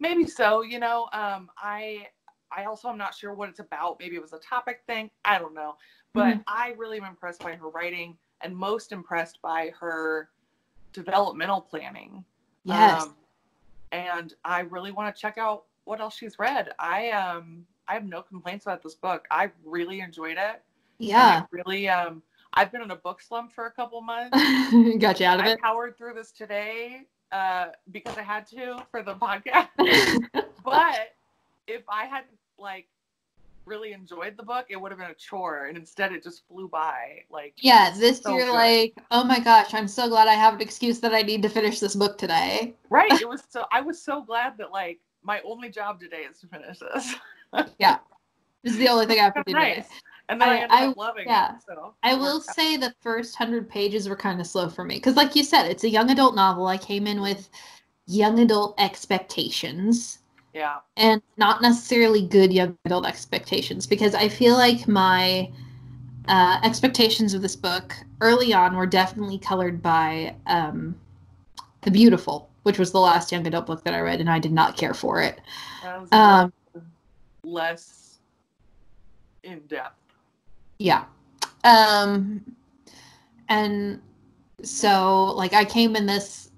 Maybe so. You know, um, I I also am not sure what it's about. Maybe it was a topic thing. I don't know. But mm-hmm. I really am impressed by her writing, and most impressed by her developmental planning. Yes. Um, and I really want to check out what else she's read. I um. I have no complaints about this book. I really enjoyed it. Yeah. I really, um, I've been in a book slump for a couple months. Got you out of I it? I powered through this today uh, because I had to for the podcast. But if I hadn't, like, really enjoyed the book, it would have been a chore. And instead, it just flew by. Like, yeah, this so you're good. Like, oh my gosh, I'm so glad I have an excuse that I need to finish this book today. Right. It was so, I was so glad that, like, my only job today is to finish this. Yeah, this is the only thing I have to do nice. today. And then I, I ended I, up loving yeah. it. So. I will yeah. say the first hundred pages were kind of slow for me. Because like you said, it's a young adult novel. I came in with young adult expectations. Yeah. And not necessarily good young adult expectations. Because I feel like my uh, expectations of this book early on were definitely colored by um, The Beautiful, which was the last young adult book that I read. And I did not care for it. That was um, less in depth. Yeah. Um, and so like I came in this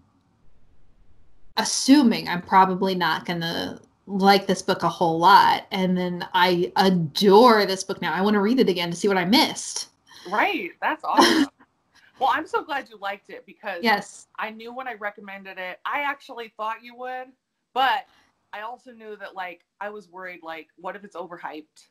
assuming I'm probably not going to like this book a whole lot. And then I adore this book now. I want to read it again to see what I missed. Right. That's awesome. Well, I'm so glad you liked it because yes. I knew when I recommended it, I actually thought you would, but I also knew that, like, I was worried, like, what if it's overhyped?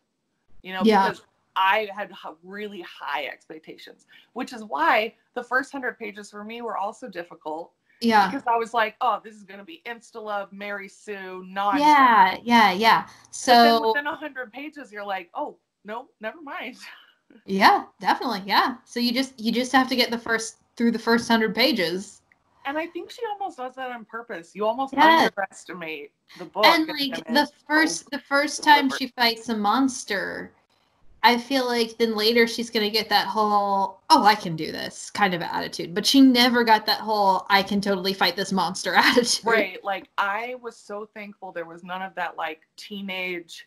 You know, yeah. because I had really high expectations, which is why the first hundred pages for me were also difficult. Yeah. Because I was like, oh, this is going to be insta-love, Mary Sue, nonsense. Yeah, yeah, yeah. So then within one hundred pages, you're like, oh, no, never mind. Yeah, definitely, yeah. So you just you just have to get the first through the first hundred pages. And I think she almost does that on purpose. You almost yes. underestimate the book. And like the first the first time she fights a monster, I feel like then later she's going to get that whole, oh, I can do this kind of attitude. But she never got that whole, I can totally fight this monster attitude. Right. Like I was so thankful there was none of that like teenage,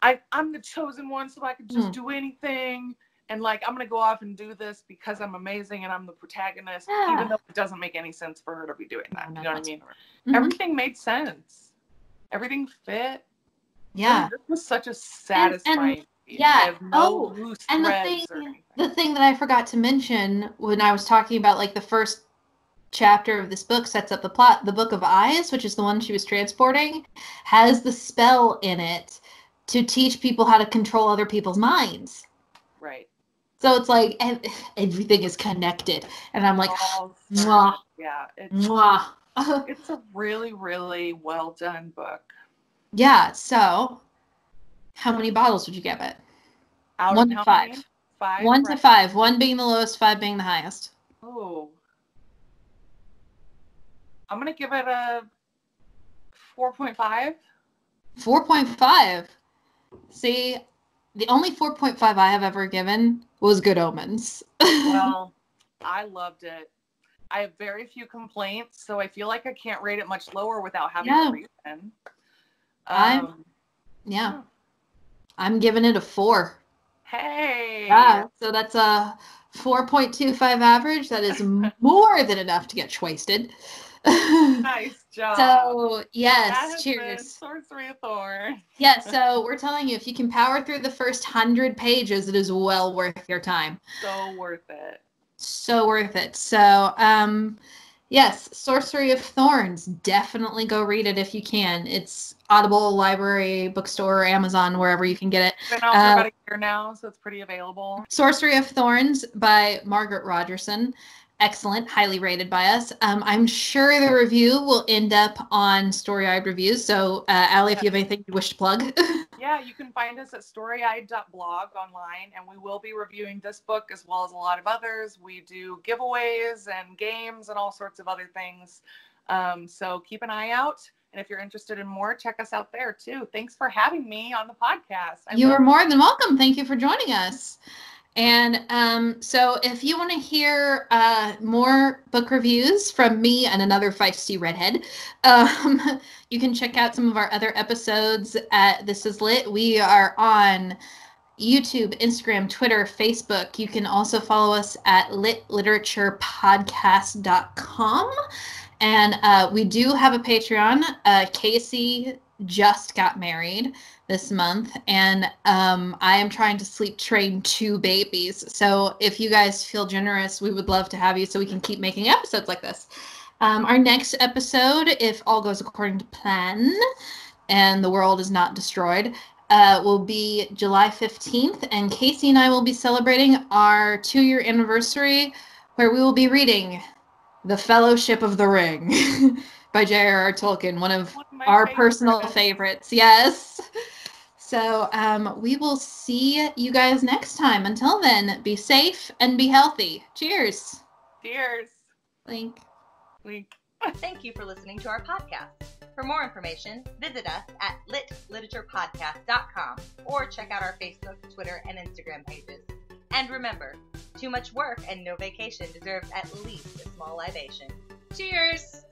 I, I'm the chosen one so I can just mm. do anything. And, like, I'm going to go off and do this because I'm amazing and I'm the protagonist, yeah. even though it doesn't make any sense for her to be doing that. No, you know what I mean? Mm-hmm. Everything made sense. Everything fit. Yeah. And this was such a satisfying and, and, yeah. I have no oh, loose and the thing, or anything. The thing that I forgot to mention when I was talking about, like, the first chapter of this book sets up the plot. The Book of Eyes, which is the one she was transporting, has the spell in it to teach people how to control other people's minds. Right. So it's like, and everything is connected. And I'm like, oh, mwah. Yeah. It's, mwah. It's a really, really well done book. Yeah. So how many bottles would you give it? Out One to five. Many? Five. One right. to five. One being the lowest, five being the highest. Oh. I'm going to give it a four point five. four point five? See, the only four point five I have ever given was Good Omens. Well, I loved it. I have very few complaints, so I feel like I can't rate it much lower without having yeah. a reason. Um, I'm, yeah. yeah. I'm giving it a four. Hey! Yeah, so that's a four point two five average. That is more than enough to get wasted. Nice job. So yes, cheers. Sorcery of Thorns. Yes, so we're telling you, if you can power through the first hundred pages, it is well worth your time. So worth it. So worth it. So um Yes, Sorcery of Thorns. Definitely go read it if you can. It's Audible, library, bookstore, Amazon, wherever you can get it. It's been out for uh, about a year now, so it's pretty available. Sorcery of Thorns by Margaret Rogerson. Excellent. Highly rated by us. Um, I'm sure the review will end up on StoryEyed Reviews. So, uh, Allie, if you have anything you wish to plug. Yeah, you can find us at storyeyed dot blog online, and we will be reviewing this book as well as a lot of others. We do giveaways and games and all sorts of other things. Um, so keep an eye out. And if you're interested in more, check us out there, too. Thanks for having me on the podcast. I you are more than welcome. Thank you for joining us. And um, so if you want to hear uh, more book reviews from me and another feisty redhead, um, you can check out some of our other episodes at This Is Lit. We are on YouTube, Instagram, Twitter, Facebook. You can also follow us at lit literature podcast dot com. And uh, we do have a Patreon. Uh, Casey just got married this month, and um, I am trying to sleep train two babies. So if you guys feel generous, we would love to have you so we can keep making episodes like this. Um, our next episode, if all goes according to plan and the world is not destroyed, uh, will be July fifteenth, and Casey and I will be celebrating our two-year anniversary, where we will be reading The Fellowship of the Ring by J R R. Tolkien, one of, one of our favorites. Personal favorites. Yes. So um, we will see you guys next time. Until then, be safe and be healthy. Cheers. Cheers. Link. Link. Thank you for listening to our podcast. For more information, visit us at lit literature podcast dot com or check out our Facebook, Twitter, and Instagram pages. And remember, too much work and no vacation deserves at least a small libation. Cheers.